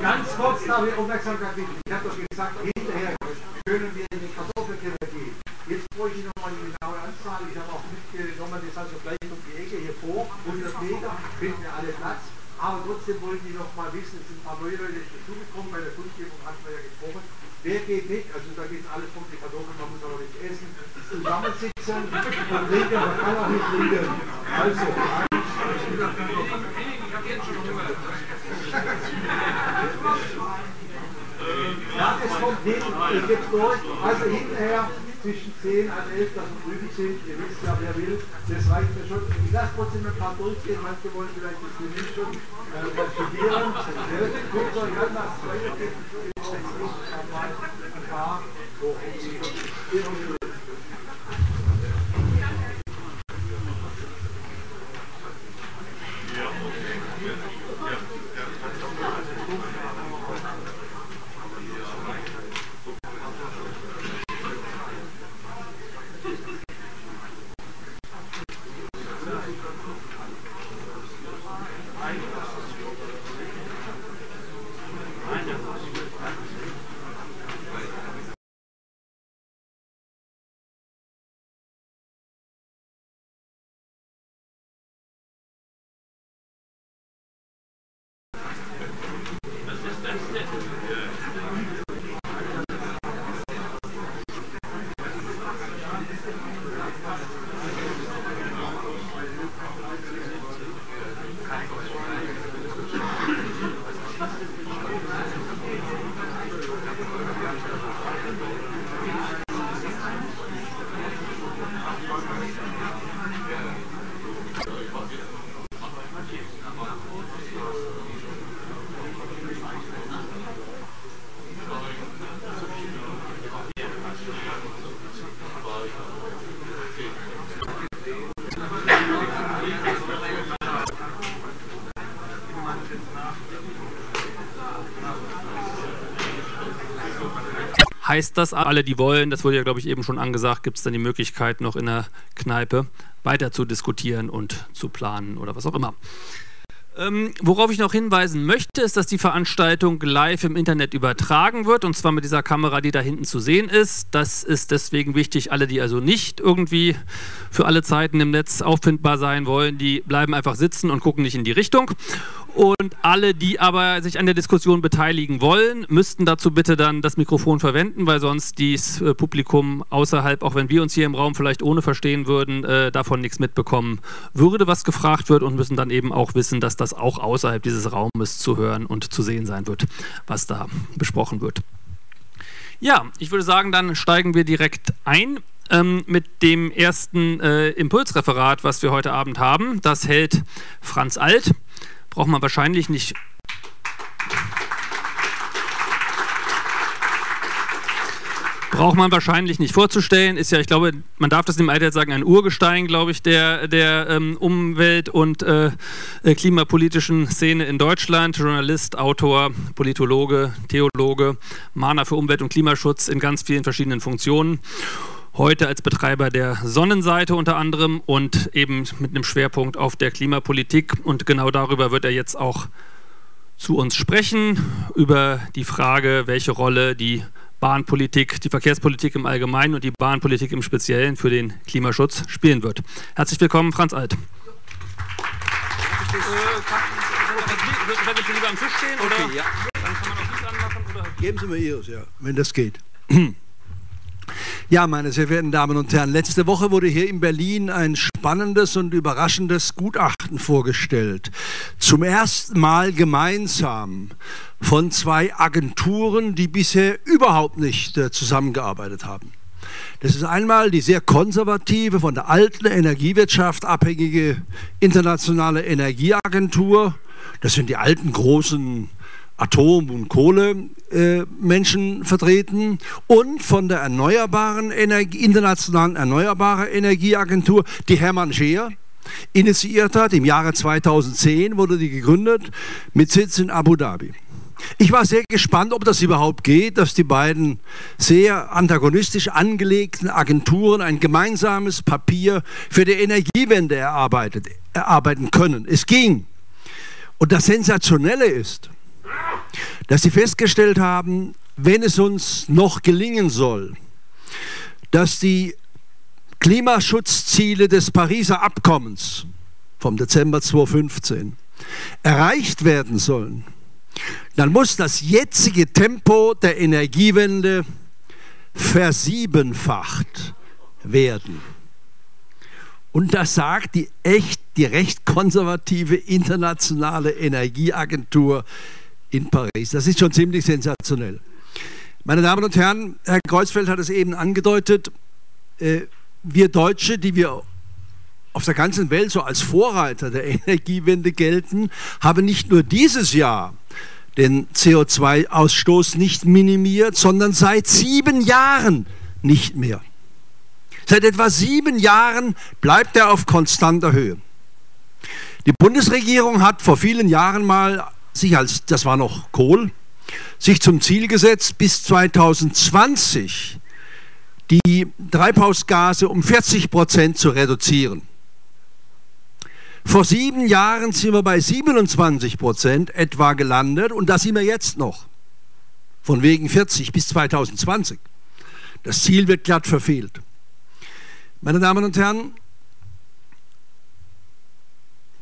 Ganz kurz darf ich Aufmerksamkeit bitten. Ich habe doch gesagt, hinterher können wir in die Kartoffelkeller gehen. Jetzt brauche ich nochmal die genaue Anzahl. Ich habe auch mitgenommen, das heißt, gleich um die Ecke hier vor, 100 Meter, finden wir alle Platz. Aber trotzdem wollen die noch mal wissen, es sind ein paar neue Leute dazugekommen, bei der Kundgebung hatten wir ja gesprochen. Wer geht mit? Also da geht alles um die Kartoffeln, man muss aber nicht essen. Zusammensitzen und reden, man kann auch nicht reden. Also, ich habe jetzt schon Hunger. Ja, es kommt hin, es geht durch. Also hinterher zwischen 10 und 11, dass wir drüben sind. Ihr wisst ja, wer will, das reicht mir schon. Ich lasse trotzdem ein paar durchgehen. Manche wollen vielleicht das Menü schon studieren. Gut, so, ich kann das zweite gehen. Ein paar. So, heißt das, alle die wollen, das wurde ja glaube ich eben schon angesagt, gibt es dann die Möglichkeit noch in der Kneipe weiter zu diskutieren und zu planen oder was auch immer. Worauf ich noch hinweisen möchte, ist, dass die Veranstaltung live im Internet übertragen wird und zwar mit dieser Kamera, die da hinten zu sehen ist. Das ist deswegen wichtig, alle, die also nicht irgendwie für alle Zeiten im Netz auffindbar sein wollen, die bleiben einfach sitzen und gucken nicht in die Richtung. Und alle, die aber sich an der Diskussion beteiligen wollen, müssten dazu bitte dann das Mikrofon verwenden, weil sonst dieses Publikum außerhalb, auch wenn wir uns hier im Raum vielleicht ohne verstehen würden, davon nichts mitbekommen würde, was gefragt wird und müssen dann eben auch wissen, dass das auch außerhalb dieses Raumes zu hören und zu sehen sein wird, was da besprochen wird. Ja, ich würde sagen, dann steigen wir direkt ein mit dem ersten Impulsreferat, was wir heute Abend haben. Das hält Franz Alt. Braucht man wahrscheinlich nicht... Braucht man wahrscheinlich nicht vorzustellen, ist ja, ich glaube, man darf das dem Alter jetzt sagen, ein Urgestein, glaube ich, der Umwelt- und klimapolitischen Szene in Deutschland. Journalist, Autor, Politologe, Theologe, Mahner für Umwelt- und Klimaschutz in ganz vielen verschiedenen Funktionen. Heute als Betreiber der Sonnenseite unter anderem und eben mit einem Schwerpunkt auf der Klimapolitik. Und genau darüber wird er jetzt auch zu uns sprechen, über die Frage, welche Rolle die Bahnpolitik, die Verkehrspolitik im Allgemeinen und die Bahnpolitik im Speziellen für den Klimaschutz spielen wird. Herzlich willkommen, Franz Alt. Soll ich lieber am Tisch stehen? Okay, oder? Ja. Dann kann man auch nicht anmachen, oder? Geben Sie mir Ihres, ja, wenn das geht. Ja, meine sehr verehrten Damen und Herren, letzte Woche wurde hier in Berlin ein spannendes und überraschendes Gutachten vorgestellt. Zum ersten Mal gemeinsam von zwei Agenturen, die bisher überhaupt nicht zusammengearbeitet haben. Das ist einmal die sehr konservative, von der alten Energiewirtschaft abhängige internationale Energieagentur. Das sind die alten großen Atom- und Kohlemenschen vertreten und von der erneuerbaren Energie, internationalen Erneuerbare Energieagentur, die Hermann Scheer initiiert hat. Im Jahre 2010 wurde die gegründet mit Sitz in Abu Dhabi. Ich war sehr gespannt, ob das überhaupt geht, dass die beiden sehr antagonistisch angelegten Agenturen ein gemeinsames Papier für die Energiewende erarbeiten können. Es ging. Und das Sensationelle ist, dass sie festgestellt haben, wenn es uns noch gelingen soll, dass die Klimaschutzziele des Pariser Abkommens vom Dezember 2015 erreicht werden sollen, dann muss das jetzige Tempo der Energiewende versiebenfacht werden. Und das sagt die recht konservative internationale Energieagentur in Paris. Das ist schon ziemlich sensationell. Meine Damen und Herren, Herr Kreuzfeld hat es eben angedeutet, wir Deutsche, die wir auf der ganzen Welt so als Vorreiter der Energiewende gelten, haben nicht nur dieses Jahr den CO2-Ausstoß nicht minimiert, sondern seit 7 Jahren nicht mehr. Seit etwa 7 Jahren bleibt er auf konstanter Höhe. Die Bundesregierung hat vor vielen Jahren mal sich als, das war noch Kohl, sich zum Ziel gesetzt, bis 2020 die Treibhausgase um 40% zu reduzieren. Vor 7 Jahren sind wir bei 27% etwa gelandet und da sind wir jetzt noch. Von wegen 40 bis 2020. Das Ziel wird glatt verfehlt. Meine Damen und Herren,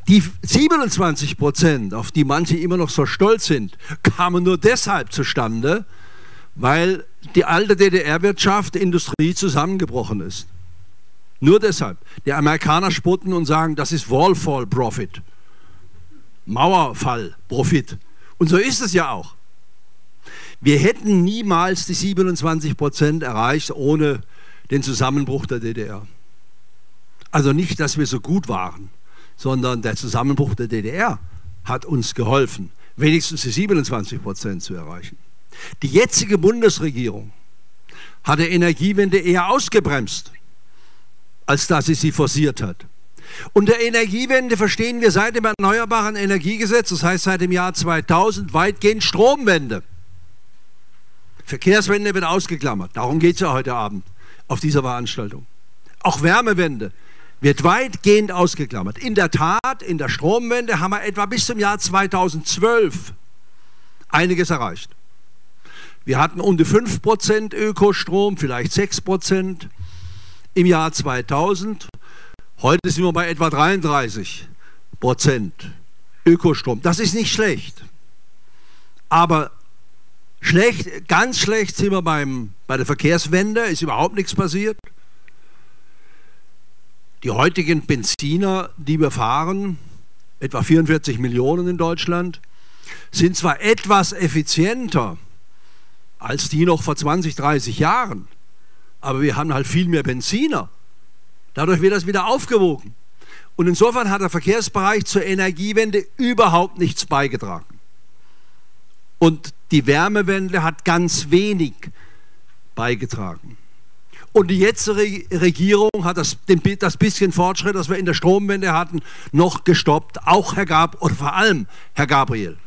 die 27%, auf die manche immer noch so stolz sind, kamen nur deshalb zustande, weil die alte DDR-Wirtschaft, Industrie zusammengebrochen ist. Nur deshalb. Die Amerikaner spotten und sagen, das ist Wall-Fall-Profit. Mauerfall-Profit. Und so ist es ja auch. Wir hätten niemals die 27% erreicht ohne den Zusammenbruch der DDR. Also nicht, dass wir so gut waren, sondern der Zusammenbruch der DDR hat uns geholfen, wenigstens die 27% zu erreichen. Die jetzige Bundesregierung hat die Energiewende eher ausgebremst, als dass sie sie forciert hat. Unter Energiewende verstehen wir seit dem Erneuerbaren Energiegesetz, das heißt seit dem Jahr 2000, weitgehend Stromwende. Verkehrswende wird ausgeklammert, darum geht es ja heute Abend auf dieser Veranstaltung. Auch Wärmewende wird weitgehend ausgeklammert. In der Tat, in der Stromwende haben wir etwa bis zum Jahr 2012 einiges erreicht. Wir hatten um die 5% Ökostrom, vielleicht 6% im Jahr 2000. Heute sind wir bei etwa 33% Ökostrom. Das ist nicht schlecht. Aber schlecht, ganz schlecht sind wir bei der Verkehrswende, ist überhaupt nichts passiert. Die heutigen Benziner, die wir fahren, etwa 44 Millionen in Deutschland, sind zwar etwas effizienter als die noch vor 20, 30 Jahren. Aber wir haben halt viel mehr Benziner. Dadurch wird das wieder aufgewogen. Und insofern hat der Verkehrsbereich zur Energiewende überhaupt nichts beigetragen. Und die Wärmewende hat ganz wenig beigetragen. Und die jetzige Regierung hat das bisschen Fortschritt, das wir in der Stromwende hatten, noch gestoppt. Auch Herr Gabriel, oder vor allem Herr Gabriel.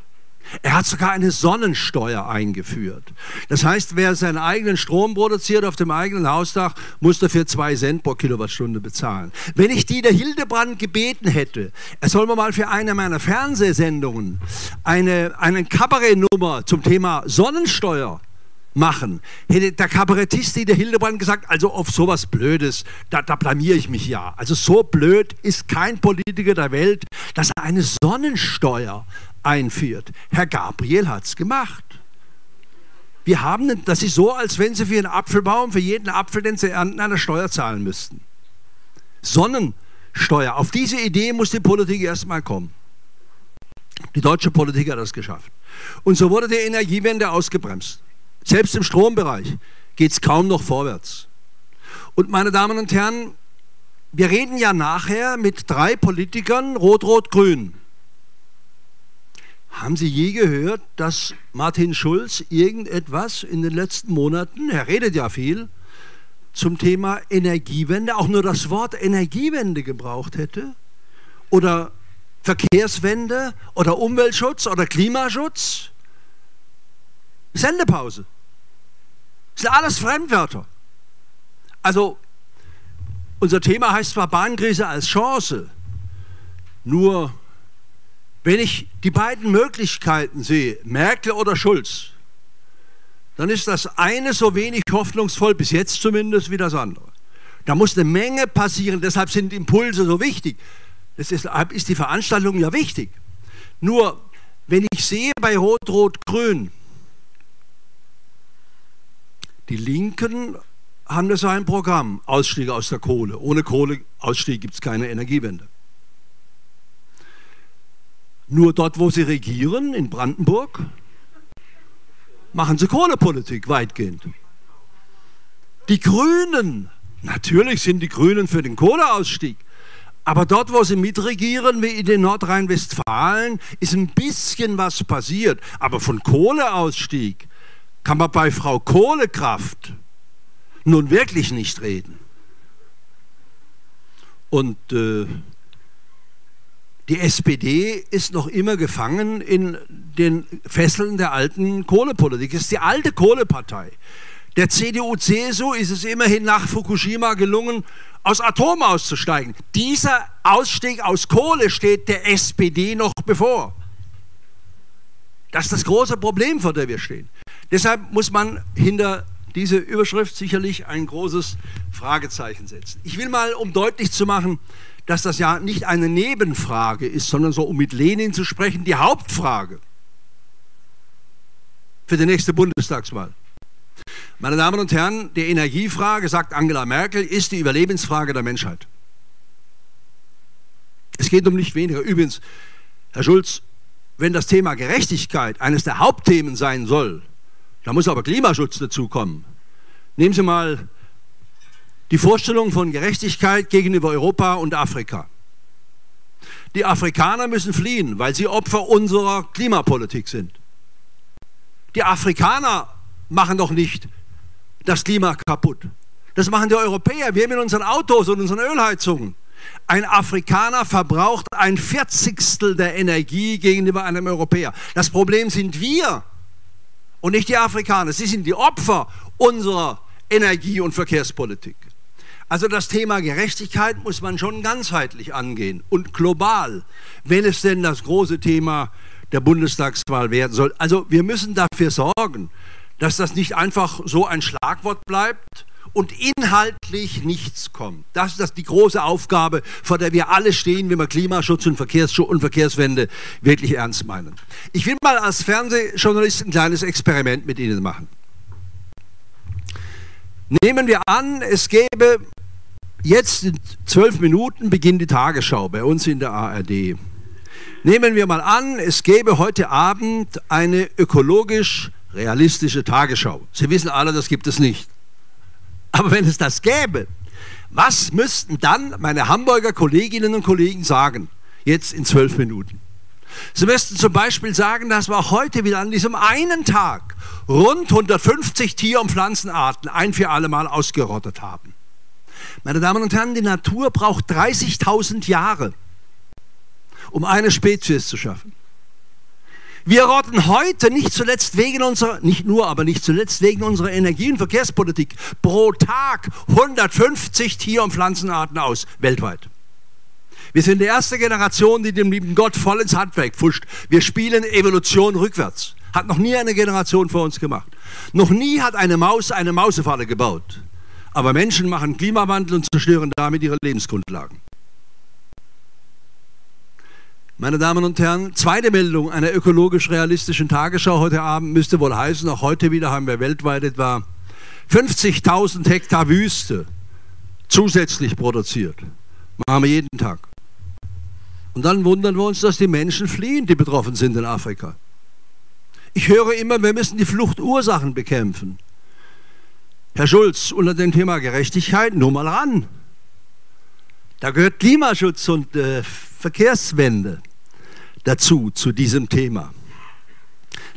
Er hat sogar eine Sonnensteuer eingeführt. Das heißt, wer seinen eigenen Strom produziert auf dem eigenen Hausdach, muss dafür 2 Cent pro Kilowattstunde bezahlen. Wenn ich Dieter Hildebrandt gebeten hätte, er soll mir mal für eine meiner Fernsehsendungen eine Kabarettnummer zum Thema Sonnensteuer machen, hätte der Kabarettist Dieter Hildebrandt gesagt, also auf sowas Blödes, da blamiere ich mich ja. Also so blöd ist kein Politiker der Welt, dass er eine Sonnensteuer einführt. Herr Gabriel hat es gemacht. Wir haben, das ist so, als wenn Sie für einen Apfelbaum, für jeden Apfel, den Sie ernten, eine Steuer zahlen müssten. Sonnensteuer. Auf diese Idee muss die Politik erstmal kommen. Die deutsche Politik hat das geschafft. Und so wurde die Energiewende ausgebremst. Selbst im Strombereich geht es kaum noch vorwärts. Und meine Damen und Herren, wir reden ja nachher mit 3 Politikern, Rot-Rot-Grün. Haben Sie je gehört, dass Martin Schulz irgendetwas in den letzten Monaten, er redet ja viel, zum Thema Energiewende, auch nur das Wort Energiewende gebraucht hätte? Oder Verkehrswende? Oder Umweltschutz? Oder Klimaschutz? Sendepause. Das sind alles Fremdwörter. Also, unser Thema heißt zwar Bahnkrise als Chance, nur wenn ich die beiden Möglichkeiten sehe, Merkel oder Schulz, dann ist das eine so wenig hoffnungsvoll, bis jetzt zumindest, wie das andere. Da muss eine Menge passieren, deshalb sind Impulse so wichtig. Deshalb ist die Veranstaltung ja wichtig. Nur, wenn ich sehe bei Rot-Rot-Grün, die Linken haben das ein Programm, Ausstieg aus der Kohle. Ohne Kohleausstieg gibt es keine Energiewende. Nur dort, wo sie regieren, in Brandenburg, machen sie Kohlepolitik weitgehend. Die Grünen, natürlich sind die Grünen für den Kohleausstieg, aber dort, wo sie mitregieren, wie in den Nordrhein-Westfalen, ist ein bisschen was passiert. Aber von Kohleausstieg kann man bei Frau Kohlekraft nun wirklich nicht reden. Und die SPD ist noch immer gefangen in den Fesseln der alten Kohlepolitik. Das ist die alte Kohlepartei. Der CDU-CSU ist es immerhin nach Fukushima gelungen, aus Atom auszusteigen. Dieser Ausstieg aus Kohle steht der SPD noch bevor. Das ist das große Problem, vor dem wir stehen. Deshalb muss man hinter diese Überschrift sicherlich ein großes Fragezeichen setzen. Ich will mal, um deutlich zu machen, dass das ja nicht eine Nebenfrage ist, sondern so, um mit Lenin zu sprechen, die Hauptfrage für die nächste Bundestagswahl. Meine Damen und Herren, die Energiefrage, sagt Angela Merkel, ist die Überlebensfrage der Menschheit. Es geht um nicht weniger. Übrigens, Herr Schulz, wenn das Thema Gerechtigkeit eines der Hauptthemen sein soll, da muss aber Klimaschutz dazukommen. Nehmen Sie mal die Vorstellung von Gerechtigkeit gegenüber Europa und Afrika. Die Afrikaner müssen fliehen, weil sie Opfer unserer Klimapolitik sind. Die Afrikaner machen doch nicht das Klima kaputt. Das machen die Europäer, wir mit unseren Autos und unseren Ölheizungen. Ein Afrikaner verbraucht ein 40stel der Energie gegenüber einem Europäer. Das Problem sind wir und nicht die Afrikaner. Sie sind die Opfer unserer Energie- und Verkehrspolitik. Also das Thema Gerechtigkeit muss man schon ganzheitlich angehen und global, wenn es denn das große Thema der Bundestagswahl werden soll. Also wir müssen dafür sorgen, dass das nicht einfach so ein Schlagwort bleibt und inhaltlich nichts kommt. Das ist die große Aufgabe, vor der wir alle stehen, wenn wir Klimaschutz und Verkehrswende wirklich ernst meinen. Ich will mal als Fernsehjournalist ein kleines Experiment mit Ihnen machen. Nehmen wir an, es gäbe jetzt in 12 Minuten beginnt die Tagesschau bei uns in der ARD. Nehmen wir mal an, es gäbe heute Abend eine ökologisch realistische Tagesschau. Sie wissen alle, das gibt es nicht. Aber wenn es das gäbe, was müssten dann meine Hamburger Kolleginnen und Kollegen sagen, jetzt in 12 Minuten? Sie müssten zum Beispiel sagen, dass wir heute wieder an diesem einen Tag rund 150 Tier- und Pflanzenarten ein für alle Mal ausgerottet haben. Meine Damen und Herren, die Natur braucht 30.000 Jahre, um eine Spezies zu schaffen. Wir rotten heute nicht nur, aber nicht zuletzt wegen unserer Energie- und Verkehrspolitik pro Tag 150 Tier- und Pflanzenarten aus, weltweit. Wir sind die erste Generation, die dem lieben Gott voll ins Handwerk pfuscht. Wir spielen Evolution rückwärts. Hat noch nie eine Generation vor uns gemacht. Noch nie hat eine Maus eine Mausefalle gebaut. Aber Menschen machen Klimawandel und zerstören damit ihre Lebensgrundlagen. Meine Damen und Herren, zweite Meldung einer ökologisch realistischen Tagesschau heute Abend müsste wohl heißen, auch heute wieder haben wir weltweit etwa 50.000 Hektar Wüste zusätzlich produziert. Machen wir jeden Tag. Und dann wundern wir uns, dass die Menschen fliehen, die betroffen sind in Afrika. Ich höre immer, wir müssen die Fluchtursachen bekämpfen. Herr Schulz, unter dem Thema Gerechtigkeit nur mal ran. Da gehört Klimaschutz und Verkehrswende dazu, zu diesem Thema.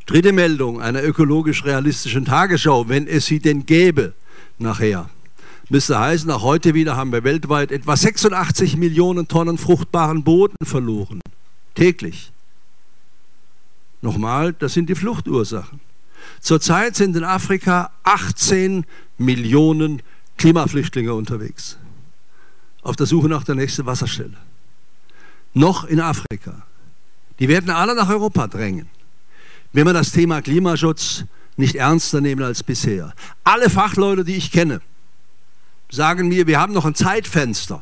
Dritte Meldung einer ökologisch realistischen Tagesschau, wenn es sie denn gäbe nachher. Müsste heißen, auch heute wieder haben wir weltweit etwa 86 Millionen Tonnen fruchtbaren Boden verloren. Täglich. Nochmal, das sind die Fluchtursachen. Zurzeit sind in Afrika 18 Millionen Klimaflüchtlinge unterwegs, auf der Suche nach der nächsten Wasserstelle. Noch in Afrika. Die werden alle nach Europa drängen, wenn wir das Thema Klimaschutz nicht ernster nehmen als bisher. Alle Fachleute, die ich kenne, sagen mir, wir haben noch ein Zeitfenster,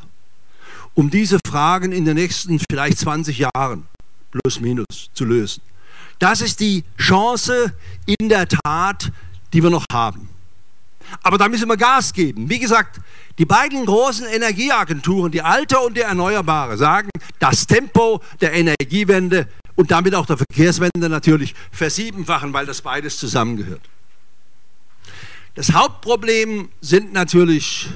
um diese Fragen in den nächsten vielleicht 20 Jahren plus minus zu lösen. Das ist die Chance in der Tat, die wir noch haben. Aber da müssen wir Gas geben. Wie gesagt, die beiden großen Energieagenturen, die alte und die erneuerbare, sagen, das Tempo der Energiewende und damit auch der Verkehrswende natürlich versiebenfachen, weil das beides zusammengehört. Das Hauptproblem sind natürlich,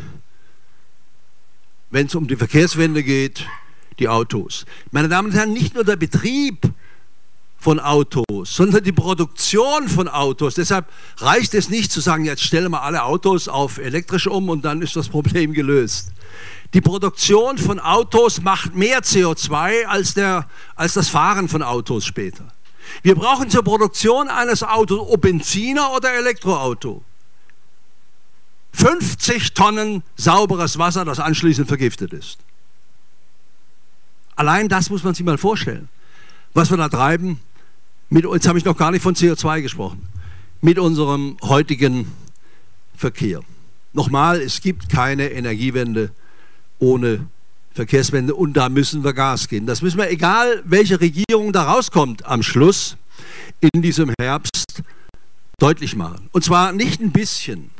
wenn es um die Verkehrswende geht, die Autos. Meine Damen und Herren, nicht nur der Betrieb von Autos, sondern die Produktion von Autos. Deshalb reicht es nicht zu sagen, jetzt stellen wir alle Autos auf elektrisch um und dann ist das Problem gelöst. Die Produktion von Autos macht mehr CO2 als das Fahren von Autos später. Wir brauchen zur Produktion eines Autos, ob Benziner oder Elektroauto, 50 Tonnen sauberes Wasser, das anschließend vergiftet ist. Allein das muss man sich mal vorstellen, was wir da treiben. Jetzt habe ich noch gar nicht von CO2 gesprochen, mit unserem heutigen Verkehr. Nochmal, es gibt keine Energiewende ohne Verkehrswende und da müssen wir Gas geben. Das müssen wir, egal welche Regierung da rauskommt, am Schluss in diesem Herbst deutlich machen. Und zwar nicht ein bisschen.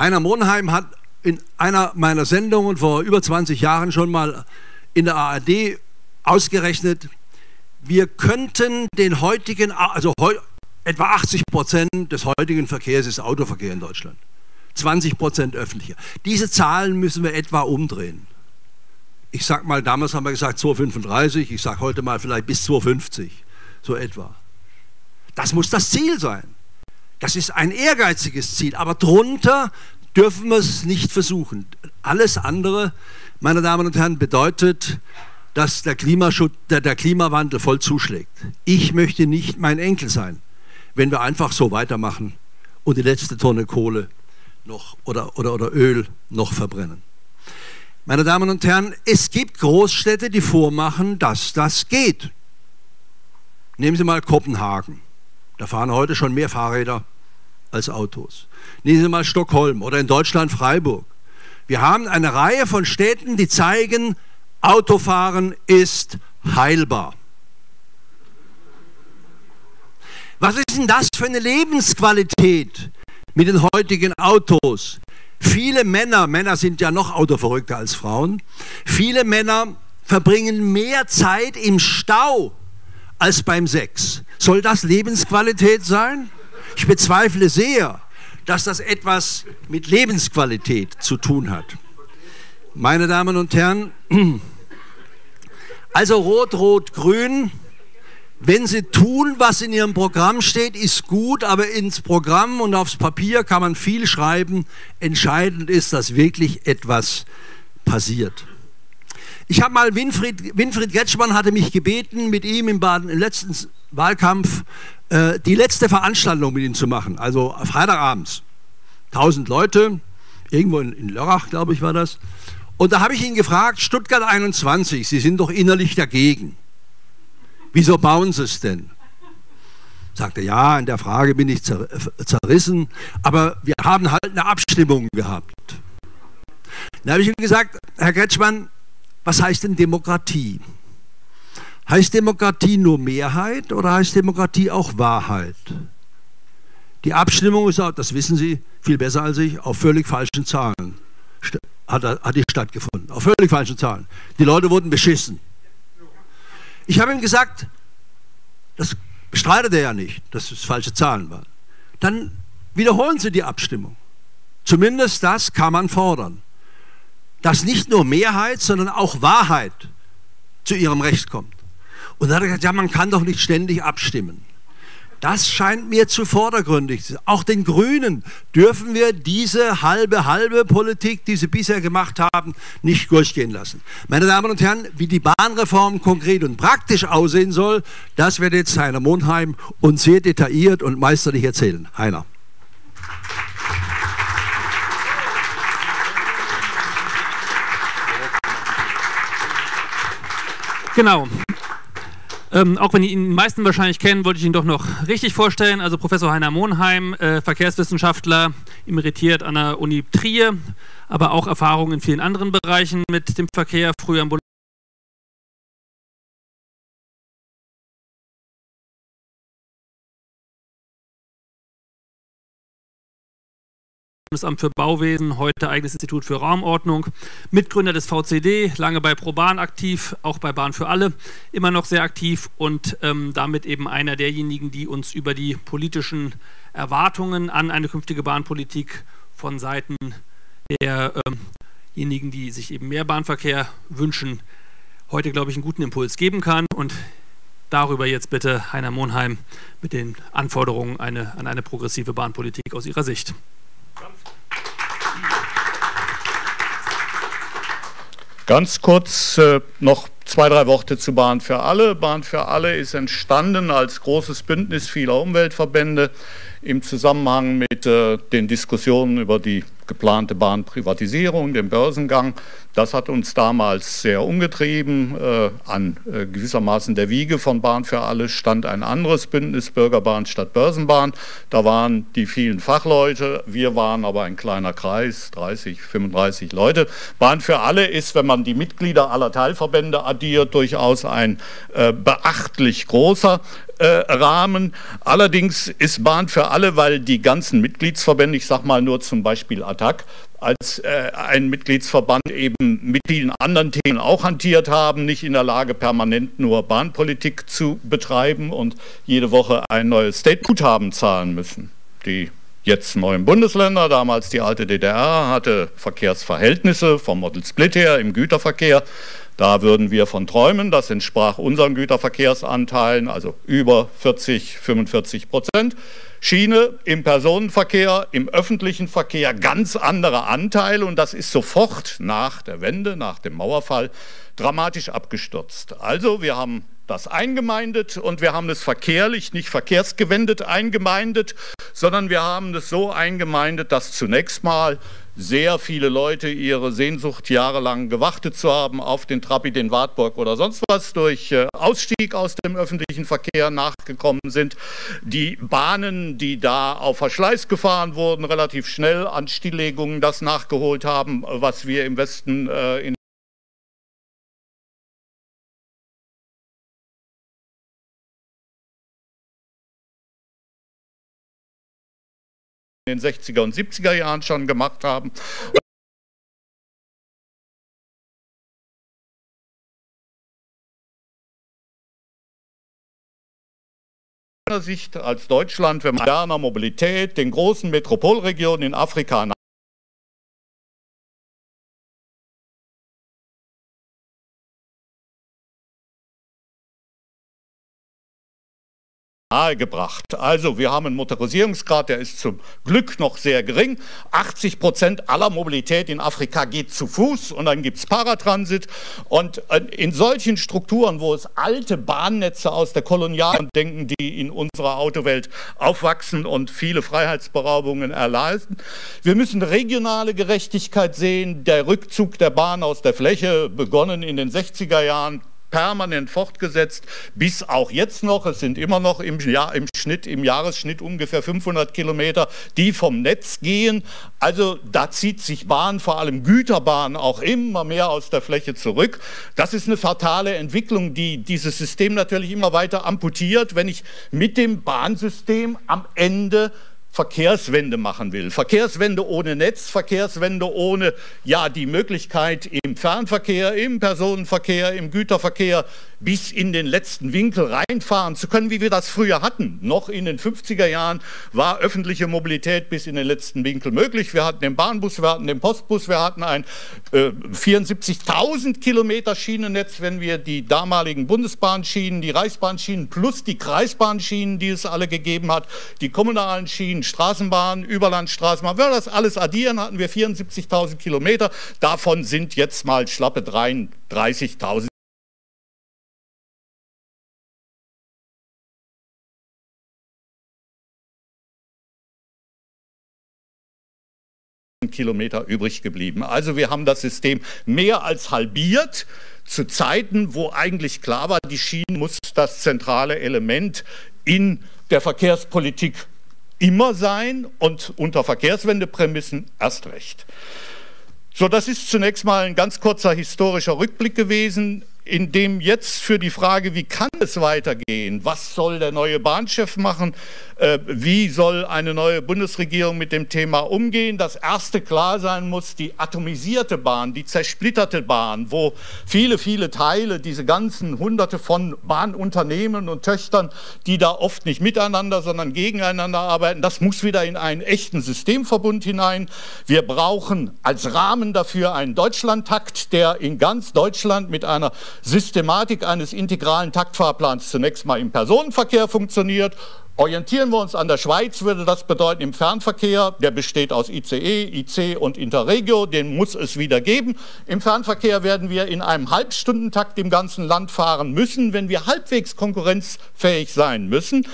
Heiner Monheim hat in einer meiner Sendungen vor über 20 Jahren schon mal in der ARD ausgerechnet, wir könnten den heutigen, also etwa 80% des heutigen Verkehrs ist Autoverkehr in Deutschland. 20% öffentlicher. Diese Zahlen müssen wir etwa umdrehen. Ich sag mal, damals haben wir gesagt 2,35, ich sag heute mal vielleicht bis 2,50, so etwa. Das muss das Ziel sein. Das ist ein ehrgeiziges Ziel, aber drunter dürfen wir es nicht versuchen. Alles andere, meine Damen und Herren, bedeutet, dass der Klimawandel voll zuschlägt. Ich möchte nicht mein Enkel sein, wenn wir einfach so weitermachen und die letzte Tonne Kohle noch oder Öl noch verbrennen. Meine Damen und Herren, es gibt Großstädte, die vormachen, dass das geht. Nehmen Sie mal Kopenhagen. Da fahren heute schon mehr Fahrräder als Autos. Nehmen Sie mal Stockholm oder in Deutschland Freiburg. Wir haben eine Reihe von Städten, die zeigen, Autofahren ist heilbar. Was ist denn das für eine Lebensqualität mit den heutigen Autos? Viele Männer sind ja noch autoverrückter als Frauen, viele Männer verbringen mehr Zeit im Stau als beim Sex. Soll das Lebensqualität sein? Ich bezweifle sehr, dass das etwas mit Lebensqualität zu tun hat. Meine Damen und Herren, also Rot-Rot-Grün, wenn Sie tun, was in Ihrem Programm steht, ist gut, aber ins Programm und aufs Papier kann man viel schreiben. Entscheidend ist, dass wirklich etwas passiert. Ich habe mal, Winfried Kretschmann hatte mich gebeten, mit ihm im letzten Wahlkampf die letzte Veranstaltung mit ihm zu machen, also freitagabends. 1000 Leute, irgendwo in Lörrach, glaube ich, war das. Und da habe ich ihn gefragt, Stuttgart 21, Sie sind doch innerlich dagegen. Wieso bauen Sie es denn? Sagte, ja, in der Frage bin ich zerrissen, aber wir haben halt eine Abstimmung gehabt. Dann habe ich ihm gesagt, Herr Kretschmann, was heißt denn Demokratie? Heißt Demokratie nur Mehrheit oder heißt Demokratie auch Wahrheit? Die Abstimmung ist auch, das wissen Sie viel besser als ich, auf völlig falschen Zahlen hat die stattgefunden, auf völlig falschen Zahlen. Die Leute wurden beschissen. Ich habe ihm gesagt, das bestreitet er ja nicht, dass es falsche Zahlen waren. Dann wiederholen Sie die Abstimmung. Zumindest das kann man fordern, dass nicht nur Mehrheit, sondern auch Wahrheit zu ihrem Recht kommt. Und dann hat er gesagt, ja, man kann doch nicht ständig abstimmen. Das scheint mir zu vordergründig. Auch den Grünen dürfen wir diese halbe Politik, die sie bisher gemacht haben, nicht durchgehen lassen. Meine Damen und Herren, wie die Bahnreform konkret und praktisch aussehen soll, das wird jetzt Heiner Monheim uns sehr detailliert und meisterlich erzählen. Heiner. Genau. Auch wenn ihn die meisten wahrscheinlich kennen, wollte ich ihn doch noch richtig vorstellen. Also Professor Heiner Monheim, Verkehrswissenschaftler, emeritiert an der Uni Trier, aber auch Erfahrung in vielen anderen Bereichen mit dem Verkehr, früher am Bundesamt für Bauwesen, heute eigenes Institut für Raumordnung, Mitgründer des VCD, lange bei ProBahn aktiv, auch bei Bahn für alle, immer noch sehr aktiv und damit eben einer derjenigen, die uns über die politischen Erwartungen an eine künftige Bahnpolitik von Seiten derjenigen, die sich eben mehr Bahnverkehr wünschen, heute, glaube ich, einen guten Impuls geben kann. Und darüber jetzt bitte Heiner Monheim mit den Anforderungen an eine progressive Bahnpolitik aus Ihrer Sicht. Ganz kurz noch zwei, drei Worte zu Bahn für alle. Bahn für alle ist entstanden als großes Bündnis vieler Umweltverbände im Zusammenhang mit den Diskussionen über die geplante Bahnprivatisierung, den Börsengang. Das hat uns damals sehr umgetrieben. An gewissermaßen der Wiege von Bahn für alle stand ein anderes Bündnis, Bürgerbahn statt Börsenbahn. Da waren die vielen Fachleute, wir waren aber ein kleiner Kreis, 30, 35 Leute. Bahn für alle ist, wenn man die Mitglieder aller Teilverbände addiert, durchaus ein beachtlich großer Rahmen. Allerdings ist Bahn für alle, weil die ganzen Mitgliedsverbände, ich sage mal nur zum Beispiel ATTAC, als ein Mitgliedsverband eben mit vielen anderen Themen auch hantiert haben, nicht in der Lage, permanent nur Bahnpolitik zu betreiben und jede Woche ein neues State-Guthaben zahlen müssen. Die jetzt neuen Bundesländer, damals die alte DDR, hatte Verkehrsverhältnisse vom Model Split her im Güterverkehr. Da würden wir von träumen, das entsprach unseren Güterverkehrsanteilen, also über 40–45%. Schiene im Personenverkehr, im öffentlichen Verkehr ganz andere Anteile und das ist sofort nach der Wende, nach dem Mauerfall, dramatisch abgestürzt. Also wir haben das eingemeindet und wir haben es verkehrlich, nicht verkehrsgewendet eingemeindet, sondern wir haben es so eingemeindet, dass zunächst mal sehr viele Leute ihre Sehnsucht, jahrelang gewartet zu haben, auf den Trabi, den Wartburg oder sonst was, durch Ausstieg aus dem öffentlichen Verkehr nachgekommen sind. Die Bahnen, die da auf Verschleiß gefahren wurden, relativ schnell an Stilllegungen das nachgeholt haben, was wir im Westen in den 60er und 70er Jahren schon gemacht haben. Aus meiner Sicht als Deutschland, wenn man moderner Mobilität den großen Metropolregionen in Afrika nach nahegebracht. Also wir haben einen Motorisierungsgrad, der ist zum Glück noch sehr gering. 80% aller Mobilität in Afrika geht zu Fuß und dann gibt es Paratransit. Und in solchen Strukturen, wo es alte Bahnnetze aus der Kolonialzeit denken, die in unserer Autowelt aufwachsen und viele Freiheitsberaubungen erleiden. Wir müssen regionale Gerechtigkeit sehen. Der Rückzug der Bahn aus der Fläche, begonnen in den 60er Jahren, permanent fortgesetzt, bis auch jetzt noch, es sind immer noch im Jahresschnitt ungefähr 500 Kilometer, die vom Netz gehen. Also da zieht sich Bahn, vor allem Güterbahn, auch immer mehr aus der Fläche zurück. Das ist eine fatale Entwicklung, die dieses System natürlich immer weiter amputiert, wenn ich mit dem Bahnsystem am Ende Verkehrswende machen will. Verkehrswende ohne Netz, Verkehrswende ohne ja, die Möglichkeit im Fernverkehr, im Personenverkehr, im Güterverkehr bis in den letzten Winkel reinfahren zu können, wie wir das früher hatten. Noch in den 50er Jahren war öffentliche Mobilität bis in den letzten Winkel möglich. Wir hatten den Bahnbus, wir hatten den Postbus, wir hatten ein 74.000 Kilometer Schienennetz, wenn wir die damaligen Bundesbahnschienen, die Reichsbahnschienen plus die Kreisbahnschienen, die es alle gegeben hat, die kommunalen Schienen, Straßenbahnen, Überlandstraßenbahnen, wenn wir das alles addieren, hatten wir 74.000 Kilometer. Davon sind jetzt mal schlappe 33.000. Kilometer übrig geblieben. Also wir haben das System mehr als halbiert zu Zeiten, wo eigentlich klar war, die Schiene muss das zentrale Element in der Verkehrspolitik immer sein und unter Verkehrswendeprämissen erst recht. So, das ist zunächst mal ein ganz kurzer historischer Rückblick gewesen, in dem jetzt für die Frage, wie kann es weitergehen, was soll der neue Bahnchef machen, wie soll eine neue Bundesregierung mit dem Thema umgehen, das erste klar sein muss, die atomisierte Bahn, die zersplitterte Bahn, wo viele, viele Teile, diese ganzen Hunderte von Bahnunternehmen und Töchtern, die da oft nicht miteinander, sondern gegeneinander arbeiten, das muss wieder in einen echten Systemverbund hinein. Wir brauchen als Rahmen dafür einen Deutschlandtakt, der in ganz Deutschland mit einer Systematik eines integralen Taktfahrplans zunächst mal im Personenverkehr funktioniert. Orientieren wir uns an der Schweiz, würde das bedeuten im Fernverkehr, der besteht aus ICE, IC und Interregio, den muss es wieder geben. Im Fernverkehr werden wir in einem Halbstundentakt im ganzen Land fahren müssen, wenn wir halbwegs konkurrenzfähig sein müssen.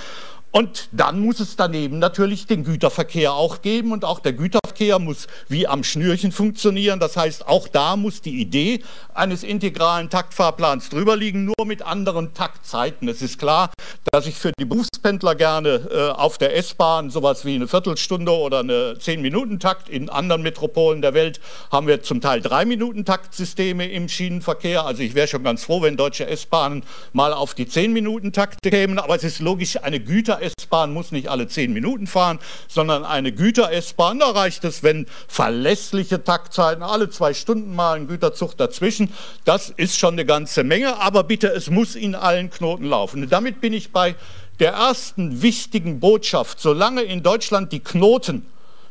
Und dann muss es daneben natürlich den Güterverkehr auch geben und auch der Güterverkehr muss wie am Schnürchen funktionieren. Das heißt, auch da muss die Idee eines integralen Taktfahrplans drüber liegen, nur mit anderen Taktzeiten. Es ist klar, dass ich für die Berufspendler gerne auf der S-Bahn sowas wie eine Viertelstunde oder eine 10-Minuten-Takt. In anderen Metropolen der Welt haben wir zum Teil 3-Minuten-Taktsysteme im Schienenverkehr. Also ich wäre schon ganz froh, wenn deutsche S-Bahnen mal auf die 10-Minuten-Takte kämen. Aber es ist logisch, eine Güter-S-Bahn muss nicht alle 10 Minuten fahren, sondern eine Güter-S-Bahn, da reicht es, wenn verlässliche Taktzeiten, alle 2 Stunden mal ein Güterzug dazwischen, das ist schon eine ganze Menge, aber bitte, es muss in allen Knoten laufen. Und damit bin ich bei der ersten wichtigen Botschaft, solange in Deutschland die Knoten,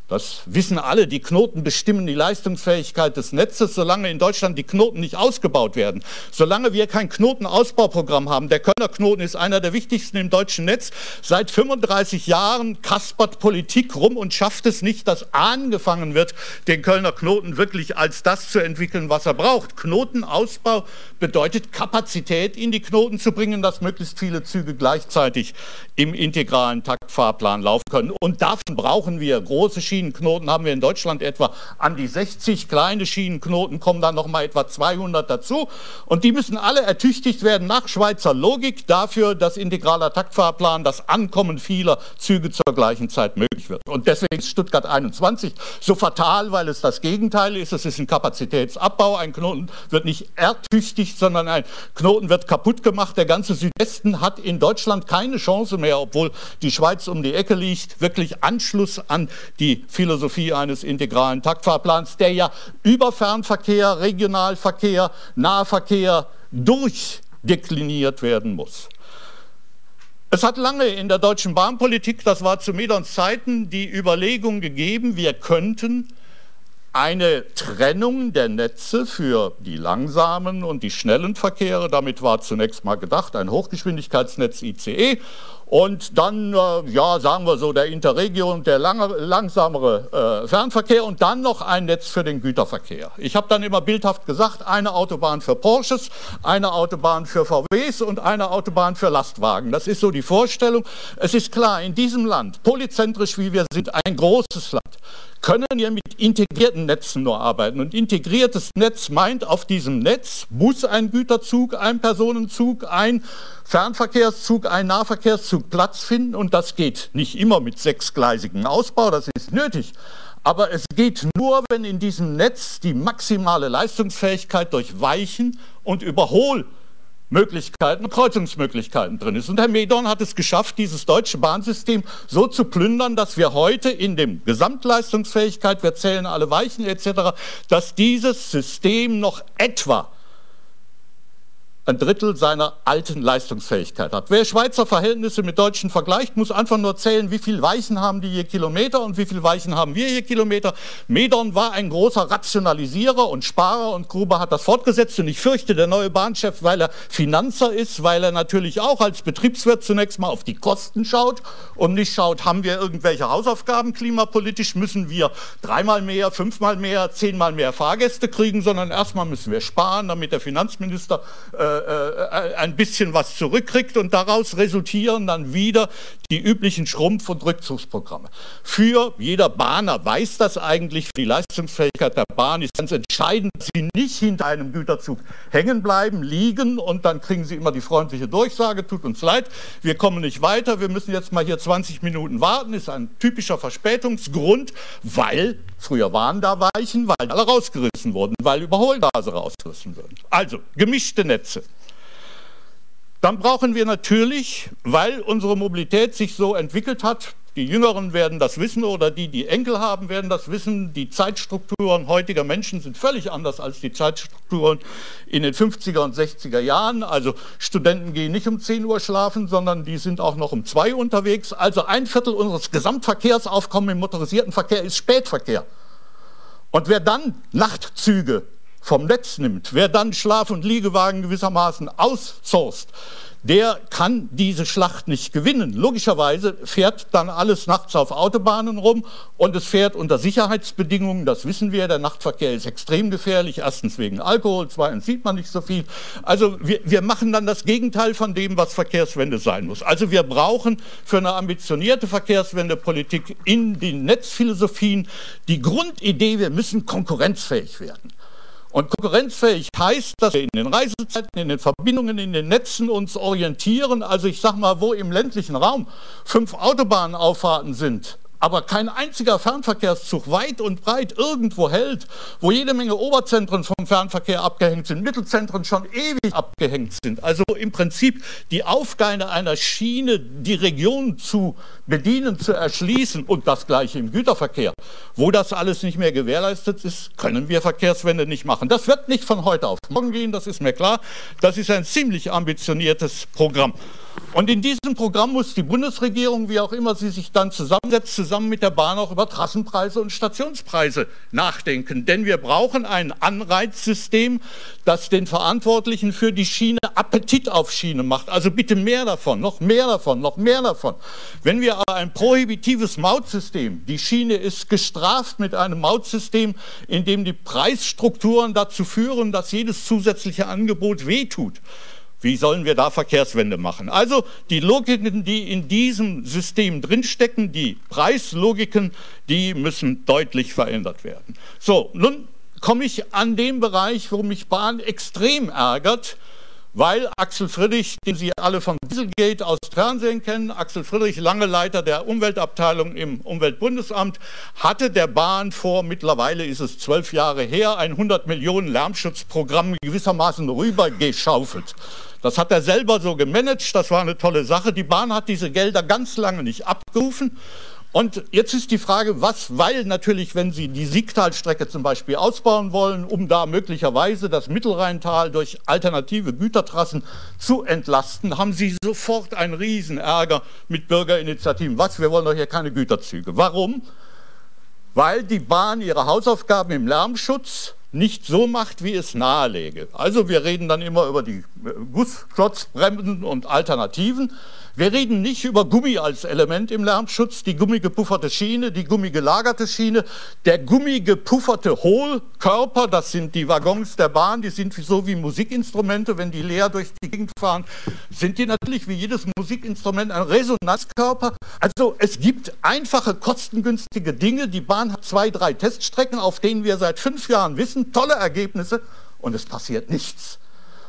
das wissen alle, die Knoten bestimmen die Leistungsfähigkeit des Netzes, solange in Deutschland die Knoten nicht ausgebaut werden. Solange wir kein Knotenausbauprogramm haben, der Kölner Knoten ist einer der wichtigsten im deutschen Netz, seit 35 Jahren kaspert Politik rum und schafft es nicht, dass angefangen wird, den Kölner Knoten wirklich als das zu entwickeln, was er braucht. Knotenausbau bedeutet, Kapazität in die Knoten zu bringen, dass möglichst viele Züge gleichzeitig im integralen Taktfahrplan laufen können. Und davon brauchen wir große Schienenknoten, haben wir in Deutschland etwa an die 60 kleine Schienenknoten, kommen dann noch mal etwa 200 dazu und die müssen alle ertüchtigt werden nach Schweizer Logik dafür, dass integraler Taktfahrplan, das Ankommen vieler Züge zur gleichen Zeit möglich wird. Und deswegen ist Stuttgart 21 so fatal, weil es das Gegenteil ist. Es ist ein Kapazitätsabbau, ein Knoten wird nicht ertüchtigt, sondern ein Knoten wird kaputt gemacht. Der ganze Südwesten hat in Deutschland keine Chance mehr, obwohl die Schweiz um die Ecke liegt, wirklich Anschluss an die Philosophie eines integralen Taktfahrplans, der ja über Fernverkehr, Regionalverkehr, Nahverkehr durchdekliniert werden muss. Es hat lange in der deutschen Bahnpolitik, das war zu Medons Zeiten, die Überlegung gegeben, wir könnten eine Trennung der Netze für die langsamen und die schnellen Verkehre, damit war zunächst mal gedacht, ein Hochgeschwindigkeitsnetz ICE, und dann, ja, sagen wir so, der Interregio und der langsamere Fernverkehr und dann noch ein Netz für den Güterverkehr. Ich habe dann immer bildhaft gesagt, eine Autobahn für Porsches, eine Autobahn für VWs und eine Autobahn für Lastwagen. Das ist so die Vorstellung. Es ist klar, in diesem Land, polyzentrisch wie wir sind, ein großes Land, können wir mit integrierten Netzen nur arbeiten. Und integriertes Netz meint, auf diesem Netz muss ein Güterzug, ein Personenzug, ein Fernverkehrszug, ein Nahverkehrszug Platz finden. Und das geht nicht immer mit 6-gleisigen Ausbau, das ist nötig. Aber es geht nur, wenn in diesem Netz die maximale Leistungsfähigkeit durch Weichen und Überholmöglichkeiten und Kreuzungsmöglichkeiten drin ist. Und Herr Medorn hat es geschafft, dieses deutsche Bahnsystem so zu plündern, dass wir heute in dem Gesamtleistungsfähigkeit, wir zählen alle Weichen etc., dass dieses System noch etwa ein Drittel seiner alten Leistungsfähigkeit hat. Wer Schweizer Verhältnisse mit Deutschen vergleicht, muss einfach nur zählen, wie viel Weichen haben die je Kilometer und wie viel Weichen haben wir je Kilometer. Medon war ein großer Rationalisierer und Sparer und Grube hat das fortgesetzt. Und ich fürchte, der neue Bahnchef, weil er Finanzer ist, weil er natürlich auch als Betriebswirt zunächst mal auf die Kosten schaut und nicht schaut, haben wir irgendwelche Hausaufgaben klimapolitisch, müssen wir 3-mal mehr, 5-mal mehr, 10-mal mehr Fahrgäste kriegen, sondern erstmal müssen wir sparen, damit der Finanzminister ein bisschen was zurückkriegt, und daraus resultieren dann wieder die üblichen Schrumpf- und Rückzugsprogramme. Für jeder Bahner weiß das eigentlich, für die Leistungsfähigkeit der Bahn ist ganz entscheidend, dass sie nicht hinter einem Güterzug hängen bleiben, liegen und dann kriegen sie immer die freundliche Durchsage, tut uns leid, wir kommen nicht weiter, wir müssen jetzt mal hier 20 Minuten warten, ist ein typischer Verspätungsgrund, weil früher waren da Weichen, weil alle rausgerissen wurden, weil Überholgase rausgerissen wurden. Also gemischte Netze. Dann brauchen wir natürlich, weil unsere Mobilität sich so entwickelt hat, die Jüngeren werden das wissen oder die, die Enkel haben, werden das wissen, die Zeitstrukturen heutiger Menschen sind völlig anders als die Zeitstrukturen in den 50er und 60er Jahren. Also Studenten gehen nicht um 10 Uhr schlafen, sondern die sind auch noch um 2 Uhr unterwegs. Also ein Viertel unseres Gesamtverkehrsaufkommens im motorisierten Verkehr ist Spätverkehr. Und wer dann Nachtzüge vom Netz nimmt, wer dann Schlaf- und Liegewagen gewissermaßen outsourced, der kann diese Schlacht nicht gewinnen. Logischerweise fährt dann alles nachts auf Autobahnen rum und es fährt unter Sicherheitsbedingungen, das wissen wir, der Nachtverkehr ist extrem gefährlich, erstens wegen Alkohol, zweitens sieht man nicht so viel. Also wir machen dann das Gegenteil von dem, was Verkehrswende sein muss. Also wir brauchen für eine ambitionierte Verkehrswendepolitik in den Netzphilosophien die Grundidee, wir müssen konkurrenzfähig werden. Und konkurrenzfähig heißt, dass wir in den Reisezeiten, in den Verbindungen, in den Netzen uns orientieren. Also ich sag mal, wo im ländlichen Raum 5 Autobahnauffahrten sind, aber kein einziger Fernverkehrszug weit und breit irgendwo hält, wo jede Menge Oberzentren vom Fernverkehr abgehängt sind, Mittelzentren schon ewig abgehängt sind. Also im Prinzip die Aufgabe einer Schiene, die Region zu bedienen, zu erschließen, und das Gleiche im Güterverkehr. Wo das alles nicht mehr gewährleistet ist, können wir Verkehrswende nicht machen. Das wird nicht von heute auf morgen gehen, das ist mir klar. Das ist ein ziemlich ambitioniertes Programm. Und in diesem Programm muss die Bundesregierung, wie auch immer sie sich dann zusammensetzt, zusammen mit der Bahn auch über Trassenpreise und Stationspreise nachdenken. Denn wir brauchen ein Anreizsystem, das den Verantwortlichen für die Schiene Appetit auf Schiene macht. Also bitte mehr davon, noch mehr davon, noch mehr davon. Wenn wir aber ein prohibitives Mautsystem, die Schiene ist gestraft mit einem Mautsystem, in dem die Preisstrukturen dazu führen, dass jedes zusätzliche Angebot wehtut. Wie sollen wir da Verkehrswende machen? Also die Logiken, die in diesem System drinstecken, die Preislogiken, die müssen deutlich verändert werden. So, nun komme ich an den Bereich, wo mich Bahn extrem ärgert, weil Axel Friedrich, den Sie alle von Dieselgate aus Fernsehen kennen, Axel Friedrich, lange Leiter der Umweltabteilung im Umweltbundesamt, hatte der Bahn vor, mittlerweile ist es 12 Jahre her, ein 100-Millionen Lärmschutzprogramm gewissermaßen rübergeschaufelt. Das hat er selber so gemanagt, das war eine tolle Sache. Die Bahn hat diese Gelder ganz lange nicht abgerufen. Und jetzt ist die Frage, was, weil natürlich, wenn Sie die Siegtalstrecke zum Beispiel ausbauen wollen, um da möglicherweise das Mittelrheintal durch alternative Gütertrassen zu entlasten, haben Sie sofort einen Riesenärger mit Bürgerinitiativen. Was, wir wollen doch hier keine Güterzüge. Warum? Weil die Bahn ihre Hausaufgaben im Lärmschutz nicht so macht, wie es nahelege. Also wir reden dann immer über die Gussklotzbremsen und Alternativen. Wir reden nicht über Gummi als Element im Lärmschutz, die gummigepufferte Schiene, die gummigelagerte Schiene, der gummigepufferte Hohlkörper, das sind die Waggons der Bahn, die sind so wie Musikinstrumente, wenn die leer durch die Gegend fahren, sind die natürlich wie jedes Musikinstrument ein Resonanzkörper. Also es gibt einfache, kostengünstige Dinge. Die Bahn hat 2, 3 Teststrecken, auf denen wir seit 5 Jahren wissen, tolle Ergebnisse, und es passiert nichts.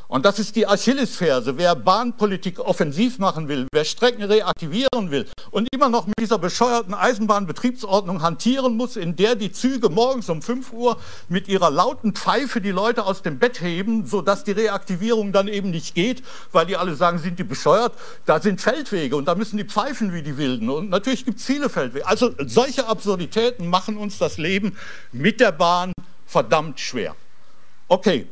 Und das ist die Achillesferse. Wer Bahnpolitik offensiv machen will, wer Strecken reaktivieren will und immer noch mit dieser bescheuerten Eisenbahnbetriebsordnung hantieren muss, in der die Züge morgens um 5 Uhr mit ihrer lauten Pfeife die Leute aus dem Bett heben, sodass die Reaktivierung dann eben nicht geht, weil die alle sagen, sind die bescheuert? Da sind Feldwege und da müssen die pfeifen wie die Wilden. Und natürlich gibt es viele Feldwege. Also solche Absurditäten machen uns das Leben mit der Bahn verdammt schwer. Okay.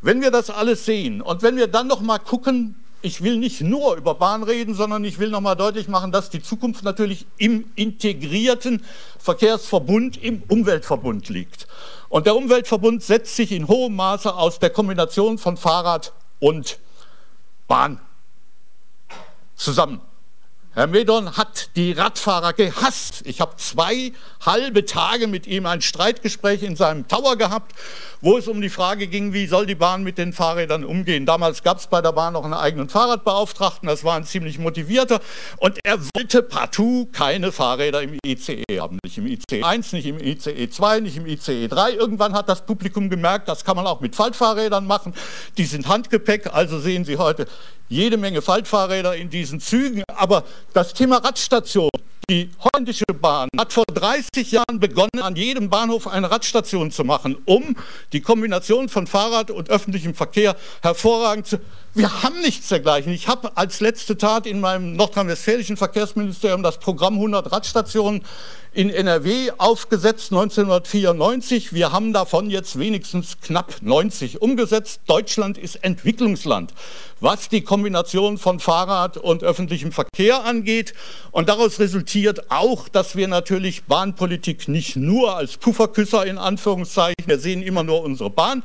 Wenn wir das alles sehen und wenn wir dann noch mal gucken, ich will nicht nur über Bahn reden, sondern ich will noch mal deutlich machen, dass die Zukunft natürlich im integrierten Verkehrsverbund, im Umweltverbund liegt. Und der Umweltverbund setzt sich in hohem Maße aus der Kombination von Fahrrad und Bahn zusammen. Herr Medorn hat die Radfahrer gehasst. Ich habe 2 halbe Tage mit ihm ein Streitgespräch in seinem Tower gehabt, wo es um die Frage ging, wie soll die Bahn mit den Fahrrädern umgehen. Damals gab es bei der Bahn noch einen eigenen Fahrradbeauftragten, das war ein ziemlich motivierter. Und er wollte partout keine Fahrräder im ICE haben. Nicht im ICE 1, nicht im ICE 2, nicht im ICE 3. Irgendwann hat das Publikum gemerkt, das kann man auch mit Faltfahrrädern machen. Die sind Handgepäck, also sehen Sie heute jede Menge Faltfahrräder in diesen Zügen. Aber das Thema Radstation, die holländische Bahn hat vor 30 Jahren begonnen, an jedem Bahnhof eine Radstation zu machen, um die Kombination von Fahrrad und öffentlichem Verkehr hervorragend zu... Wir haben nichts dergleichen. Ich habe als letzte Tat in meinem nordrhein-westfälischen Verkehrsministerium das Programm 100 Radstationen in NRW aufgesetzt, 1994. Wir haben davon jetzt wenigstens knapp 90 umgesetzt. Deutschland ist Entwicklungsland, was die Kombination von Fahrrad und öffentlichem Verkehr angeht. Und daraus resultiert auch, dass wir natürlich Bahnpolitik nicht nur als Pufferküsser in Anführungszeichen, wir sehen immer nur unsere Bahn,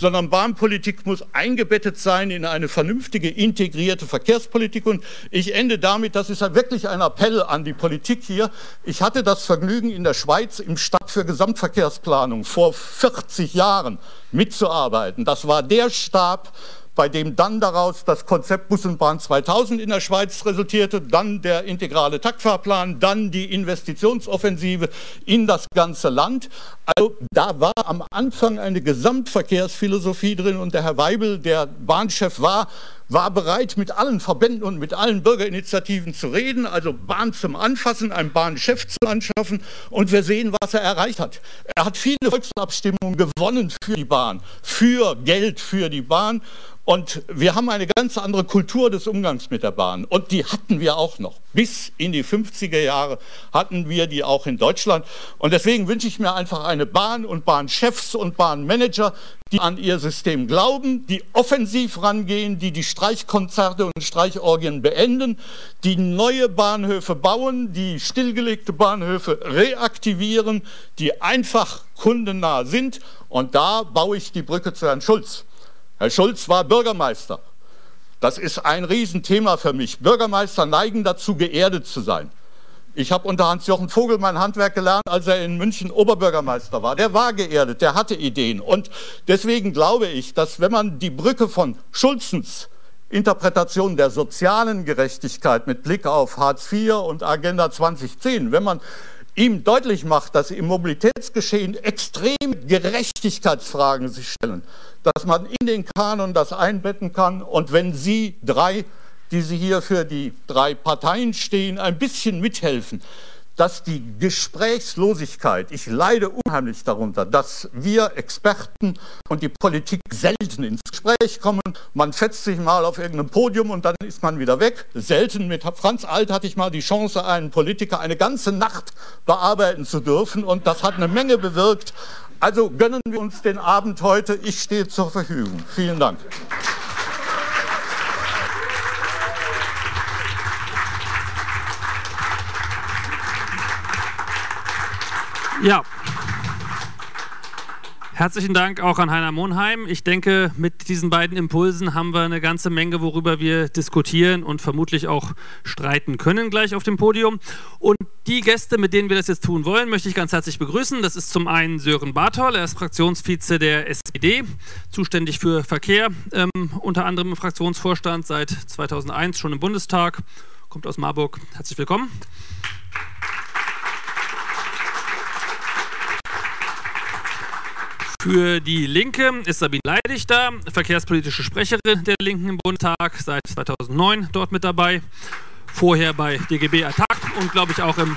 sondern Bahnpolitik muss eingebettet sein in eine vernünftige, integrierte Verkehrspolitik. Und ich ende damit, das ist ja wirklich ein Appell an die Politik hier. Ich hatte das Vergnügen, in der Schweiz im Stadt für Gesamtverkehrsplanung vor 40 Jahren mitzuarbeiten. Das war der Stab, bei dem dann daraus das Konzept Bus und Bahn 2000 in der Schweiz resultierte, dann der integrale Taktfahrplan, dann die Investitionsoffensive in das ganze Land. Also da war am Anfang eine Gesamtverkehrsphilosophie drin und der Herr Weibel, der Bahnchef war bereit, mit allen Verbänden und mit allen Bürgerinitiativen zu reden, also Bahn zum Anfassen, einen Bahnchef zu anschaffen, und wir sehen, was er erreicht hat. Er hat viele Volksabstimmungen gewonnen für die Bahn, für Geld für die Bahn, und wir haben eine ganz andere Kultur des Umgangs mit der Bahn, und die hatten wir auch noch. Bis in die 50er Jahre hatten wir die auch in Deutschland, und deswegen wünsche ich mir einfach eine Bahn und Bahnchefs und Bahnmanager, die an ihr System glauben, die offensiv rangehen, die die Streichkonzerte und Streichorgien beenden, die neue Bahnhöfe bauen, die stillgelegte Bahnhöfe reaktivieren, die einfach kundennah sind, und da baue ich die Brücke zu Herrn Schulz. Herr Schulz war Bürgermeister. Das ist ein Riesenthema für mich. Bürgermeister neigen dazu, geerdet zu sein. Ich habe unter Hans-Jochen Vogel mein Handwerk gelernt, als er in München Oberbürgermeister war. Der war geerdet, der hatte Ideen. Und deswegen glaube ich, dass wenn man die Brücke von Schulzens Interpretation der sozialen Gerechtigkeit mit Blick auf Hartz IV und Agenda 2010, wenn man ihm deutlich macht, dass im Mobilitätsgeschehen extreme Gerechtigkeitsfragen sich stellen, dass man in den Kanon das einbetten kann. Und wenn Sie drei, die Sie hier für die drei Parteien stehen, ein bisschen mithelfen, dass die Gesprächslosigkeit, ich leide unheimlich darunter, dass wir Experten und die Politik selten ins Gespräch kommen. Man fetzt sich mal auf irgendeinem Podium und dann ist man wieder weg. Selten. Mit Franz Alt hatte ich mal die Chance, einen Politiker eine ganze Nacht bearbeiten zu dürfen, und das hat eine Menge bewirkt. Also gönnen wir uns den Abend heute. Ich stehe zur Verfügung. Vielen Dank. Ja, herzlichen Dank auch an Heiner Monheim. Ich denke, mit diesen beiden Impulsen haben wir eine ganze Menge, worüber wir diskutieren und vermutlich auch streiten können gleich auf dem Podium. Und die Gäste, mit denen wir das jetzt tun wollen, möchte ich ganz herzlich begrüßen. Das ist zum einen Sören Bartol, er ist Fraktionsvize der SPD, zuständig für Verkehr, unter anderem im Fraktionsvorstand seit 2001, schon im Bundestag, kommt aus Marburg. Herzlich willkommen. Für die Linke ist Sabine Leidig da, verkehrspolitische Sprecherin der Linken im Bundestag, seit 2009 dort mit dabei, vorher bei DGB Attac und glaube ich auch im...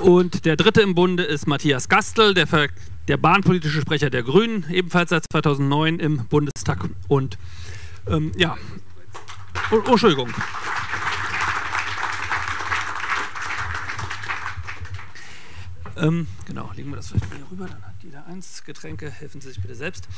Und der dritte im Bunde ist Matthias Gastel, der bahnpolitische Sprecher der Grünen, ebenfalls seit 2009 im Bundestag und ja... Oh, Entschuldigung. Genau, legen wir das vielleicht hier rüber, dann hat jeder eins. Getränke, helfen Sie sich bitte selbst.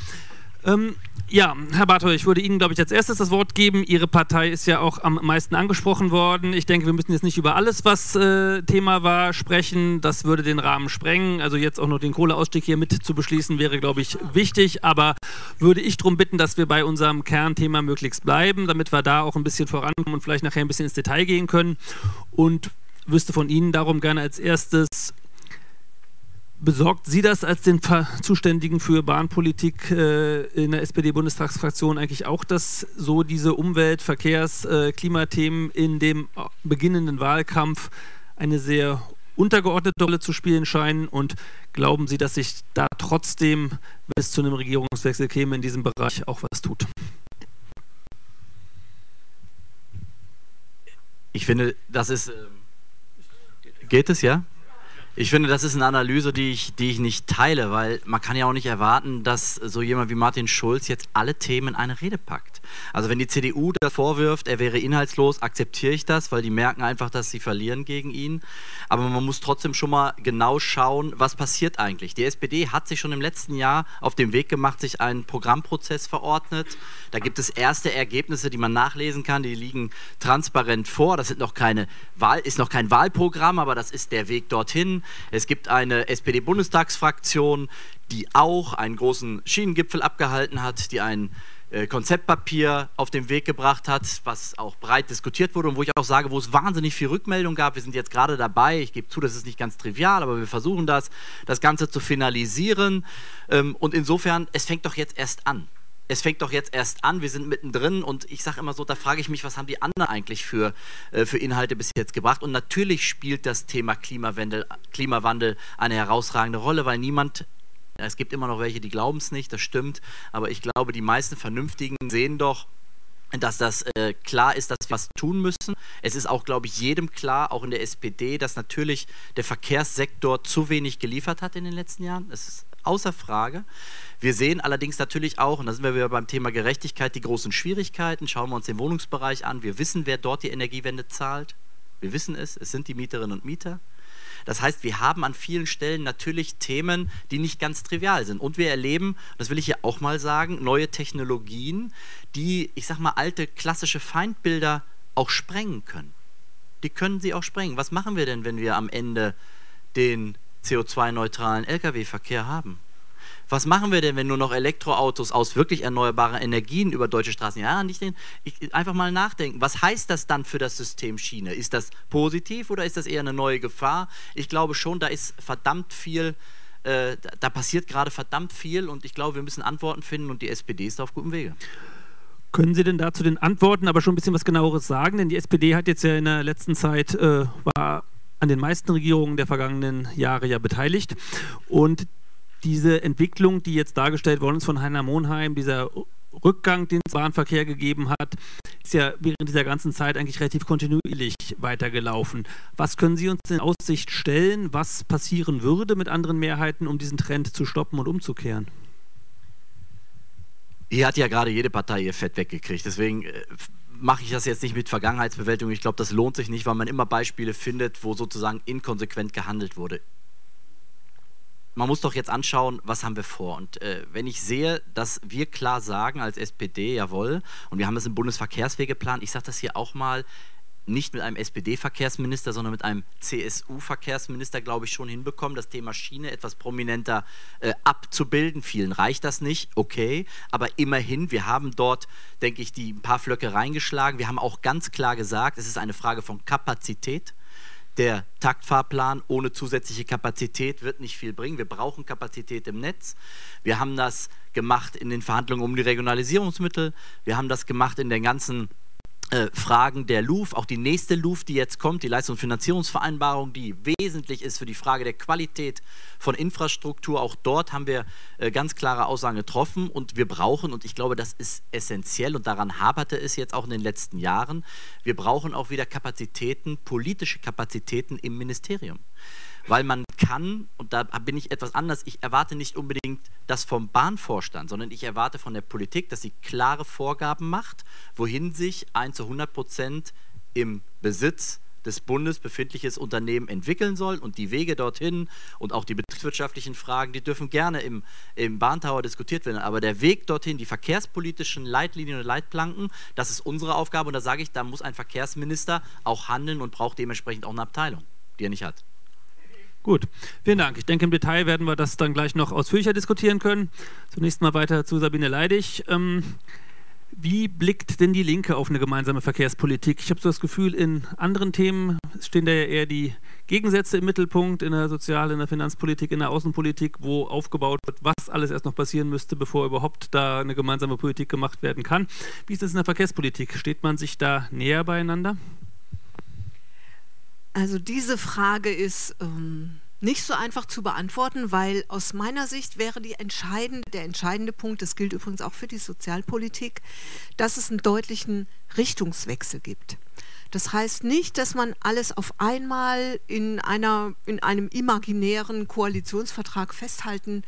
Ja, Herr Bartol, ich würde Ihnen, glaube ich, als erstes das Wort geben. Ihre Partei ist ja auch am meisten angesprochen worden. Ich denke, wir müssen jetzt nicht über alles, was Thema war, sprechen. Das würde den Rahmen sprengen. Also jetzt auch noch den Kohleausstieg hier mit zu beschließen, wäre, glaube ich, wichtig. Aber würde ich darum bitten, dass wir bei unserem Kernthema möglichst bleiben, damit wir da auch ein bisschen vorankommen und vielleicht nachher ein bisschen ins Detail gehen können. Und wüsste von Ihnen darum gerne als erstes, besorgt Sie das als den Zuständigen für Bahnpolitik in der SPD-Bundestagsfraktion eigentlich auch, dass so diese Umwelt-, Verkehrs-, Klimathemen in dem beginnenden Wahlkampf eine sehr untergeordnete Rolle zu spielen scheinen? Und glauben Sie, dass sich da trotzdem, wenn es zu einem Regierungswechsel käme, in diesem Bereich auch was tut? Ich finde, das ist... Geht es, ja? Ich finde, das ist eine Analyse, die ich nicht teile, weil man kann ja auch nicht erwarten, dass so jemand wie Martin Schulz jetzt alle Themen in eine Rede packt. Also wenn die CDU das vorwirft, er wäre inhaltslos, akzeptiere ich das, weil die merken einfach, dass sie verlieren gegen ihn. Aber man muss trotzdem schon mal genau schauen, was passiert eigentlich. Die SPD hat sich schon im letzten Jahr auf den Weg gemacht, sich einen Programmprozess verordnet. Da gibt es erste Ergebnisse, die man nachlesen kann, die liegen transparent vor. Das sind noch keine ist noch kein Wahlprogramm, aber das ist der Weg dorthin. Es gibt eine SPD-Bundestagsfraktion, die auch einen großen Schienengipfel abgehalten hat, die einen Konzeptpapier auf den Weg gebracht hat, was auch breit diskutiert wurde und wo ich auch sage, wo es wahnsinnig viel Rückmeldung gab. Wir sind jetzt gerade dabei, ich gebe zu, das ist nicht ganz trivial, aber wir versuchen das Ganze zu finalisieren und insofern, es fängt doch jetzt erst an. Es fängt doch jetzt erst an, wir sind mittendrin und ich sage immer so, da frage ich mich, was haben die anderen eigentlich für Inhalte bis jetzt gebracht? Und natürlich spielt das Thema Klimawandel eine herausragende Rolle, weil niemand, es gibt immer noch welche, die glauben es nicht, das stimmt, aber ich glaube, die meisten Vernünftigen sehen doch, dass das klar ist, dass wir was tun müssen. Es ist auch, glaube ich, jedem klar, auch in der SPD, dass natürlich der Verkehrssektor zu wenig geliefert hat in den letzten Jahren. Das ist außer Frage. Wir sehen allerdings natürlich auch, und da sind wir wieder beim Thema Gerechtigkeit, die großen Schwierigkeiten. Schauen wir uns den Wohnungsbereich an. Wir wissen, wer dort die Energiewende zahlt. Wir wissen es sind die Mieterinnen und Mieter. Das heißt, wir haben an vielen Stellen natürlich Themen, die nicht ganz trivial sind. Und wir erleben, das will ich hier auch mal sagen, neue Technologien, die, ich sag mal, alte klassische Feindbilder auch sprengen können. Die können sie auch sprengen. Was machen wir denn, wenn wir am Ende den CO2-neutralen Lkw-Verkehr haben? Was machen wir denn, wenn nur noch Elektroautos aus wirklich erneuerbaren Energien über deutsche Straßen? Ja, nicht den, einfach mal nachdenken. Was heißt das dann für das System Schiene? Ist das positiv oder ist das eher eine neue Gefahr? Ich glaube schon, da ist verdammt viel, da passiert gerade verdammt viel und ich glaube, wir müssen Antworten finden und die SPD ist auf gutem Wege. Können Sie denn da zu den Antworten aber schon ein bisschen was Genaueres sagen? Denn die SPD hat jetzt ja in der letzten Zeit, war an den meisten Regierungen der vergangenen Jahre ja beteiligt und diese Entwicklung, die jetzt dargestellt worden ist von Heiner Monheim, dieser Rückgang, den es Bahnverkehr gegeben hat, ist ja während dieser ganzen Zeit eigentlich relativ kontinuierlich weitergelaufen. Was können Sie uns in Aussicht stellen, was passieren würde mit anderen Mehrheiten, um diesen Trend zu stoppen und umzukehren? Hier hat ja gerade jede Partei ihr Fett weggekriegt, deswegen... mache ich das jetzt nicht mit Vergangenheitsbewältigung. Ich glaube, das lohnt sich nicht, weil man immer Beispiele findet, wo sozusagen inkonsequent gehandelt wurde. Man muss doch jetzt anschauen, was haben wir vor. Und wenn ich sehe, dass wir klar sagen als SPD, jawohl, und wir haben das im Bundesverkehrswegeplan, ich sage das hier auch mal, nicht mit einem SPD-Verkehrsminister, sondern mit einem CSU-Verkehrsminister, glaube ich, schon hinbekommen, das Thema Schiene etwas prominenter abzubilden. Vielen reicht das nicht, okay, aber immerhin, wir haben dort, denke ich, die ein paar Flöcke reingeschlagen. Wir haben auch ganz klar gesagt, es ist eine Frage von Kapazität. Der Taktfahrplan ohne zusätzliche Kapazität wird nicht viel bringen. Wir brauchen Kapazität im Netz. Wir haben das gemacht in den Verhandlungen um die Regionalisierungsmittel. Wir haben das gemacht in den ganzen Fragen der LUF, auch die nächste LUF, die jetzt kommt, die Leistungs- und Finanzierungsvereinbarung, die wesentlich ist für die Frage der Qualität von Infrastruktur. Auch dort haben wir ganz klare Aussagen getroffen und wir brauchen, und ich glaube, das ist essentiell und daran haperte es jetzt auch in den letzten Jahren, wir brauchen auch wieder Kapazitäten, politische Kapazitäten im Ministerium. Weil man kann, und da bin ich etwas anders, ich erwarte nicht unbedingt das vom Bahnvorstand, sondern ich erwarte von der Politik, dass sie klare Vorgaben macht, wohin sich ein zu 100% im Besitz des Bundes befindliches Unternehmen entwickeln soll, und die Wege dorthin und auch die betriebswirtschaftlichen Fragen, die dürfen gerne im Bahntower diskutiert werden, aber der Weg dorthin, die verkehrspolitischen Leitlinien und Leitplanken, das ist unsere Aufgabe, und da sage ich, da muss ein Verkehrsminister auch handeln und braucht dementsprechend auch eine Abteilung, die er nicht hat. Gut, vielen Dank. Ich denke, im Detail werden wir das dann gleich noch ausführlicher diskutieren können. Zunächst mal weiter zu Sabine Leidig. Wie blickt denn die Linke auf eine gemeinsame Verkehrspolitik? Ich habe so das Gefühl, in anderen Themen stehen da ja eher die Gegensätze im Mittelpunkt, in der Sozial-, in der Finanzpolitik, in der Außenpolitik, wo aufgebaut wird, was alles erst noch passieren müsste, bevor überhaupt da eine gemeinsame Politik gemacht werden kann. Wie ist es in der Verkehrspolitik? Steht man sich da näher beieinander? Also diese Frage ist nicht so einfach zu beantworten, weil aus meiner Sicht wäre der entscheidende Punkt, das gilt übrigens auch für die Sozialpolitik, dass es einen deutlichen Richtungswechsel gibt. Das heißt nicht, dass man alles auf einmal in einem imaginären Koalitionsvertrag festhalten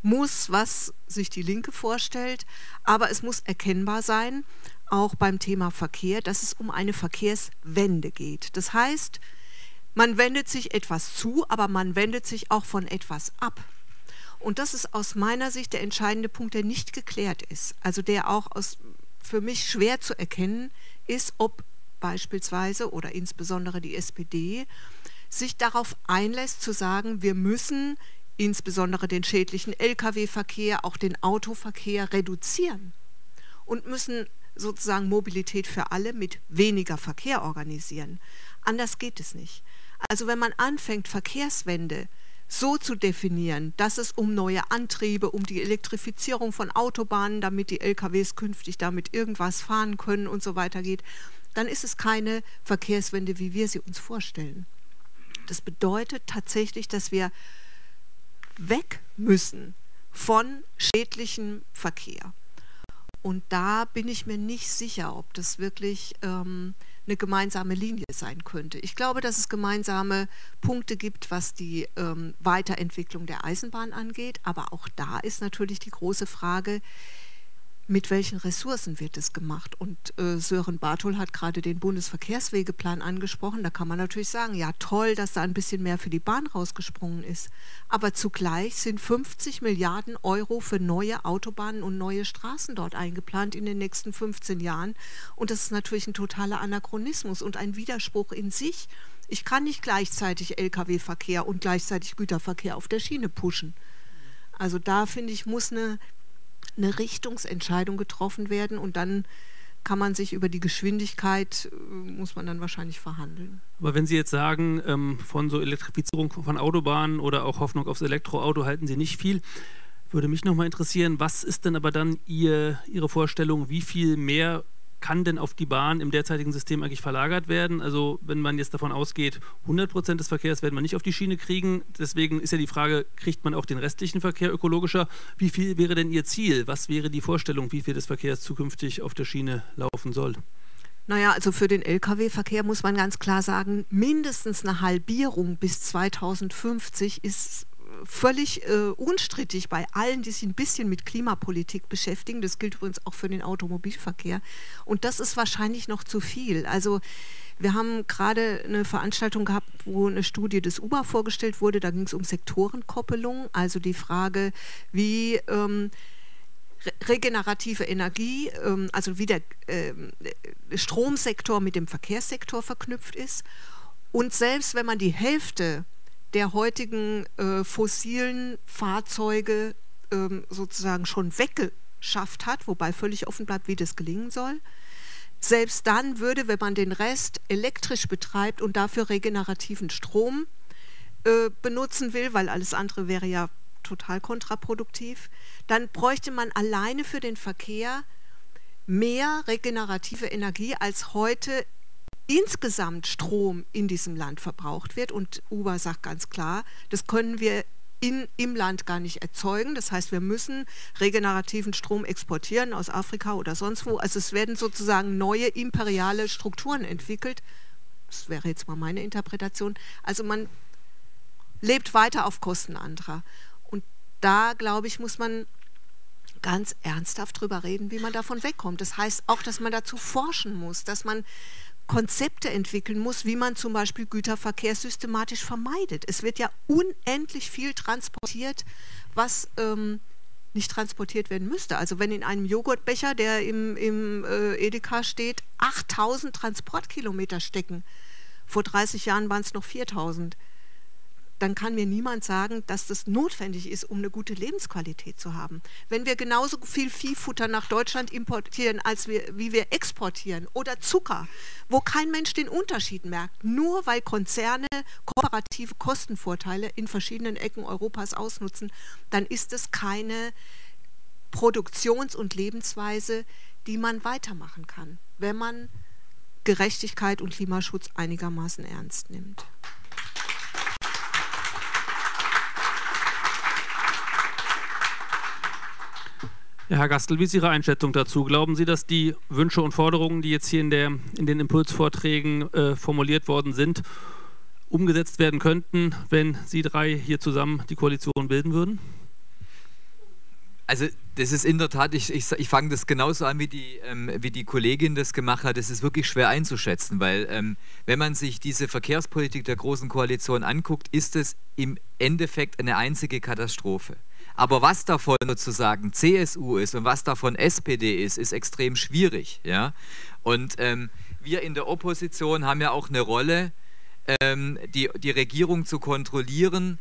muss, was sich die Linke vorstellt, aber es muss erkennbar sein, auch beim Thema Verkehr, dass es um eine Verkehrswende geht. Das heißt, man wendet sich etwas zu, aber man wendet sich auch von etwas ab. Und das ist aus meiner Sicht der entscheidende Punkt, der nicht geklärt ist. Also der auch für mich schwer zu erkennen ist, ob beispielsweise oder insbesondere die SPD sich darauf einlässt zu sagen, wir müssen insbesondere den schädlichen Lkw-Verkehr, auch den Autoverkehr reduzieren und müssen sozusagen Mobilität für alle mit weniger Verkehr organisieren. Anders geht es nicht. Also wenn man anfängt, Verkehrswende so zu definieren, dass es um neue Antriebe, um die Elektrifizierung von Autobahnen, damit die LKWs künftig damit irgendwas fahren können und so weiter geht, dann ist es keine Verkehrswende, wie wir sie uns vorstellen. Das bedeutet tatsächlich, dass wir weg müssen von schädlichem Verkehr. Und da bin ich mir nicht sicher, ob das wirklich eine gemeinsame Linie sein könnte. Ich glaube, dass es gemeinsame Punkte gibt, was die Weiterentwicklung der Eisenbahn angeht. Aber auch da ist natürlich die große Frage, mit welchen Ressourcen wird es gemacht? Und Sören Bartol hat gerade den Bundesverkehrswegeplan angesprochen. Da kann man natürlich sagen, ja toll, dass da ein bisschen mehr für die Bahn rausgesprungen ist. Aber zugleich sind 50 Milliarden Euro für neue Autobahnen und neue Straßen dort eingeplant in den nächsten 15 Jahren. Und das ist natürlich ein totaler Anachronismus und ein Widerspruch in sich. Ich kann nicht gleichzeitig Lkw-Verkehr und gleichzeitig Güterverkehr auf der Schiene pushen. Also da, finde ich, muss eine Richtungsentscheidung getroffen werden, und dann kann man sich über die Geschwindigkeit, muss man dann wahrscheinlich verhandeln. Aber wenn Sie jetzt sagen, von so Elektrifizierung von Autobahnen oder auch Hoffnung aufs Elektroauto halten Sie nicht viel, würde mich nochmal interessieren, was ist denn aber dann Ihre Vorstellung, wie viel mehr kann denn auf die Bahn im derzeitigen System eigentlich verlagert werden? Also wenn man jetzt davon ausgeht, 100% des Verkehrs werden wir nicht auf die Schiene kriegen. Deswegen ist ja die Frage, kriegt man auch den restlichen Verkehr ökologischer? Wie viel wäre denn Ihr Ziel? Was wäre die Vorstellung, wie viel des Verkehrs zukünftig auf der Schiene laufen soll? Naja, also für den Lkw-Verkehr muss man ganz klar sagen, mindestens eine Halbierung bis 2050 ist völlig unstrittig bei allen, die sich ein bisschen mit Klimapolitik beschäftigen. Das gilt übrigens auch für den Automobilverkehr. Und das ist wahrscheinlich noch zu viel. Also wir haben gerade eine Veranstaltung gehabt, wo eine Studie des UBA vorgestellt wurde. Da ging es um Sektorenkoppelung, also die Frage, wie regenerative Energie, also wie der Stromsektor mit dem Verkehrssektor verknüpft ist. Und selbst wenn man die Hälfte der heutigen fossilen Fahrzeuge sozusagen schon weggeschafft hat, wobei völlig offen bleibt, wie das gelingen soll. Selbst dann würde, wenn man den Rest elektrisch betreibt und dafür regenerativen Strom benutzen will, weil alles andere wäre ja total kontraproduktiv, dann bräuchte man alleine für den Verkehr mehr regenerative Energie, als heute insgesamt Strom in diesem Land verbraucht wird. Und Uber sagt ganz klar, das können wir im Land gar nicht erzeugen. Das heißt, wir müssen regenerativen Strom exportieren aus Afrika oder sonst wo. Also es werden sozusagen neue imperiale Strukturen entwickelt. Das wäre jetzt mal meine Interpretation. Also man lebt weiter auf Kosten anderer. Und da, glaube ich, muss man ganz ernsthaft drüber reden, wie man davon wegkommt. Das heißt auch, dass man dazu forschen muss, dass man Konzepte entwickeln muss, wie man zum Beispiel Güterverkehr systematisch vermeidet. Es wird ja unendlich viel transportiert, was nicht transportiert werden müsste. Also wenn in einem Joghurtbecher, der im Edeka steht, 8.000 Transportkilometer stecken, vor 30 Jahren waren es noch 4.000, dann kann mir niemand sagen, dass das notwendig ist, um eine gute Lebensqualität zu haben. Wenn wir genauso viel Viehfutter nach Deutschland importieren, als wie wir exportieren, oder Zucker, wo kein Mensch den Unterschied merkt, nur weil Konzerne kooperative Kostenvorteile in verschiedenen Ecken Europas ausnutzen, dann ist es keine Produktions- und Lebensweise, die man weitermachen kann, wenn man Gerechtigkeit und Klimaschutz einigermaßen ernst nimmt. Ja, Herr Gastel, wie ist Ihre Einschätzung dazu? Glauben Sie, dass die Wünsche und Forderungen, die jetzt hier in den Impulsvorträgen formuliert worden sind, umgesetzt werden könnten, wenn Sie drei hier zusammen die Koalition bilden würden? Also das ist in der Tat, ich fange das genauso an, wie die Kollegin das gemacht hat. Das ist wirklich schwer einzuschätzen, weil wenn man sich diese Verkehrspolitik der Großen Koalition anguckt, ist es im Endeffekt eine einzige Katastrophe. Aber was davon sozusagen CSU ist und was davon SPD ist, ist extrem schwierig. Ja? Und wir in der Opposition haben ja auch eine Rolle, die Regierung zu kontrollieren.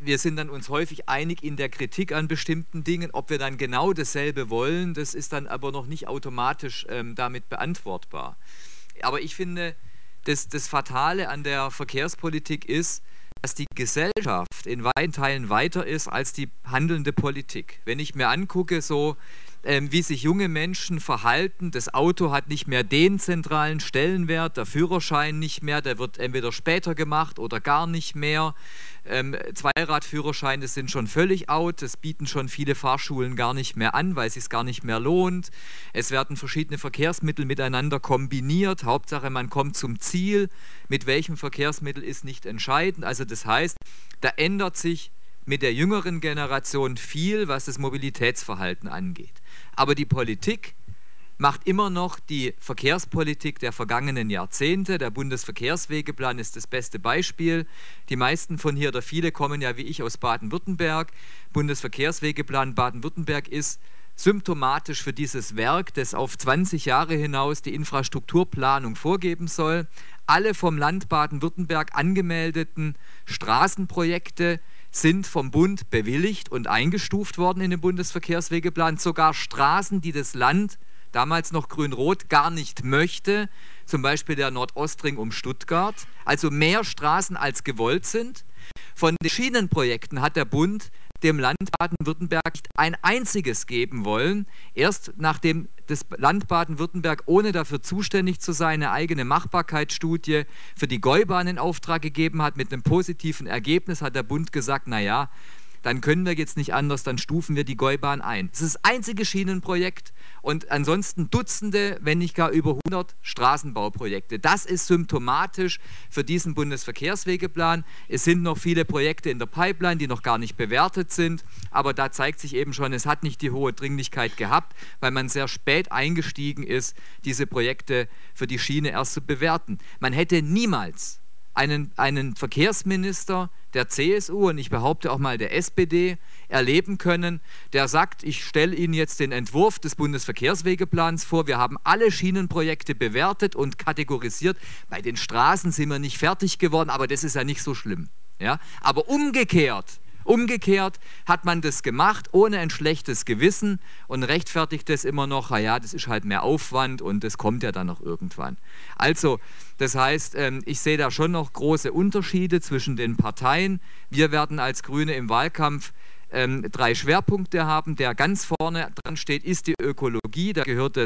Wir sind dann uns häufig einig in der Kritik an bestimmten Dingen. Ob wir dann genau dasselbe wollen, das ist dann aber noch nicht automatisch damit beantwortbar. Aber ich finde, das Fatale an der Verkehrspolitik ist, dass die Gesellschaft in weiten Teilen weiter ist als die handelnde Politik. Wenn ich mir angucke, so wie sich junge Menschen verhalten, das Auto hat nicht mehr den zentralen Stellenwert, der Führerschein nicht mehr, der wird entweder später gemacht oder gar nicht mehr. Zweiradführerscheine sind schon völlig out, das bieten schon viele Fahrschulen gar nicht mehr an, weil es sich gar nicht mehr lohnt. Es werden verschiedene Verkehrsmittel miteinander kombiniert, Hauptsache man kommt zum Ziel, mit welchem Verkehrsmittel ist nicht entscheidend. Also das heißt, da ändert sich mit der jüngeren Generation viel, was das Mobilitätsverhalten angeht. Aber die Politik macht immer noch die Verkehrspolitik der vergangenen Jahrzehnte. Der Bundesverkehrswegeplan ist das beste Beispiel. Die meisten von hier oder viele kommen ja wie ich aus Baden-Württemberg. Bundesverkehrswegeplan Baden-Württemberg ist symptomatisch für dieses Werk, das auf 20 Jahre hinaus die Infrastrukturplanung vorgeben soll. Alle vom Land Baden-Württemberg angemeldeten Straßenprojekte sind vom Bund bewilligt und eingestuft worden in den Bundesverkehrswegeplan. Sogar Straßen, die das Land, damals noch grün-rot, gar nicht möchte, zum Beispiel der Nordostring um Stuttgart, also mehr Straßen als gewollt sind. Von den Schienenprojekten hat der Bund dem Land Baden-Württemberg nicht ein einziges geben wollen. Erst nachdem das Land Baden-Württemberg, ohne dafür zuständig zu sein, eine eigene Machbarkeitsstudie für die Gäubahn in Auftrag gegeben hat, mit einem positiven Ergebnis, hat der Bund gesagt, naja, dann können wir jetzt nicht anders, dann stufen wir die Gäubahn ein. Es ist das einzige Schienenprojekt und ansonsten Dutzende, wenn nicht gar über 100 Straßenbauprojekte. Das ist symptomatisch für diesen Bundesverkehrswegeplan. Es sind noch viele Projekte in der Pipeline, die noch gar nicht bewertet sind, aber da zeigt sich eben schon, es hat nicht die hohe Dringlichkeit gehabt, weil man sehr spät eingestiegen ist, diese Projekte für die Schiene erst zu bewerten. Man hätte niemals einen Verkehrsminister der CSU und ich behaupte auch mal der SPD erleben können, der sagt, ich stelle Ihnen jetzt den Entwurf des Bundesverkehrswegeplans vor, wir haben alle Schienenprojekte bewertet und kategorisiert, bei den Straßen sind wir nicht fertig geworden, aber das ist ja nicht so schlimm. Ja? Aber umgekehrt hat man das gemacht, ohne ein schlechtes Gewissen und rechtfertigt das immer noch, naja, das ist halt mehr Aufwand und das kommt ja dann noch irgendwann. Also, das heißt, ich sehe da schon noch große Unterschiede zwischen den Parteien. Wir werden als Grüne im Wahlkampf drei Schwerpunkte haben. Der ganz vorne dran steht, ist die Ökologie, da gehört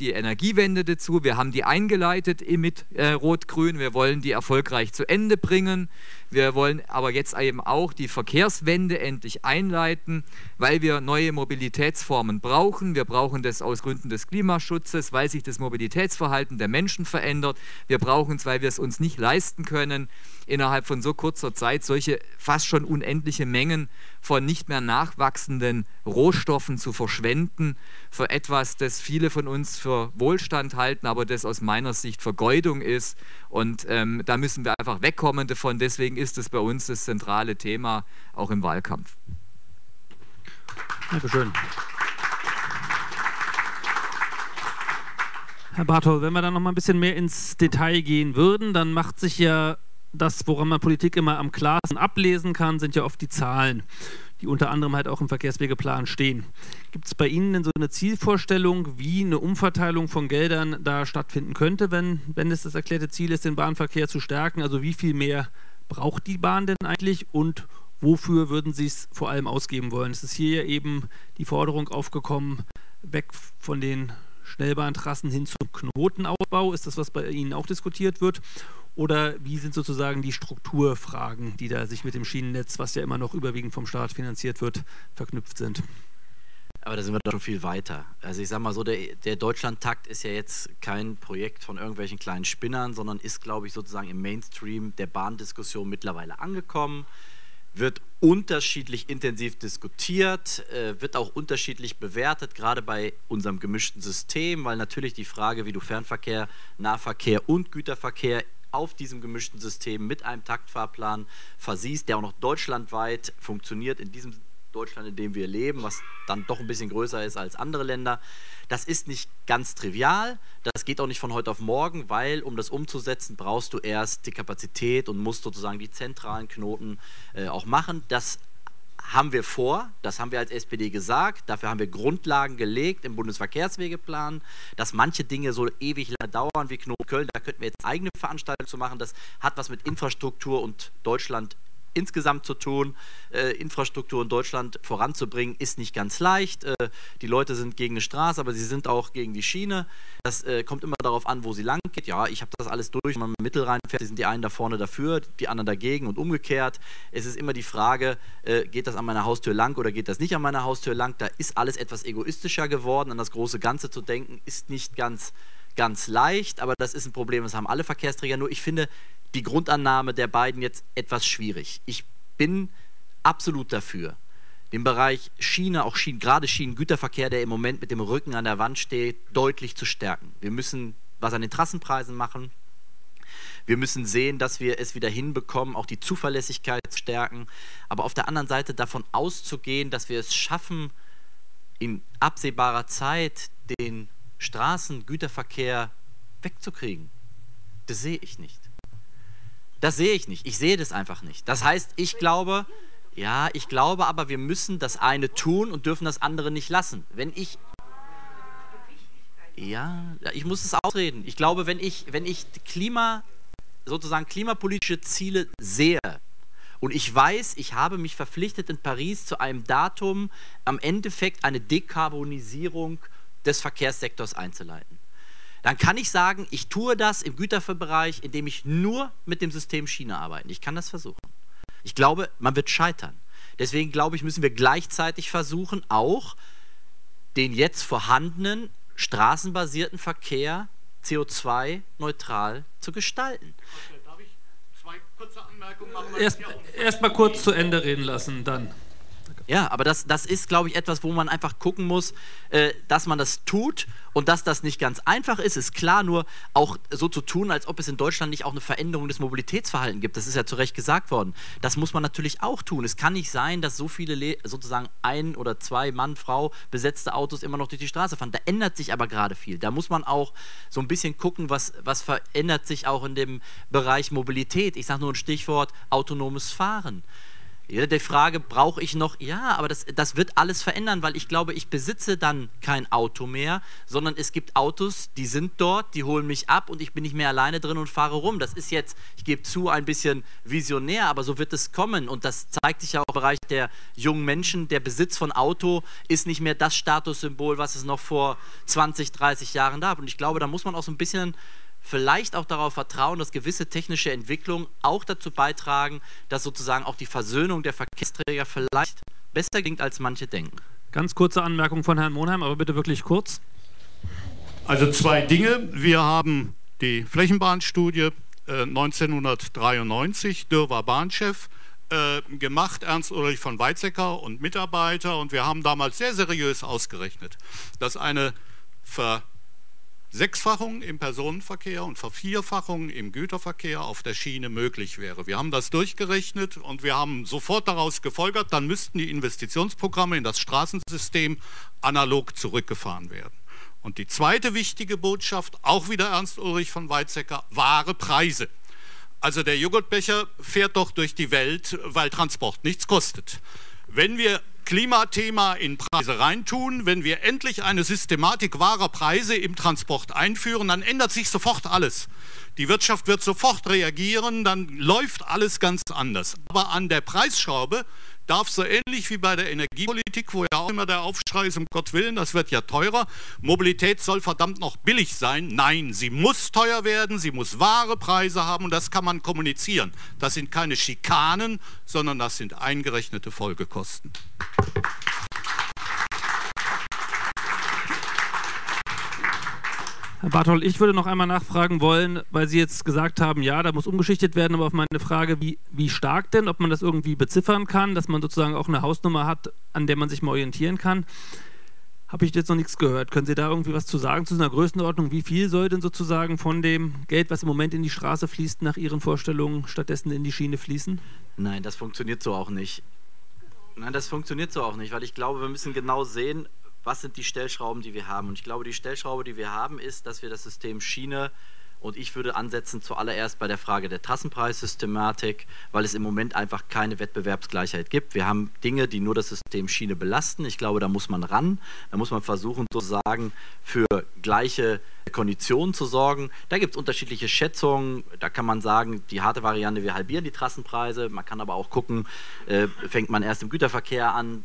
die Energiewende dazu. Wir haben die eingeleitet mit Rot-Grün, wir wollen die erfolgreich zu Ende bringen. Wir wollen aber jetzt eben auch die Verkehrswende endlich einleiten, weil wir neue Mobilitätsformen brauchen. Wir brauchen das aus Gründen des Klimaschutzes, weil sich das Mobilitätsverhalten der Menschen verändert. Wir brauchen es, weil wir es uns nicht leisten können, innerhalb von so kurzer Zeit solche fast schon unendliche Mengen von nicht mehr nachwachsenden Rohstoffen zu verschwenden, für etwas, das viele von uns für Wohlstand halten, aber das aus meiner Sicht Vergeudung ist. Und da müssen wir einfach wegkommen davon. Deswegen ist es bei uns das zentrale Thema, auch im Wahlkampf. Dankeschön. Herr Bartol, wenn wir da noch mal ein bisschen mehr ins Detail gehen würden, dann macht sich ja das, woran man Politik immer am klarsten ablesen kann, sind ja oft die Zahlen, die unter anderem halt auch im Verkehrswegeplan stehen. Gibt es bei Ihnen denn so eine Zielvorstellung, wie eine Umverteilung von Geldern da stattfinden könnte, wenn es das erklärte Ziel ist, den Bahnverkehr zu stärken? Also wie viel mehr braucht die Bahn denn eigentlich und wofür würden Sie es vor allem ausgeben wollen? Es ist hier ja eben die Forderung aufgekommen, weg von den Schnellbahntrassen hin zum Knotenausbau. Ist das, was bei Ihnen auch diskutiert wird? Oder wie sind sozusagen die Strukturfragen, die da sich mit dem Schienennetz, was ja immer noch überwiegend vom Staat finanziert wird, verknüpft sind? Aber da sind wir doch schon viel weiter. Also ich sage mal so, der Deutschlandtakt ist ja jetzt kein Projekt von irgendwelchen kleinen Spinnern, sondern ist, glaube ich, sozusagen im Mainstream der Bahndiskussion mittlerweile angekommen, wird unterschiedlich intensiv diskutiert, wird auch unterschiedlich bewertet, gerade bei unserem gemischten System, weil natürlich die Frage, wie du Fernverkehr, Nahverkehr und Güterverkehr auf diesem gemischten System mit einem Taktfahrplan versiehst, der auch noch deutschlandweit funktioniert, in diesem Deutschland, in dem wir leben, was dann doch ein bisschen größer ist als andere Länder. Das ist nicht ganz trivial, das geht auch nicht von heute auf morgen, weil um das umzusetzen, brauchst du erst die Kapazität und musst sozusagen die zentralen Knoten auch machen. Das haben wir vor, das haben wir als SPD gesagt, dafür haben wir Grundlagen gelegt im Bundesverkehrswegeplan, dass manche Dinge so ewig lange dauern wie Knoten Köln, da könnten wir jetzt eigene Veranstaltungen zu machen, das hat was mit Infrastruktur und Deutschland insgesamt zu tun. Infrastruktur in Deutschland voranzubringen, ist nicht ganz leicht. Die Leute sind gegen eine Straße, aber sie sind auch gegen die Schiene. Das kommt immer darauf an, wo sie lang geht. Ja, ich habe das alles durch. Wenn man mit Mittel reinfährt, sind die einen da vorne dafür, die anderen dagegen und umgekehrt. Es ist immer die Frage, geht das an meiner Haustür lang oder geht das nicht an meiner Haustür lang? Da ist alles etwas egoistischer geworden. An das große Ganze zu denken, ist nicht ganz leicht, aber das ist ein Problem, das haben alle Verkehrsträger. Nur ich finde die Grundannahme der beiden jetzt etwas schwierig. Ich bin absolut dafür, den Bereich Schiene, auch gerade Schienengüterverkehr, der im Moment mit dem Rücken an der Wand steht, deutlich zu stärken. Wir müssen was an den Trassenpreisen machen. Wir müssen sehen, dass wir es wieder hinbekommen, auch die Zuverlässigkeit zu stärken. Aber auf der anderen Seite davon auszugehen, dass wir es schaffen, in absehbarer Zeit den Straßengüterverkehr wegzukriegen, das sehe ich nicht. Das sehe ich nicht. Ich sehe das einfach nicht. Das heißt, ich glaube, aber wir müssen das eine tun und dürfen das andere nicht lassen. Wenn ich... Ja, ich muss es ausreden. Ich glaube, wenn ich klimapolitische Ziele sehe und ich weiß, ich habe mich verpflichtet in Paris zu einem Datum, am Endeffekt eine Dekarbonisierung des Verkehrssektors einzuleiten, dann kann ich sagen, ich tue das im Güterbereich, indem ich nur mit dem System Schiene arbeite. Ich kann das versuchen. Ich glaube, man wird scheitern. Deswegen glaube ich, müssen wir gleichzeitig versuchen, auch den jetzt vorhandenen straßenbasierten Verkehr CO2-neutral zu gestalten. Darf ich zwei kurze Anmerkungen machen? Erstmal kurz zu Ende reden lassen, dann. Ja, aber das ist, glaube ich, etwas, wo man einfach gucken muss, dass man das tut und dass das nicht ganz einfach ist, ist klar, nur auch so zu tun, als ob es in Deutschland nicht auch eine Veränderung des Mobilitätsverhaltens gibt. Das ist ja zu Recht gesagt worden. Das muss man natürlich auch tun. Es kann nicht sein, dass so viele sozusagen ein- oder zwei Mann, Frau besetzte Autos immer noch durch die Straße fahren. Da ändert sich aber gerade viel. Da muss man auch so ein bisschen gucken, was verändert sich auch in dem Bereich Mobilität. Ich sage nur ein Stichwort, autonomes Fahren. Die Frage, brauche ich noch? Ja, aber das wird alles verändern, weil ich glaube, ich besitze dann kein Auto mehr, sondern es gibt Autos, die sind dort, die holen mich ab und ich bin nicht mehr alleine drin und fahre rum. Das ist jetzt, ich gebe zu, ein bisschen visionär, aber so wird es kommen und das zeigt sich ja auch im Bereich der jungen Menschen. Der Besitz von Auto ist nicht mehr das Statussymbol, was es noch vor 20, 30 Jahren gab. Und ich glaube, da muss man auch so ein bisschen... vielleicht auch darauf vertrauen, dass gewisse technische Entwicklungen auch dazu beitragen, dass sozusagen auch die Versöhnung der Verkehrsträger vielleicht besser klingt, als manche denken. Ganz kurze Anmerkung von Herrn Monheim, aber bitte wirklich kurz. Also zwei Dinge. Wir haben die Flächenbahnstudie 1993, Dürr war Bahnchef. gemacht, Ernst Ulrich von Weizsäcker und Mitarbeiter, und wir haben damals sehr seriös ausgerechnet, dass eine Versechsfachung im Personenverkehr und Vervierfachung im Güterverkehr auf der Schiene möglich wäre. Wir haben das durchgerechnet und wir haben sofort daraus gefolgert, dann müssten die Investitionsprogramme in das Straßensystem analog zurückgefahren werden. Und die zweite wichtige Botschaft, auch wieder Ernst Ulrich von Weizsäcker, wahre Preise. Also der Joghurtbecher fährt doch durch die Welt, weil Transport nichts kostet. Wenn wir Klimathema in Preise reintun, wenn wir endlich eine Systematik wahrer Preise im Transport einführen, dann ändert sich sofort alles. Die Wirtschaft wird sofort reagieren, dann läuft alles ganz anders. Aber an der Preisschraube darf so ähnlich wie bei der Energiepolitik, wo ja auch immer der Aufschrei ist, um Gottes Willen, das wird ja teurer, Mobilität soll verdammt noch billig sein. Nein, sie muss teuer werden, sie muss wahre Preise haben und das kann man kommunizieren. Das sind keine Schikanen, sondern das sind eingerechnete Folgekosten. Herr Bartol, ich würde noch einmal nachfragen wollen, weil Sie jetzt gesagt haben, ja, da muss umgeschichtet werden, aber auf meine Frage, wie stark denn, ob man das irgendwie beziffern kann, dass man sozusagen auch eine Hausnummer hat, an der man sich mal orientieren kann, habe ich jetzt noch nichts gehört. Können Sie da irgendwie was zu sagen, zu einer Größenordnung, wie viel soll denn sozusagen von dem Geld, was im Moment in die Straße fließt, nach Ihren Vorstellungen stattdessen in die Schiene fließen? Nein, das funktioniert so auch nicht. Nein, das funktioniert so auch nicht, weil ich glaube, wir müssen genau sehen, was sind die Stellschrauben, die wir haben. Und ich glaube, die Stellschraube, die wir haben, ist, dass wir das System Schiene, und ich würde ansetzen zuallererst bei der Frage der Trassenpreissystematik, weil es im Moment einfach keine Wettbewerbsgleichheit gibt. Wir haben Dinge, die nur das System Schiene belasten. Ich glaube, da muss man ran. Da muss man versuchen, sozusagen für gleiche Konditionen zu sorgen. Da gibt es unterschiedliche Schätzungen. Da kann man sagen, die harte Variante, wir halbieren die Trassenpreise. Man kann aber auch gucken, fängt man erst im Güterverkehr an,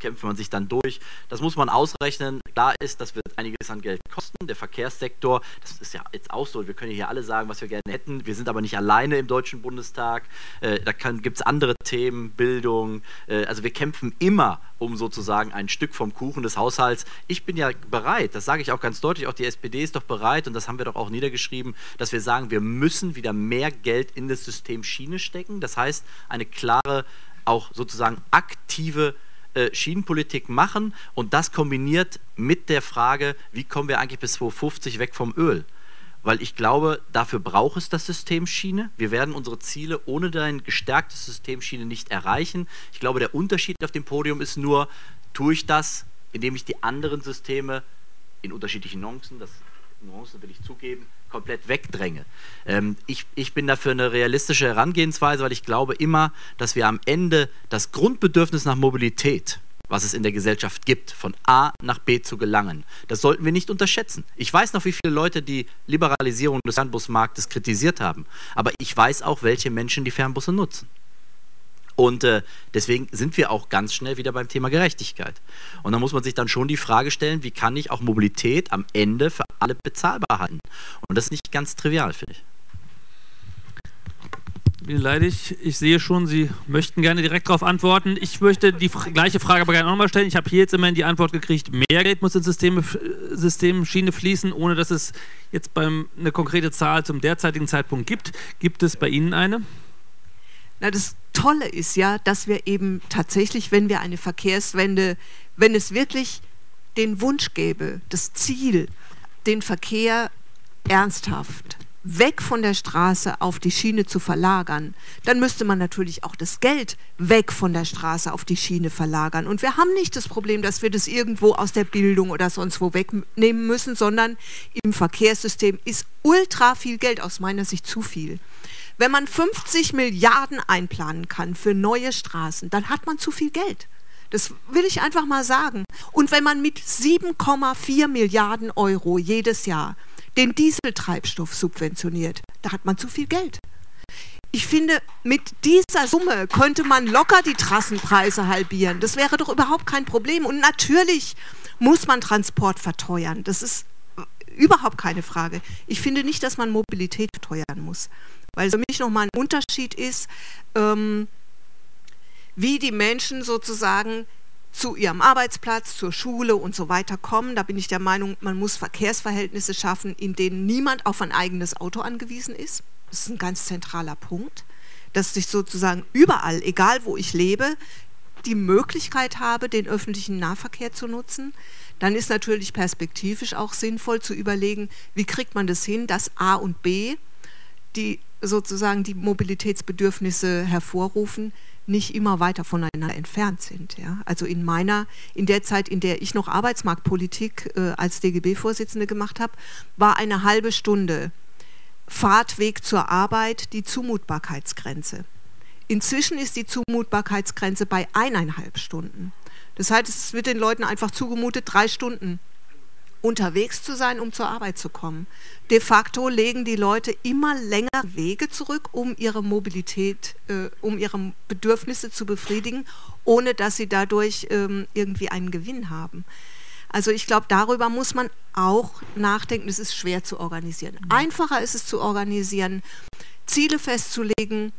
kämpft man sich dann durch. Das muss man ausrechnen. Klar ist, das wird einiges an Geld kosten. Der Verkehrssektor, das ist ja jetzt auch so, wir können hier alle sagen, was wir gerne hätten. Wir sind aber nicht alleine im Deutschen Bundestag. Da gibt es andere Themen, Bildung. Also wir kämpfen immer um sozusagen ein Stück vom Kuchen des Haushalts. Ich bin ja bereit, das sage ich auch ganz deutlich, auch die SPD ist doch bereit, und das haben wir doch auch niedergeschrieben, dass wir sagen, wir müssen wieder mehr Geld in das System Schiene stecken. Das heißt, eine klare, auch sozusagen aktive Schienenpolitik machen, und das kombiniert mit der Frage, wie kommen wir eigentlich bis 2050 weg vom Öl? Weil ich glaube, dafür braucht es das System Schiene. Wir werden unsere Ziele ohne ein gestärktes System Schiene nicht erreichen. Ich glaube, der Unterschied auf dem Podium ist nur, tue ich das, indem ich die anderen Systeme in unterschiedlichen Nuancen, das Nuancen will ich zugeben, komplett wegdränge. Ich bin dafür eine realistische Herangehensweise, weil ich glaube immer, dass wir am Ende das Grundbedürfnis nach Mobilität, was es in der Gesellschaft gibt, von A nach B zu gelangen, das sollten wir nicht unterschätzen. Ich weiß noch, wie viele Leute die Liberalisierung des Fernbusmarktes kritisiert haben, aber ich weiß auch, welche Menschen die Fernbusse nutzen. Und deswegen sind wir auch ganz schnell wieder beim Thema Gerechtigkeit. Und da muss man sich dann schon die Frage stellen, wie kann ich auch Mobilität am Ende für alle bezahlbar halten? Und das ist nicht ganz trivial, finde ich. Sabine Leidig, ich sehe schon, Sie möchten gerne direkt darauf antworten. Ich möchte die gleiche Frage aber gerne auch nochmal stellen. Ich habe hier jetzt immerhin die Antwort gekriegt, mehr Geld muss ins System Schiene fließen, ohne dass es jetzt eine konkrete Zahl zum derzeitigen Zeitpunkt gibt. Gibt es bei Ihnen eine? Na, das Tolle ist ja, dass wir eben tatsächlich, wenn wir eine Verkehrswende, wenn es wirklich den Wunsch gäbe, das Ziel, den Verkehr ernsthaft weg von der Straße auf die Schiene zu verlagern, dann müsste man natürlich auch das Geld weg von der Straße auf die Schiene verlagern. Und wir haben nicht das Problem, dass wir das irgendwo aus der Bildung oder sonst wo wegnehmen müssen, sondern im Verkehrssystem ist ultra viel Geld, aus meiner Sicht zu viel. Wenn man 50 Milliarden einplanen kann für neue Straßen, dann hat man zu viel Geld. Das will ich einfach mal sagen. Und wenn man mit 7,4 Milliarden Euro jedes Jahr den Dieseltreibstoff subventioniert, da hat man zu viel Geld. Ich finde, mit dieser Summe könnte man locker die Trassenpreise halbieren. Das wäre doch überhaupt kein Problem. Und natürlich muss man Transport verteuern. Das ist überhaupt keine Frage. Ich finde nicht, dass man Mobilität verteuern muss. Weil es für mich nochmal ein Unterschied ist, wie die Menschen sozusagen zu ihrem Arbeitsplatz, zur Schule und so weiter kommen. Da bin ich der Meinung, man muss Verkehrsverhältnisse schaffen, in denen niemand auf ein eigenes Auto angewiesen ist. Das ist ein ganz zentraler Punkt. dass ich sozusagen überall, egal wo ich lebe, die Möglichkeit habe, den öffentlichen Nahverkehr zu nutzen, dann ist natürlich perspektivisch auch sinnvoll zu überlegen, wie kriegt man das hin, dass A und B, die sozusagen die Mobilitätsbedürfnisse hervorrufen, nicht immer weiter voneinander entfernt sind. Ja? Also in der Zeit, in der ich noch Arbeitsmarktpolitik als DGB-Vorsitzende gemacht habe, war eine halbe Stunde Fahrtweg zur Arbeit die Zumutbarkeitsgrenze. Inzwischen ist die Zumutbarkeitsgrenze bei 1,5 Stunden. Das heißt, es wird den Leuten einfach zugemutet, 3 Stunden unterwegs zu sein, um zur Arbeit zu kommen. De facto legen die Leute immer länger Wege zurück, um ihre Mobilität, um ihre Bedürfnisse zu befriedigen, ohne dass sie dadurch irgendwie einen Gewinn haben. Also ich glaube, darüber muss man auch nachdenken. Es ist schwer zu organisieren. Einfacher ist es zu organisieren, Ziele festzulegen,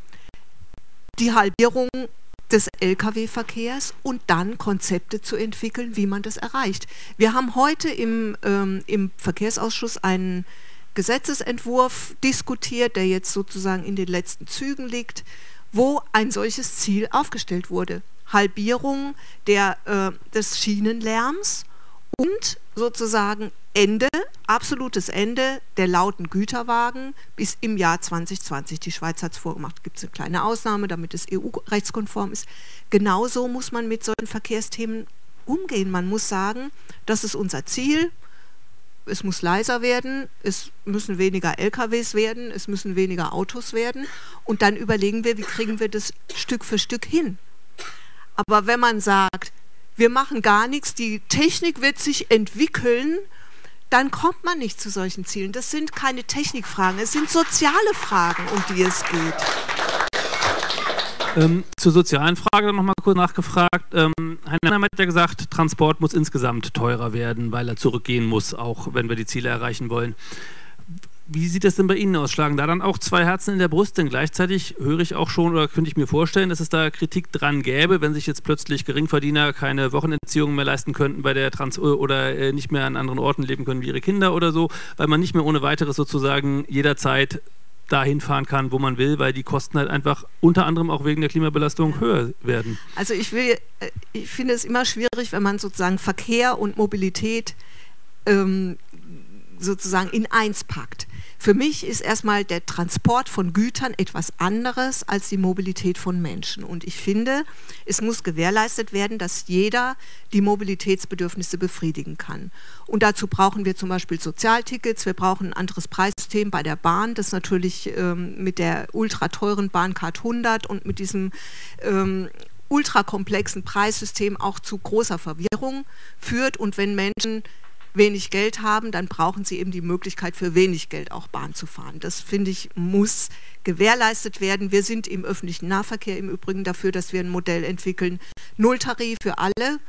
die Halbierung des Lkw-Verkehrs und dann Konzepte zu entwickeln, wie man das erreicht. Wir haben heute im Verkehrsausschuss einen Gesetzesentwurf diskutiert, der jetzt sozusagen in den letzten Zügen liegt, wo ein solches Ziel aufgestellt wurde. Halbierung des Schienenlärms und sozusagen Ende, absolutes Ende der lauten Güterwagen bis im Jahr 2020. Die Schweiz hat es vorgemacht, gibt es eine kleine Ausnahme, damit es EU-rechtskonform ist. Genauso muss man mit solchen Verkehrsthemen umgehen. Man muss sagen, das ist unser Ziel, es muss leiser werden, es müssen weniger LKWs werden, es müssen weniger Autos werden und dann überlegen wir, wie kriegen wir das Stück für Stück hin. Aber wenn man sagt, wir machen gar nichts, die Technik wird sich entwickeln, dann kommt man nicht zu solchen Zielen. Das sind keine Technikfragen, es sind soziale Fragen, um die es geht. Zur sozialen Frage nochmal kurz nachgefragt. Heiner Monheim hat ja gesagt, Transport muss insgesamt teurer werden, weil er zurückgehen muss, auch wenn wir die Ziele erreichen wollen. Wie sieht das denn bei Ihnen aus? Schlagen da dann auch zwei Herzen in der Brust? Denn gleichzeitig höre ich auch schon oder könnte ich mir vorstellen, dass es da Kritik dran gäbe, wenn sich jetzt plötzlich Geringverdiener keine Wochenendziehungen mehr leisten könnten bei der oder nicht mehr an anderen Orten leben können wie ihre Kinder oder so, weil man nicht mehr ohne weiteres sozusagen jederzeit dahin fahren kann, wo man will, weil die Kosten halt einfach unter anderem auch wegen der Klimabelastung höher werden. Also ich finde es immer schwierig, wenn man sozusagen Verkehr und Mobilität sozusagen in eins packt. Für mich ist erstmal der Transport von Gütern etwas anderes als die Mobilität von Menschen. Und ich finde, es muss gewährleistet werden, dass jeder die Mobilitätsbedürfnisse befriedigen kann. Und dazu brauchen wir zum Beispiel Sozialtickets, wir brauchen ein anderes Preissystem bei der Bahn, das natürlich mit der ultra teuren Bahncard 100 und mit diesem ultrakomplexen Preissystem auch zu großer Verwirrung führt. Und wenn Menschen wenig Geld haben, dann brauchen sie eben die Möglichkeit, für wenig Geld auch Bahn zu fahren. Das, finde ich, muss gewährleistet werden. Wir sind im öffentlichen Nahverkehr im Übrigen dafür, dass wir ein Modell entwickeln, Nulltarif für alle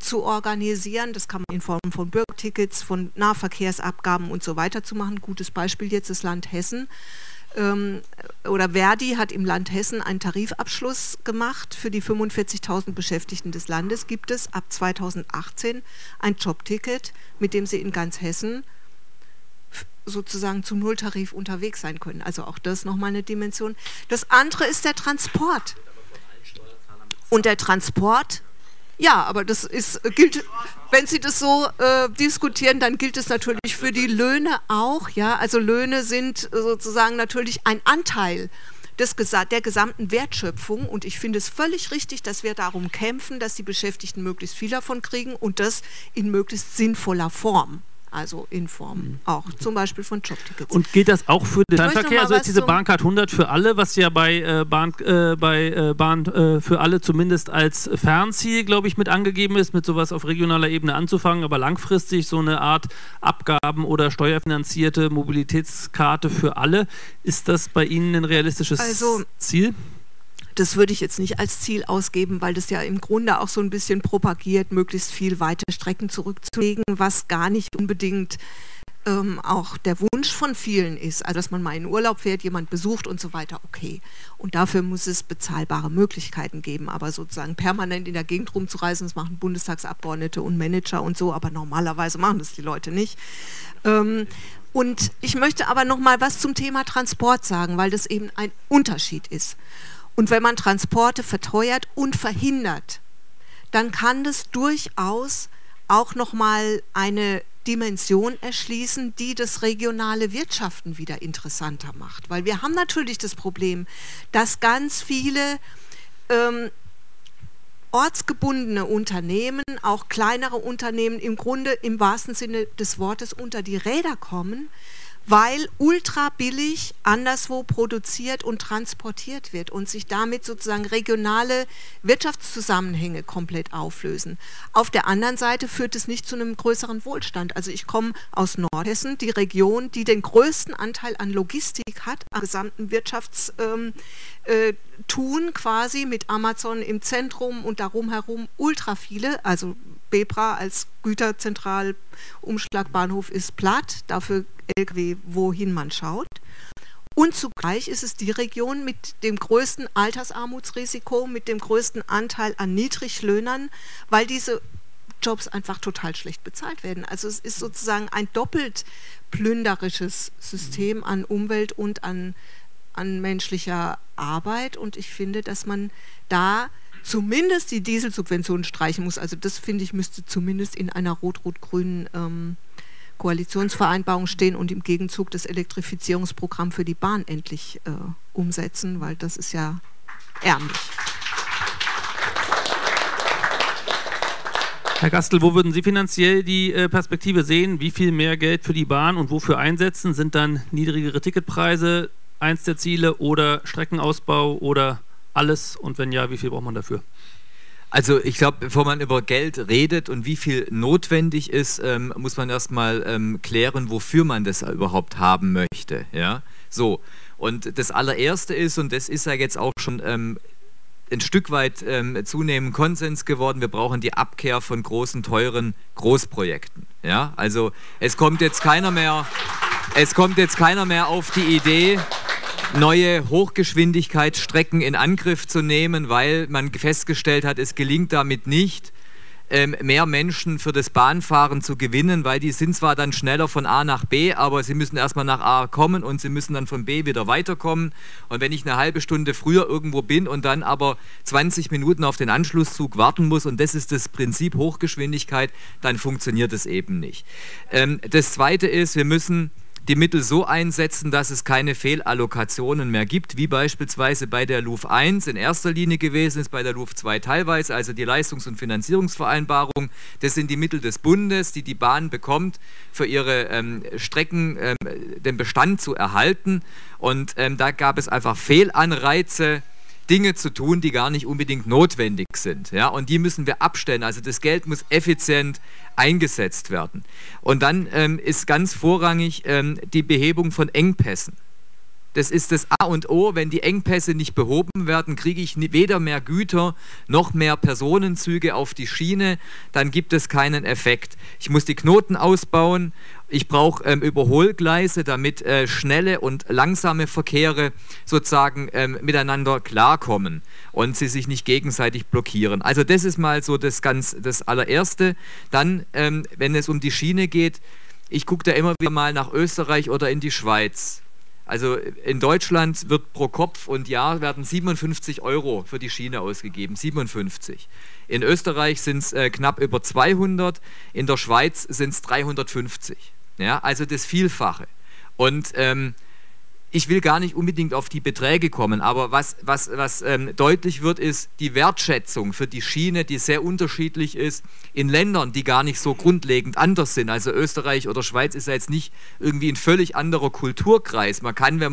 zu organisieren. Das kann man in Form von Bürgertickets, von Nahverkehrsabgaben und so weiter zu machen. Gutes Beispiel jetzt das Land Hessen. Oder Verdi hat im Land Hessen einen Tarifabschluss gemacht. Für die 45.000 Beschäftigten des Landes gibt es ab 2018 ein Jobticket, mit dem sie in ganz Hessen sozusagen zum Nulltarif unterwegs sein können. Also auch das nochmal eine Dimension. Das andere ist der Transport. Und der Transport, ja, aber das ist, gilt, wenn Sie das so diskutieren, dann gilt es natürlich für die Löhne auch. Ja? Also Löhne sind sozusagen natürlich ein Anteil der gesamten Wertschöpfung und ich finde es völlig richtig, dass wir darum kämpfen, dass die Beschäftigten möglichst viel davon kriegen und das in möglichst sinnvoller Form. Also in Form auch, zum Beispiel von Jobtickets. Und gilt das auch für den Verkehr? Also jetzt diese Bahncard 100 für alle, was ja bei Bahn für alle zumindest als Fernziel, glaube ich, mit angegeben ist, mit sowas auf regionaler Ebene anzufangen, aber langfristig so eine Art Abgaben- oder steuerfinanzierte Mobilitätskarte für alle. Ist das bei Ihnen ein realistisches Ziel? Das würde ich jetzt nicht als Ziel ausgeben, weil das ja im Grunde auch so ein bisschen propagiert, möglichst viel weite Strecken zurückzulegen, was gar nicht unbedingt auch der Wunsch von vielen ist. Also dass man mal in Urlaub fährt, jemand besucht und so weiter, okay. Und dafür muss es bezahlbare Möglichkeiten geben, aber sozusagen permanent in der Gegend rumzureisen, das machen Bundestagsabgeordnete und Manager und so, aber normalerweise machen das die Leute nicht. Und ich möchte aber noch mal was zum Thema Transport sagen, weil das eben ein Unterschied ist. Und wenn man Transporte verteuert und verhindert, dann kann das durchaus auch noch mal eine Dimension erschließen, die das regionale Wirtschaften wieder interessanter macht. Weil wir haben natürlich das Problem, dass ganz viele ortsgebundene Unternehmen, auch kleinere Unternehmen im Grunde im wahrsten Sinne des Wortes unter die Räder kommen, weil ultra billig anderswo produziert und transportiert wird und sich damit sozusagen regionale Wirtschaftszusammenhänge komplett auflösen. Auf der anderen Seite führt es nicht zu einem größeren Wohlstand. Also ich komme aus Nordhessen, die Region, die den größten Anteil an Logistik hat, am gesamten Wirtschaftstun quasi mit Amazon im Zentrum und darum herum ultra viele, also Bebra als Güterzentralumschlagbahnhof ist platt, dafür LKW, wohin man schaut. Und zugleich ist es die Region mit dem größten Altersarmutsrisiko, mit dem größten Anteil an Niedriglöhnern, weil diese Jobs einfach total schlecht bezahlt werden. Also es ist sozusagen ein doppelt plünderisches System an Umwelt und an menschlicher Arbeit. Und ich finde, dass man da zumindest die Dieselsubventionen streichen muss. Also das, finde ich, müsste zumindest in einer rot-rot-grünen Koalitionsvereinbarung stehen und im Gegenzug das Elektrifizierungsprogramm für die Bahn endlich umsetzen, weil das ist ja ärmlich. Herr Gastel, wo würden Sie finanziell die Perspektive sehen? Wie viel mehr Geld für die Bahn und wofür einsetzen? Sind dann niedrigere Ticketpreise eins der Ziele oder Streckenausbau oder alles? Und wenn ja, wie viel braucht man dafür? Also ich glaube, bevor man über Geld redet und wie viel notwendig ist, muss man erstmal klären, wofür man das überhaupt haben möchte. Ja? So. Und das allererste ist, und das ist ja jetzt auch schon ein Stück weit zunehmend Konsens geworden, wir brauchen die Abkehr von großen, teuren Großprojekten. Ja? Also es kommt jetzt keiner mehr auf die Idee, neue Hochgeschwindigkeitsstrecken in Angriff zu nehmen, weil man festgestellt hat, es gelingt damit nicht, mehr Menschen für das Bahnfahren zu gewinnen, weil die sind zwar dann schneller von A nach B, aber sie müssen erstmal nach A kommen und sie müssen dann von B wieder weiterkommen. Und wenn ich eine halbe Stunde früher irgendwo bin und dann aber 20 Minuten auf den Anschlusszug warten muss, und das ist das Prinzip Hochgeschwindigkeit, dann funktioniert es eben nicht. Das Zweite ist, wir müssen die Mittel so einsetzen, dass es keine Fehlallokationen mehr gibt, wie beispielsweise bei der LUF 1 in erster Linie gewesen ist, bei der LUF 2 teilweise, also die Leistungs- und Finanzierungsvereinbarung. Das sind die Mittel des Bundes, die die Bahn bekommt, für ihre Strecken den Bestand zu erhalten. Und da gab es einfach Fehlanreize, Dinge zu tun, die gar nicht unbedingt notwendig sind. Ja? Und die müssen wir abstellen. Also das Geld muss effizient eingesetzt werden. Und dann ist ganz vorrangig die Behebung von Engpässen. Das ist das A und O. Wenn die Engpässe nicht behoben werden, kriege ich weder mehr Güter noch mehr Personenzüge auf die Schiene. Dann gibt es keinen Effekt. Ich muss die Knoten ausbauen. Ich brauche Überholgleise, damit schnelle und langsame Verkehre sozusagen miteinander klarkommen und sie sich nicht gegenseitig blockieren. Also das ist mal so das allererste. Dann, wenn es um die Schiene geht, ich gucke da immer wieder mal nach Österreich oder in die Schweiz. Also in Deutschland wird pro Kopf und Jahr werden 57 € für die Schiene ausgegeben, 57. In Österreich sind es knapp über 200, in der Schweiz sind es 350. Ja, also das Vielfache. Und ich will gar nicht unbedingt auf die Beträge kommen, aber was deutlich wird, ist die Wertschätzung für die Schiene, die sehr unterschiedlich ist in Ländern, die gar nicht so grundlegend anders sind. Also Österreich oder Schweiz ist ja jetzt nicht irgendwie ein völlig anderer Kulturkreis. Man kann, wenn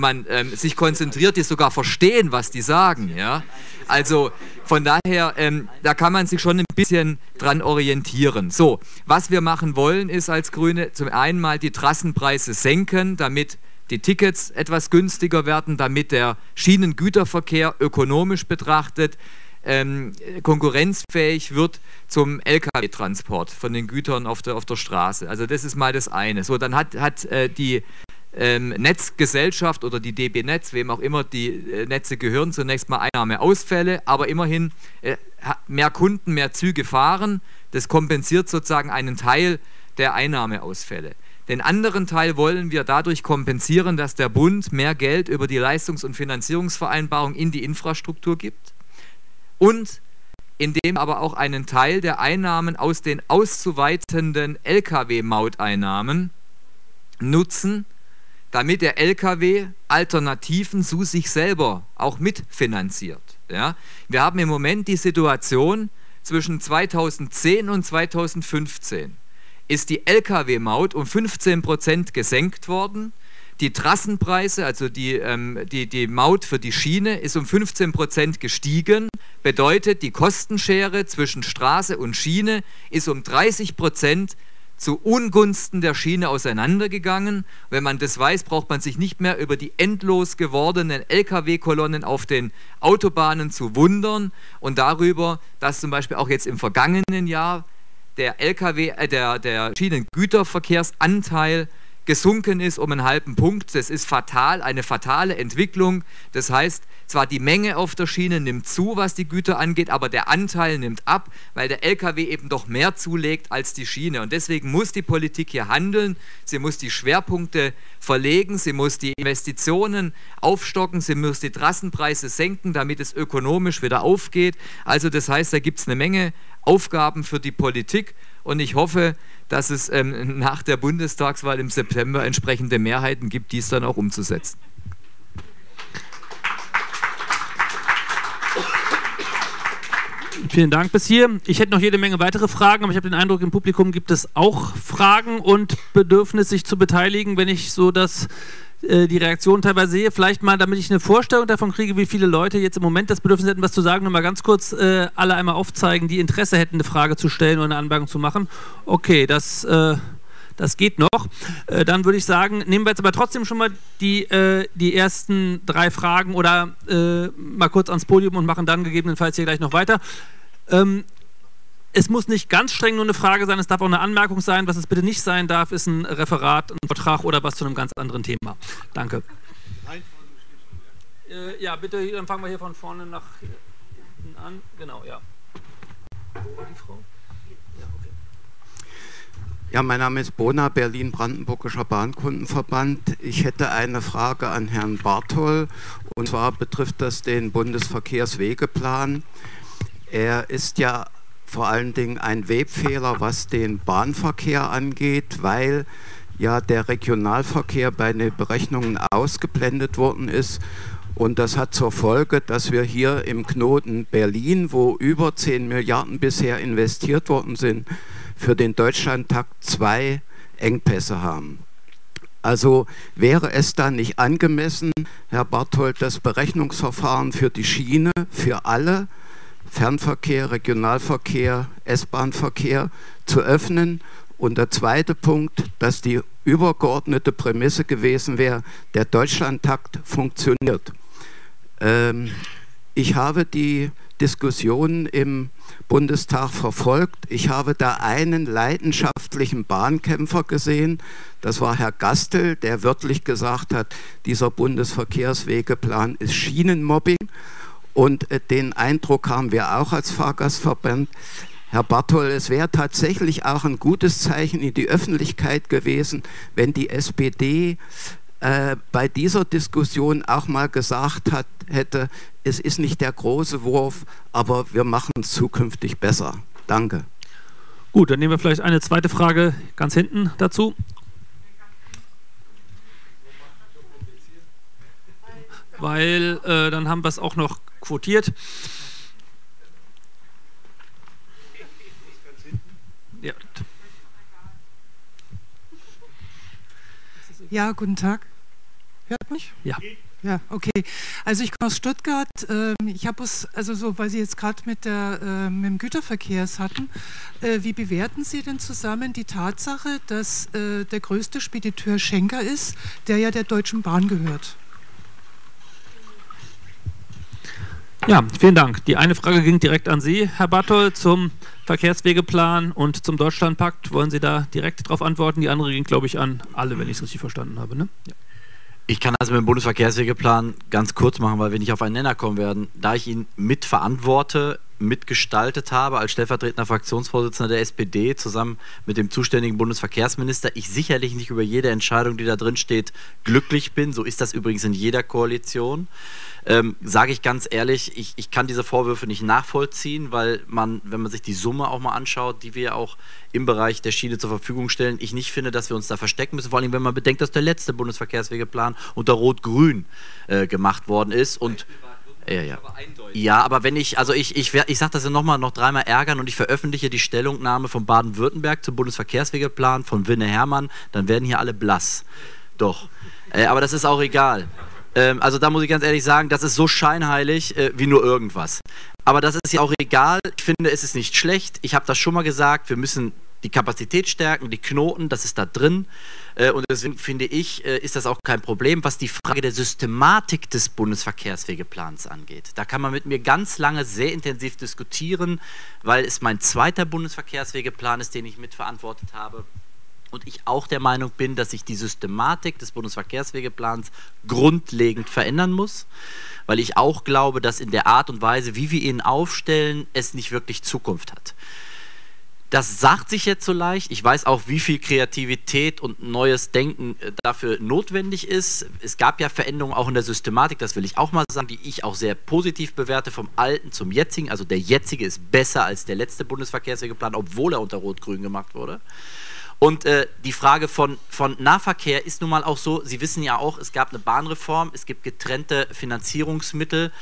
man sich konzentriert ist, sogar verstehen, was die sagen. Ja? Also von daher, da kann man sich schon ein bisschen dran orientieren. So, was wir machen wollen ist als Grüne, zum einen mal die Trassenpreise senken, damit die Tickets etwas günstiger werden, damit der Schienengüterverkehr ökonomisch betrachtet konkurrenzfähig wird zum Lkw-Transport von den Gütern auf der Straße. Also das ist mal das eine. So, dann hat die Netzgesellschaft oder die DB Netz, wem auch immer die Netze gehören, zunächst mal Einnahmeausfälle, aber immerhin mehr Kunden, mehr Züge fahren. Das kompensiert sozusagen einen Teil der Einnahmeausfälle. Den anderen Teil wollen wir dadurch kompensieren, dass der Bund mehr Geld über die Leistungs- und Finanzierungsvereinbarung in die Infrastruktur gibt und indem aber auch einen Teil der Einnahmen aus den auszuweitenden Lkw-Mauteinnahmen nutzen, damit der Lkw Alternativen zu sich selber auch mitfinanziert. Ja? Wir haben im Moment die Situation, zwischen 2010 und 2015 ist die Lkw-Maut um 15% gesenkt worden. Die Trassenpreise, also die Maut für die Schiene, ist um 15% gestiegen. Bedeutet, die Kostenschere zwischen Straße und Schiene ist um 30% zu Ungunsten der Schiene auseinandergegangen. Wenn man das weiß, braucht man sich nicht mehr über die endlos gewordenen Lkw-Kolonnen auf den Autobahnen zu wundern und darüber, dass zum Beispiel auch jetzt im vergangenen Jahr der Schienengüterverkehrsanteil gesunken ist um einen halben Punkt. Das ist fatal, eine fatale Entwicklung. Das heißt, zwar die Menge auf der Schiene nimmt zu, was die Güter angeht, aber der Anteil nimmt ab, weil der Lkw eben doch mehr zulegt als die Schiene. Und deswegen muss die Politik hier handeln. Sie muss die Schwerpunkte verlegen, sie muss die Investitionen aufstocken, sie muss die Trassenpreise senken, damit es ökonomisch wieder aufgeht. Also das heißt, da gibt es eine Menge Aufgaben für die Politik. Und ich hoffe, dass es nach der Bundestagswahl im September entsprechende Mehrheiten gibt, dies dann auch umzusetzen. Vielen Dank bis hier. Ich hätte noch jede Menge weitere Fragen, aber ich habe den Eindruck, im Publikum gibt es auch Fragen und Bedürfnis, sich zu beteiligen, wenn ich so das, die Reaktion teilweise sehe. Vielleicht mal, damit ich eine Vorstellung davon kriege, wie viele Leute jetzt im Moment das Bedürfnis hätten, was zu sagen, nochmal ganz kurz alle einmal aufzeigen, die Interesse hätten, eine Frage zu stellen oder eine Anmerkung zu machen. Okay, das geht noch. Dann würde ich sagen, nehmen wir jetzt aber trotzdem schon mal die ersten drei Fragen oder mal kurz ans Podium und machen dann gegebenenfalls hier gleich noch weiter. Es muss nicht ganz streng nur eine Frage sein, es darf auch eine Anmerkung sein. Was es bitte nicht sein darf, ist ein Referat, ein Vertrag oder was zu einem ganz anderen Thema. Danke. Ja, bitte, dann fangen wir hier von vorne nach hinten an. Genau, ja. Wo war die Frau? Ja, okay. Ja, mein Name ist Bona, Berlin-Brandenburgischer Bahnkundenverband. Ich hätte eine Frage an Herrn Bartol, und zwar betrifft das den Bundesverkehrswegeplan. Er ist ja vor allen Dingen ein Webfehler, was den Bahnverkehr angeht, weil ja der Regionalverkehr bei den Berechnungen ausgeblendet worden ist. Und das hat zur Folge, dass wir hier im Knoten Berlin, wo über 10 Milliarden bisher investiert worden sind, für den Deutschlandtakt 2 Engpässe haben. Also wäre es dann nicht angemessen, Herr Bartol, das Berechnungsverfahren für die Schiene, für alle, Fernverkehr, Regionalverkehr, S-Bahnverkehr zu öffnen? Und der zweite Punkt, dass die übergeordnete Prämisse gewesen wäre, der Deutschlandtakt funktioniert. Ich habe die Diskussionen im Bundestag verfolgt. Ich habe da einen leidenschaftlichen Bahnkämpfer gesehen. Das war Herr Gastel, der wörtlich gesagt hat, dieser Bundesverkehrswegeplan ist Schienenmobbing. Und den Eindruck haben wir auch als Fahrgastverband. Herr Bartol, es wäre tatsächlich auch ein gutes Zeichen in die Öffentlichkeit gewesen, wenn die SPD bei dieser Diskussion auch mal gesagt hätte, es ist nicht der große Wurf, aber wir machen es zukünftig besser. Danke. Gut, dann nehmen wir vielleicht eine zweite Frage ganz hinten dazu. Weil dann haben wir es auch noch quotiert. Ja. Ja, guten Tag. Hört mich? Ja. Ja, okay. Also ich komme aus Stuttgart. Ich habe es, also so, weil Sie jetzt gerade mit dem Güterverkehr es hatten, wie bewerten Sie denn zusammen die Tatsache, dass der größte Spediteur Schenker ist, der ja der Deutschen Bahn gehört? Ja, vielen Dank. Die eine Frage ging direkt an Sie, Herr Bartol, zum Verkehrswegeplan und zum Deutschlandpakt. Wollen Sie da direkt darauf antworten? Die andere ging, glaube ich, an alle, wenn ich es richtig verstanden habe. Ne? Ja. Ich kann also mit dem Bundesverkehrswegeplan ganz kurz machen, weil wir nicht auf einen Nenner kommen werden. Da ich ihn mitverantworte, mitgestaltet habe als stellvertretender Fraktionsvorsitzender der SPD zusammen mit dem zuständigen Bundesverkehrsminister. Ich sicherlich nicht über jede Entscheidung, die da drin steht, glücklich bin. So ist das übrigens in jeder Koalition. Sage ich ganz ehrlich, ich kann diese Vorwürfe nicht nachvollziehen, weil man, wenn man sich die Summe auch mal anschaut, die wir auch im Bereich der Schiene zur Verfügung stellen, ich nicht finde, dass wir uns da verstecken müssen. Vor allem, wenn man bedenkt, dass der letzte Bundesverkehrswegeplan unter Rot-Grün gemacht worden ist. Und ja, aber wenn ich, also ich sage das ja nochmal, noch dreimal ärgern und ich veröffentliche die Stellungnahme von Baden-Württemberg zum Bundesverkehrswegeplan von Winne Hermann, dann werden hier alle blass. Doch. Aber das ist auch egal. Also da muss ich ganz ehrlich sagen, das ist so scheinheilig wie nur irgendwas. Aber das ist ja auch egal. Ich finde, es ist nicht schlecht. Ich habe das schon mal gesagt, wir müssen die Kapazität stärken, die Knoten, das ist da drin. Und deswegen finde ich, ist das auch kein Problem, was die Frage der Systematik des Bundesverkehrswegeplans angeht. Da kann man mit mir ganz lange sehr intensiv diskutieren, weil es mein zweiter Bundesverkehrswegeplan ist, den ich mitverantwortet habe. Und ich auch der Meinung bin, dass sich die Systematik des Bundesverkehrswegeplans grundlegend verändern muss, weil ich auch glaube, dass in der Art und Weise, wie wir ihn aufstellen, es nicht wirklich Zukunft hat. Das sagt sich jetzt so leicht. Ich weiß auch, wie viel Kreativität und neues Denken dafür notwendig ist. Es gab ja Veränderungen auch in der Systematik, das will ich auch mal sagen, die ich auch sehr positiv bewerte, vom alten zum jetzigen. Also der jetzige ist besser als der letzte Bundesverkehrswegeplan, obwohl er unter Rot-Grün gemacht wurde. Und die Frage von Nahverkehr ist nun mal auch so, Sie wissen ja auch, es gab eine Bahnreform, es gibt getrennte Finanzierungsmittel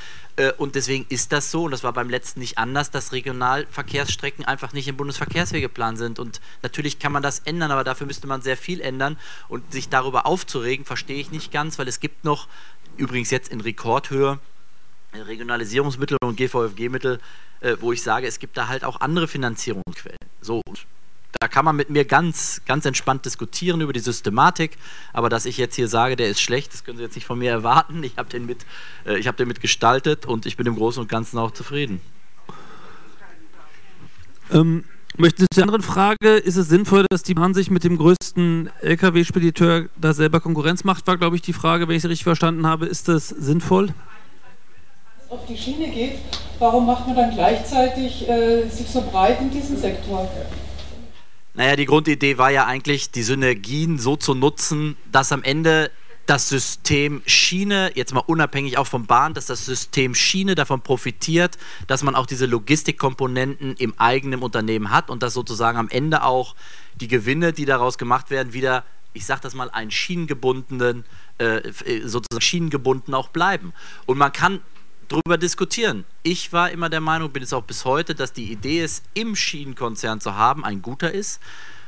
und deswegen ist das so, und das war beim letzten nicht anders, dass Regionalverkehrsstrecken einfach nicht im Bundesverkehrswegeplan sind. Und natürlich kann man das ändern, aber dafür müsste man sehr viel ändern, und sich darüber aufzuregen, verstehe ich nicht ganz, weil es gibt noch, übrigens jetzt in Rekordhöhe, Regionalisierungsmittel und GVFG-Mittel, wo ich sage, es gibt da halt auch andere Finanzierungsquellen. So, da kann man mit mir ganz entspannt diskutieren über die Systematik, aber dass ich jetzt hier sage, der ist schlecht, das können Sie jetzt nicht von mir erwarten. Ich habe den, mit gestaltet und ich bin im Großen und Ganzen auch zufrieden. Möchten Sie zur anderen Frage, ist es sinnvoll, dass die Bahn sich mit dem größten Lkw-Spediteur da selber Konkurrenz macht, war, glaube ich, die Frage, wenn ich sie richtig verstanden habe, ist das sinnvoll? Auf die Schiene geht, warum macht man dann gleichzeitig sich so breit in diesem Sektor? Naja, die Grundidee war ja eigentlich, die Synergien so zu nutzen, dass am Ende das System Schiene, jetzt mal unabhängig auch vom Bahn, dass das System Schiene davon profitiert, dass man auch diese Logistikkomponenten im eigenen Unternehmen hat und dass sozusagen am Ende auch die Gewinne, die daraus gemacht werden, wieder, ich sage das mal, einen schienengebundenen, sozusagen schienengebunden auch bleiben. Und man kann drüber diskutieren. Ich war immer der Meinung, bin es auch bis heute, dass die Idee, es im Schienenkonzern zu haben, ein guter ist.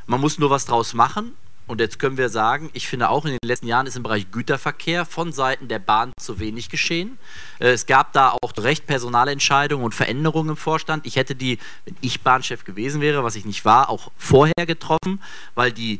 Man muss nur was draus machen. Und jetzt können wir sagen, ich finde auch, in den letzten Jahren ist im Bereich Güterverkehr von Seiten der Bahn zu wenig geschehen. Es gab da auch zu Recht Personalentscheidungen und Veränderungen im Vorstand. Ich hätte die, wenn ich Bahnchef gewesen wäre, was ich nicht war, auch vorher getroffen, weil die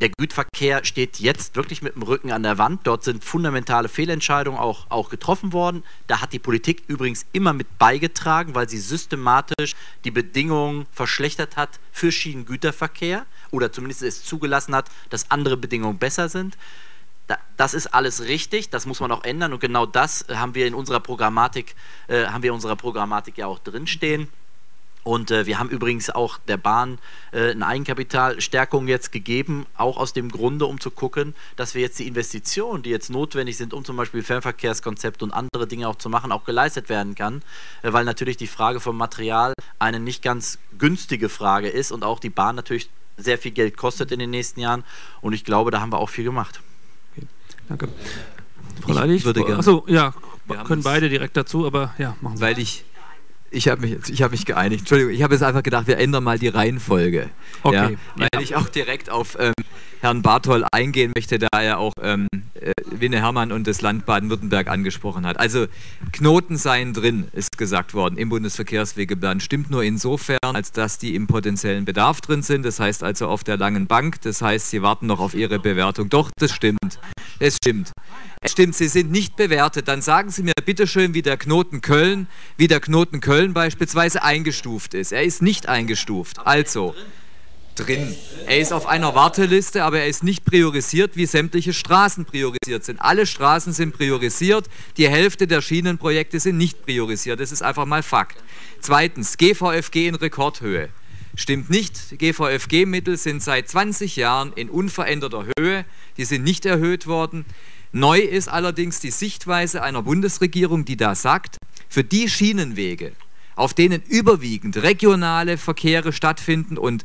der Güterverkehr steht jetzt wirklich mit dem Rücken an der Wand. Dort sind fundamentale Fehlentscheidungen auch getroffen worden. Da hat die Politik übrigens immer mit beigetragen, weil sie systematisch die Bedingungen verschlechtert hat für Schienengüterverkehr oder zumindest es zugelassen hat, dass andere Bedingungen besser sind. Das ist alles richtig, das muss man auch ändern. Und genau das haben wir in unserer Programmatik, ja auch drinstehen. Und wir haben übrigens auch der Bahn eine Eigenkapitalstärkung jetzt gegeben, auch aus dem Grunde, um zu gucken, dass wir jetzt die Investitionen, die jetzt notwendig sind, um zum Beispiel Fernverkehrskonzept und andere Dinge auch zu machen, auch geleistet werden kann, weil natürlich die Frage vom Material eine nicht ganz günstige Frage ist und auch die Bahn natürlich sehr viel Geld kostet in den nächsten Jahren, und ich glaube, da haben wir auch viel gemacht. Okay. Danke. Frau Leidig, ich würde gerne. Achso, ja, wir können beide direkt dazu, aber ja, machen Sie. Weil ich habe mich, geeinigt. Entschuldigung, ich habe jetzt einfach gedacht, wir ändern mal die Reihenfolge. Okay. Ja, weil ich auch direkt auf Herrn Bartol eingehen möchte, da er auch Winne Hermann und das Land Baden-Württemberg angesprochen hat. Also Knoten seien drin, ist gesagt worden, im Bundesverkehrswegeplan. Stimmt nur insofern, als dass die im potenziellen Bedarf drin sind. Das heißt also auf der langen Bank. Das heißt, Sie warten noch auf Ihre Bewertung. Doch, das stimmt. Es stimmt. Es stimmt, sie sind nicht bewertet. Dann sagen Sie mir bitte schön, wie der Knoten Köln beispielsweise eingestuft ist. Er ist nicht eingestuft. Also, drin. Er ist auf einer Warteliste, aber er ist nicht priorisiert, wie sämtliche Straßen priorisiert sind. Alle Straßen sind priorisiert, die Hälfte der Schienenprojekte sind nicht priorisiert. Das ist einfach mal Fakt. Zweitens, GVFG in Rekordhöhe. Stimmt nicht, GVFG-Mittel sind seit 20 Jahren in unveränderter Höhe, die sind nicht erhöht worden. Neu ist allerdings die Sichtweise einer Bundesregierung, die da sagt, für die Schienenwege, auf denen überwiegend regionale Verkehre stattfinden und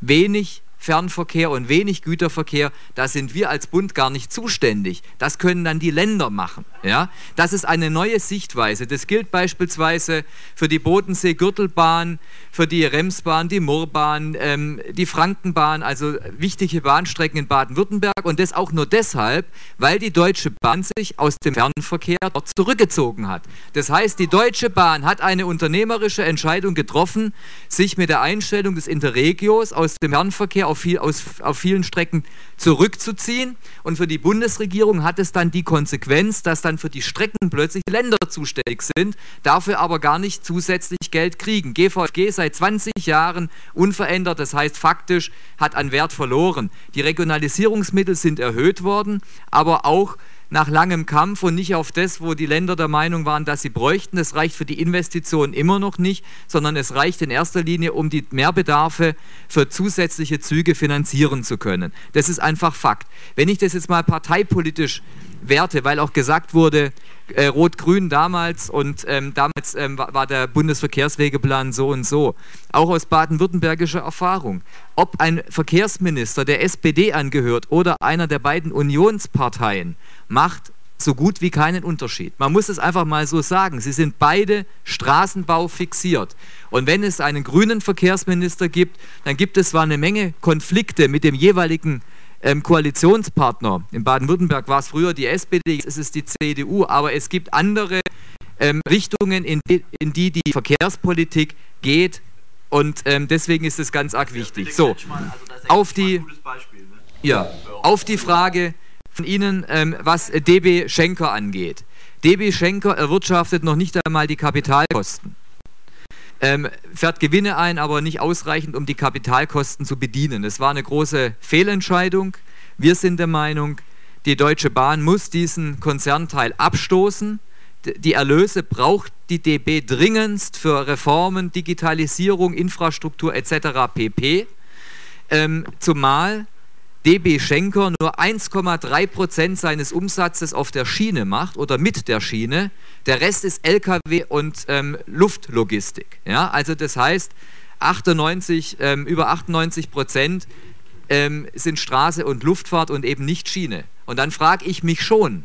wenig Fernverkehr und wenig Güterverkehr, da sind wir als Bund gar nicht zuständig. Das können dann die Länder machen. Ja? Das ist eine neue Sichtweise. Das gilt beispielsweise für die Bodensee-Gürtelbahn, für die Remsbahn, die Murrbahn, die Frankenbahn, also wichtige Bahnstrecken in Baden-Württemberg. Und das auch nur deshalb, weil die Deutsche Bahn sich aus dem Fernverkehr dort zurückgezogen hat. Das heißt, die Deutsche Bahn hat eine unternehmerische Entscheidung getroffen, sich mit der Einstellung des Interregios aus dem Fernverkehr auf vielen Strecken zurückzuziehen, und für die Bundesregierung hat es dann die Konsequenz, dass dann für die Strecken plötzlich Länder zuständig sind, dafür aber gar nicht zusätzlich Geld kriegen. GVFG seit 20 Jahren unverändert, das heißt faktisch hat an Wert verloren. Die Regionalisierungsmittel sind erhöht worden, aber auch nach langem Kampf und nicht auf das, wo die Länder der Meinung waren, dass sie bräuchten. Das reicht für die Investitionen immer noch nicht, sondern es reicht in erster Linie, um die Mehrbedarfe für zusätzliche Züge finanzieren zu können. Das ist einfach Fakt. Wenn ich das jetzt mal parteipolitisch werte, weil auch gesagt wurde, Rot-Grün damals und damals war der Bundesverkehrswegeplan so und so. Auch aus baden-württembergischer Erfahrung. Ob ein Verkehrsminister der SPD angehört oder einer der beiden Unionsparteien, macht so gut wie keinen Unterschied. Man muss es einfach mal so sagen. Sie sind beide Straßenbau fixiert. Und wenn es einen grünen Verkehrsminister gibt, dann gibt es zwar eine Menge Konflikte mit dem jeweiligen Koalitionspartner. In Baden-Württemberg war es früher die SPD, jetzt ist es die CDU, aber es gibt andere Richtungen, in die Verkehrspolitik geht, und deswegen ist es ganz arg wichtig. So, auf die Frage von Ihnen, was DB Schenker angeht. DB Schenker erwirtschaftet noch nicht einmal die Kapitalkosten. Fährt Gewinne ein, aber nicht ausreichend, um die Kapitalkosten zu bedienen. Das war eine große Fehlentscheidung. Wir sind der Meinung, die Deutsche Bahn muss diesen Konzernteil abstoßen. Die Erlöse braucht die DB dringendst für Reformen, Digitalisierung, Infrastruktur etc. pp. Zumal DB Schenker nur 1,3% seines Umsatzes auf der Schiene macht oder mit der Schiene. Der Rest ist LKW und Luftlogistik. Ja? Also das heißt, über 98% sind Straße und Luftfahrt und eben nicht Schiene. Und dann frage ich mich schon,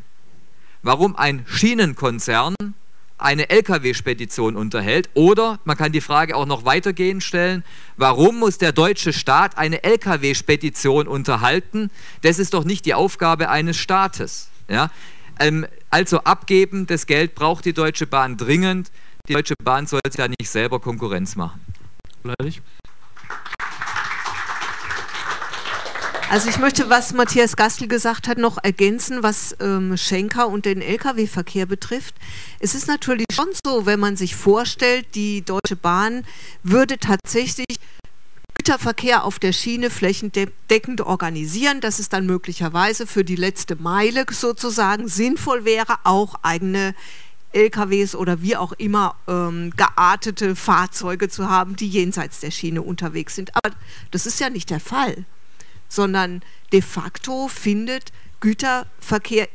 warum ein Schienenkonzern eine LKW-Spedition unterhält, oder, man kann die Frage auch noch weitergehend stellen, warum muss der deutsche Staat eine LKW-Spedition unterhalten? Das ist doch nicht die Aufgabe eines Staates. Ja? Also abgeben, das Geld braucht die Deutsche Bahn dringend. Die Deutsche Bahn soll ja nicht selber Konkurrenz machen. Leidig. Also ich möchte, was Matthias Gastel gesagt hat, noch ergänzen, was Schenker und den Lkw-Verkehr betrifft. Es ist natürlich schon so, wenn man sich vorstellt, die Deutsche Bahn würde tatsächlich Güterverkehr auf der Schiene flächendeckend organisieren, dass es dann möglicherweise für die letzte Meile sozusagen sinnvoll wäre, auch eigene LKWs oder wie auch immer geartete Fahrzeuge zu haben, die jenseits der Schiene unterwegs sind. Aber das ist ja nicht der Fall, sondern de facto findet Güterverkehr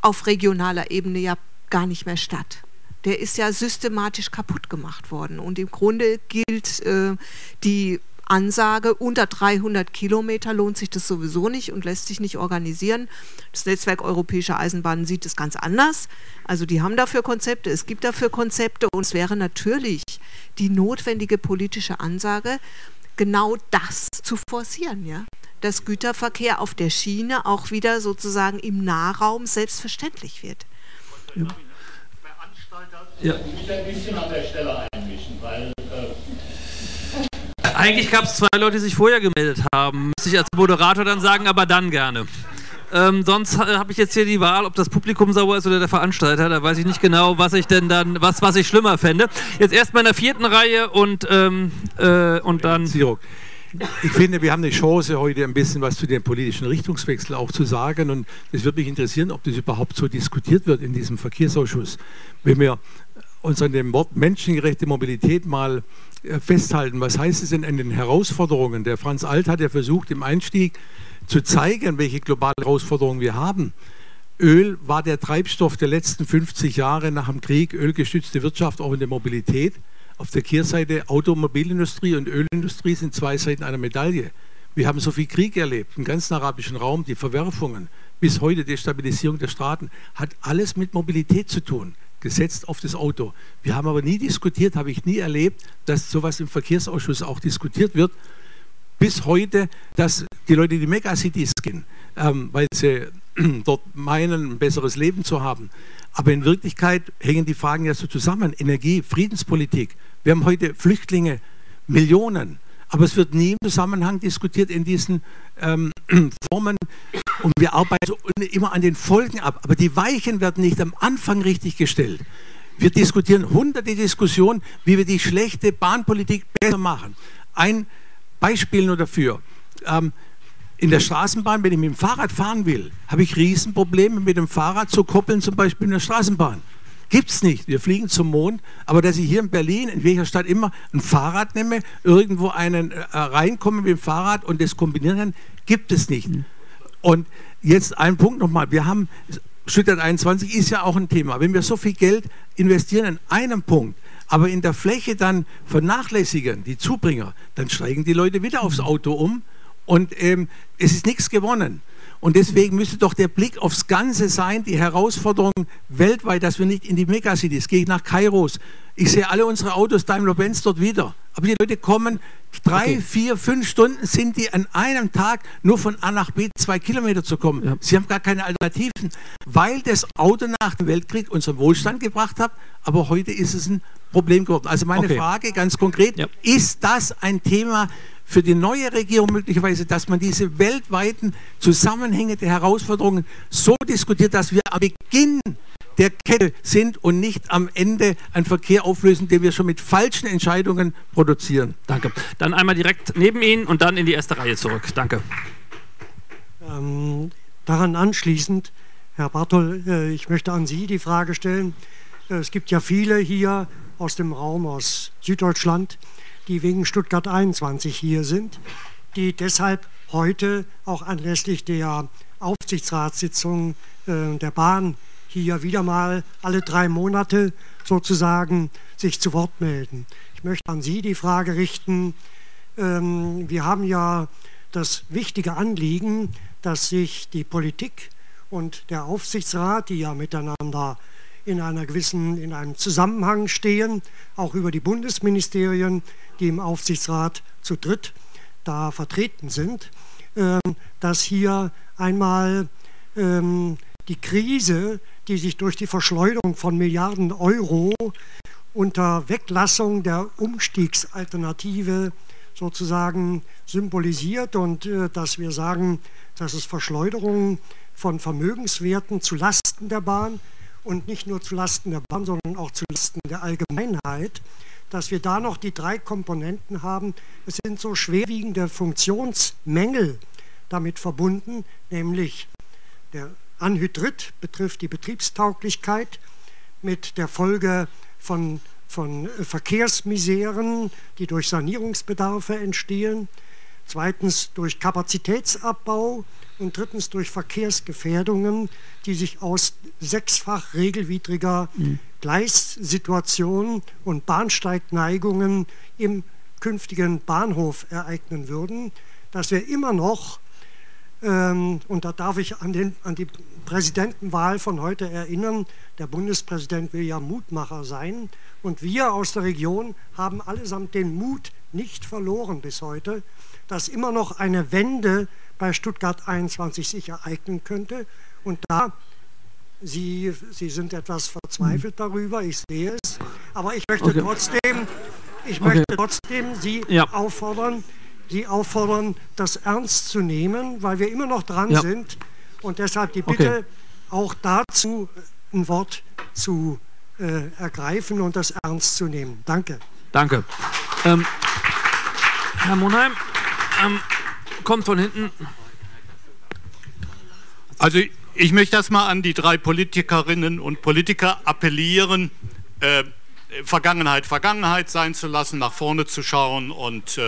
auf regionaler Ebene ja gar nicht mehr statt. Der ist ja systematisch kaputt gemacht worden. Und im Grunde gilt die Ansage, unter 300 Kilometer lohnt sich das sowieso nicht und lässt sich nicht organisieren. Das Netzwerk Europäischer Eisenbahnen sieht es ganz anders. Also die haben dafür Konzepte, es gibt dafür Konzepte, und es wäre natürlich die notwendige politische Ansage, genau das zu forcieren, ja? Dass Güterverkehr auf der Schiene auch wieder sozusagen im Nahraum selbstverständlich wird. Ja. Ja. Ich will mich ein bisschen an der Stelle einmischen, weil eigentlich gab es zwei Leute, die sich vorher gemeldet haben. Müsste ich als Moderator dann sagen, aber dann gerne. Sonst habe ich jetzt hier die Wahl, ob das Publikum sauer ist oder der Veranstalter. Da weiß ich nicht genau, was ich denn dann, was ich schlimmer fände. Jetzt erstmal in der vierten Reihe und dann. Ich finde, wir haben eine Chance, heute ein bisschen was zu dem politischen Richtungswechsel auch zu sagen. Und es würde mich interessieren, ob das überhaupt so diskutiert wird in diesem Verkehrsausschuss. Wenn wir uns an dem Wort menschengerechte Mobilität mal festhalten, was heißt es denn an den Herausforderungen? Der Franz Alt hat ja versucht, im Einstieg zu zeigen, welche globale Herausforderungen wir haben. Öl war der Treibstoff der letzten 50 Jahre nach dem Krieg, ölgestützte Wirtschaft, auch in der Mobilität. Auf der Kehrseite Automobilindustrie und Ölindustrie sind zwei Seiten einer Medaille. Wir haben so viel Krieg erlebt, im ganzen arabischen Raum, die Verwerfungen, bis heute Destabilisierung der Staaten, hat alles mit Mobilität zu tun, gesetzt auf das Auto. Wir haben aber nie diskutiert, habe ich nie erlebt, dass sowas im Verkehrsausschuss auch diskutiert wird, bis heute, dass die Leute in die Megacities gehen, weil sie dort meinen, ein besseres Leben zu haben. Aber in Wirklichkeit hängen die Fragen ja so zusammen. Energie, Friedenspolitik. Wir haben heute Flüchtlinge, Millionen. Aber es wird nie im Zusammenhang diskutiert in diesen Formen. Und wir arbeiten immer an den Folgen ab. Aber die Weichen werden nicht am Anfang richtig gestellt. Wir diskutieren hunderte Diskussionen, wie wir die schlechte Bahnpolitik besser machen. Ein Beispiel nur dafür. In der Straßenbahn, wenn ich mit dem Fahrrad fahren will, habe ich Riesenprobleme mit dem Fahrrad zu koppeln, zum Beispiel in der Straßenbahn. Gibt es nicht. Wir fliegen zum Mond, aber dass ich hier in Berlin, in welcher Stadt immer, ein Fahrrad nehme, irgendwo einen reinkomme mit dem Fahrrad und das kombinieren kann, gibt es nicht. Und jetzt ein Punkt nochmal. Wir haben, Stuttgart 21 ist ja auch ein Thema. Wenn wir so viel Geld investieren in einem Punkt, aber in der Fläche dann vernachlässigen, die Zubringer, dann steigen die Leute wieder aufs Auto um. Und es ist nichts gewonnen. Und deswegen müsste doch der Blick aufs Ganze sein, die Herausforderungen weltweit, dass wir nicht in die Megacities gehen, nach Kairos. Ich sehe alle unsere Autos, Daimler-Benz dort wieder. Aber die Leute kommen, 3, 4, 5 Stunden sind die an einem Tag nur von A nach B 2 Kilometer zu kommen. Ja. Sie haben gar keine Alternativen, weil das Auto nach dem Weltkrieg unseren Wohlstand gebracht hat. Aber heute ist es ein Problem geworden. Also meine Frage ganz konkret, ist das ein Thema für die neue Regierung möglicherweise, dass man diese weltweiten Zusammenhänge der Herausforderungen so diskutiert, dass wir am Beginn der Kette sind und nicht am Ende einen Verkehr auflösen, den wir schon mit falschen Entscheidungen produzieren. Danke. Dann einmal direkt neben Ihnen und dann in die erste Reihe zurück. Danke. Daran anschließend, Herr Bartol, ich möchte an Sie die Frage stellen. Es gibt ja viele hier aus dem Raum, aus Süddeutschland, die wegen Stuttgart 21 hier sind, die deshalb heute auch anlässlich der Aufsichtsratssitzung der Bahn hier wieder mal alle 3 Monate sozusagen sich zu Wort melden. Ich möchte an Sie die Frage richten, wir haben ja das wichtige Anliegen, dass sich die Politik und der Aufsichtsrat, die ja miteinander in einem Zusammenhang stehen, auch über die Bundesministerien, die im Aufsichtsrat zu dritt da vertreten sind, dass hier einmal die Krise, die sich durch die Verschleuderung von Milliarden Euro unter Weglassung der Umstiegsalternative sozusagen symbolisiert und dass wir sagen, dass es Verschleuderungen von Vermögenswerten zu Lasten der Bahn und nicht nur zu Lasten der Bahn, sondern auch zu Lasten der Allgemeinheit, dass wir da noch die 3 Komponenten haben. Es sind so schwerwiegende Funktionsmängel damit verbunden, nämlich der Anhydrit betrifft die Betriebstauglichkeit mit der Folge von Verkehrsmiseren, die durch Sanierungsbedarfe entstehen, zweitens durch Kapazitätsabbau und drittens durch Verkehrsgefährdungen, die sich aus 6-fach regelwidriger Gleissituationen und Bahnsteigneigungen im künftigen Bahnhof ereignen würden, dass wir immer noch, und da darf ich an die Präsidentenwahl von heute erinnern, der Bundespräsident will ja Mutmacher sein und wir aus der Region haben allesamt den Mut nicht verloren bis heute, dass immer noch eine Wende bei Stuttgart 21 sich ereignen könnte. Und da, Sie sind etwas verzweifelt darüber, ich sehe es, aber ich möchte trotzdem Sie auffordern, das ernst zu nehmen, weil wir immer noch dran sind und deshalb die Bitte, auch dazu ein Wort zu ergreifen und das ernst zu nehmen. Danke. Danke. Herr Monheim, Kommt von hinten. Also ich möchte erstmal an die drei Politikerinnen und Politiker appellieren, Vergangenheit sein zu lassen, nach vorne zu schauen und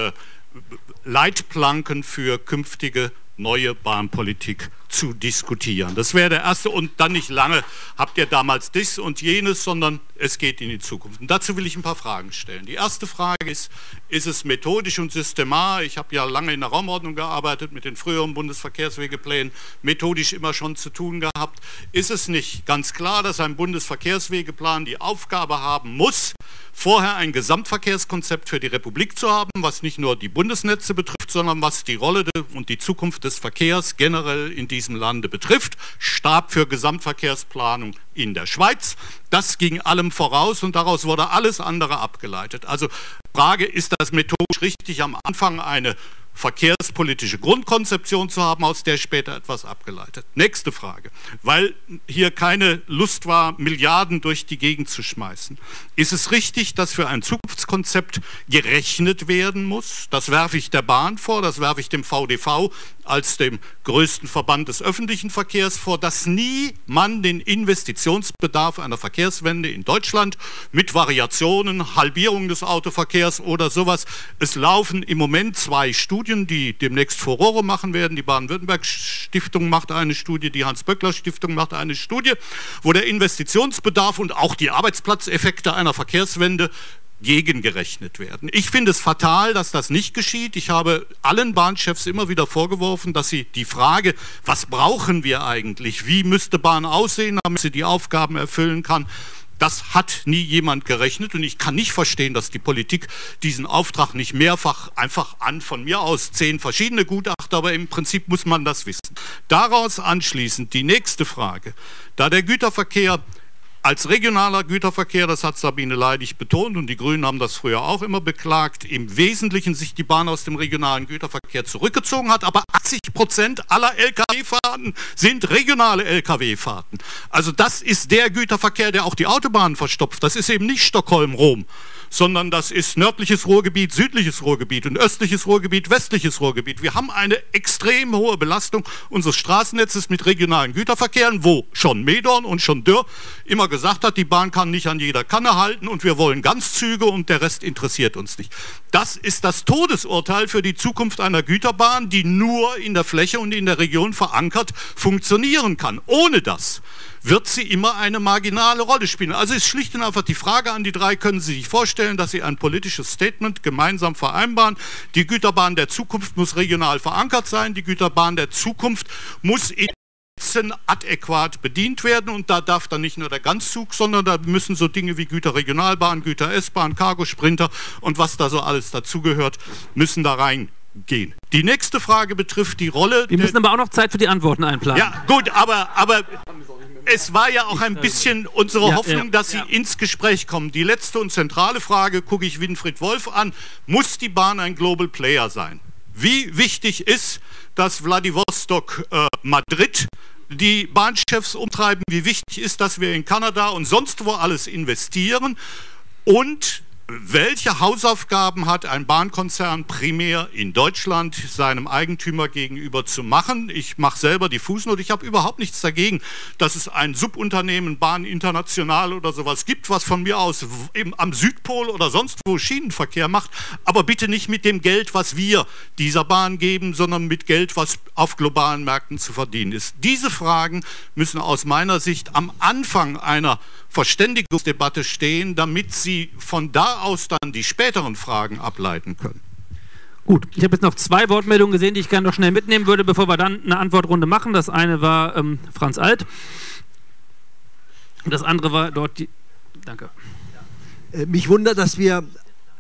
Leitplanken für künftige neue Bahnpolitik zu diskutieren. Das wäre der erste, und dann nicht lange, habt ihr damals dies und jenes, sondern es geht in die Zukunft. Und dazu will ich ein paar Fragen stellen. Die erste Frage ist, ist es methodisch und systematisch? Ich habe ja lange in der Raumordnung gearbeitet, mit den früheren Bundesverkehrswegeplänen methodisch immer schon zu tun gehabt. Ist es nicht ganz klar, dass ein Bundesverkehrswegeplan die Aufgabe haben muss, vorher ein Gesamtverkehrskonzept für die Republik zu haben, was nicht nur die Bundesnetze betrifft, sondern was die Rolle und die Zukunft des Verkehrs generell in diesem Lande betrifft. Stab für Gesamtverkehrsplanung in der Schweiz. Das ging allem voraus und daraus wurde alles andere abgeleitet. Also Frage, ist das methodisch richtig, am Anfang eine verkehrspolitische Grundkonzeption zu haben, aus der später etwas abgeleitet. Nächste Frage, weil hier keine Lust war, Milliarden durch die Gegend zu schmeißen. Ist es richtig, dass für ein Zukunftskonzept gerechnet werden muss? Das werfe ich der Bahn vor, das werfe ich dem VDV als dem größten Verband des öffentlichen Verkehrs vor, dass nie man den Investitionsbedarf einer Verkehrswende in Deutschland mit Variationen, Halbierung des Autoverkehrs oder sowas, es laufen im Moment zwei Studien, die demnächst Furore machen werden. Die Baden-Württemberg-Stiftung macht eine Studie, die Hans-Böckler-Stiftung macht eine Studie, wo der Investitionsbedarf und auch die Arbeitsplatzeffekte einer Verkehrswende gegengerechnet werden. Ich finde es fatal, dass das nicht geschieht. Ich habe allen Bahnchefs immer wieder vorgeworfen, dass sie die Frage, was brauchen wir eigentlich, wie müsste Bahn aussehen, damit sie die Aufgaben erfüllen kann, das hat nie jemand gerechnet, und ich kann nicht verstehen, dass die Politik diesen Auftrag nicht mehrfach einfach an, von mir aus 10 verschiedene Gutachter, aber im Prinzip muss man das wissen. Daraus anschließend die nächste Frage. Da der Güterverkehr als regionaler Güterverkehr, das hat Sabine Leidig betont und die Grünen haben das früher auch immer beklagt, im Wesentlichen sich die Bahn aus dem regionalen Güterverkehr zurückgezogen hat, aber 80% aller Lkw-Fahrten sind regionale Lkw-Fahrten. Also das ist der Güterverkehr, der auch die Autobahnen verstopft. Das ist eben nicht Stockholm-Rom, sondern das ist nördliches Ruhrgebiet, südliches Ruhrgebiet und östliches Ruhrgebiet, westliches Ruhrgebiet. Wir haben eine extrem hohe Belastung unseres Straßennetzes mit regionalen Güterverkehren, wo schon Medorn und schon Dürr immer gesagt hat, die Bahn kann nicht an jeder Kanne halten und wir wollen Ganzzüge und der Rest interessiert uns nicht. Das ist das Todesurteil für die Zukunft einer Güterbahn, die nur in der Fläche und in der Region verankert funktionieren kann. Ohne das wird sie immer eine marginale Rolle spielen. Also ist schlicht und einfach die Frage an die drei, können Sie sich vorstellen, dass Sie ein politisches Statement gemeinsam vereinbaren? Die Güterbahn der Zukunft muss regional verankert sein, die Güterbahn der Zukunft muss in adäquat bedient werden und da darf dann nicht nur der Ganzzug, sondern da müssen so Dinge wie Güterregionalbahn, Güter-S-Bahn, Cargo-Sprinter und was da so alles dazugehört, müssen da reingehen. Die nächste Frage betrifft die Rolle... Wir müssen aber auch noch Zeit für die Antworten einplanen. Ja, gut, aber es war ja auch ein bisschen unsere Hoffnung, dass Sie ins Gespräch kommen. Die letzte und zentrale Frage gucke ich Winfried Wolf an. Muss die Bahn ein Global Player sein? Wie wichtig ist, dass Vladivostok, Madrid die Bahnchefs umtreiben? Wie wichtig ist, dass wir in Kanada und sonst wo alles investieren? Und welche Hausaufgaben hat ein Bahnkonzern primär in Deutschland seinem Eigentümer gegenüber zu machen? Ich mache selber die Fußnote. Ich habe überhaupt nichts dagegen, dass es ein Subunternehmen Bahn International oder sowas gibt, was von mir aus eben am Südpol oder sonst wo Schienenverkehr macht. Aber bitte nicht mit dem Geld, was wir dieser Bahn geben, sondern mit Geld, was auf globalen Märkten zu verdienen ist. Diese Fragen müssen aus meiner Sicht am Anfang einer Verständigungsdebatte stehen, damit Sie von da aus dann die späteren Fragen ableiten können. Gut, ich habe jetzt noch 2 Wortmeldungen gesehen, die ich gerne noch schnell mitnehmen würde, bevor wir dann eine Antwortrunde machen. Das eine war Franz Alt und das andere war dort die... Danke. Mich wundert, dass wir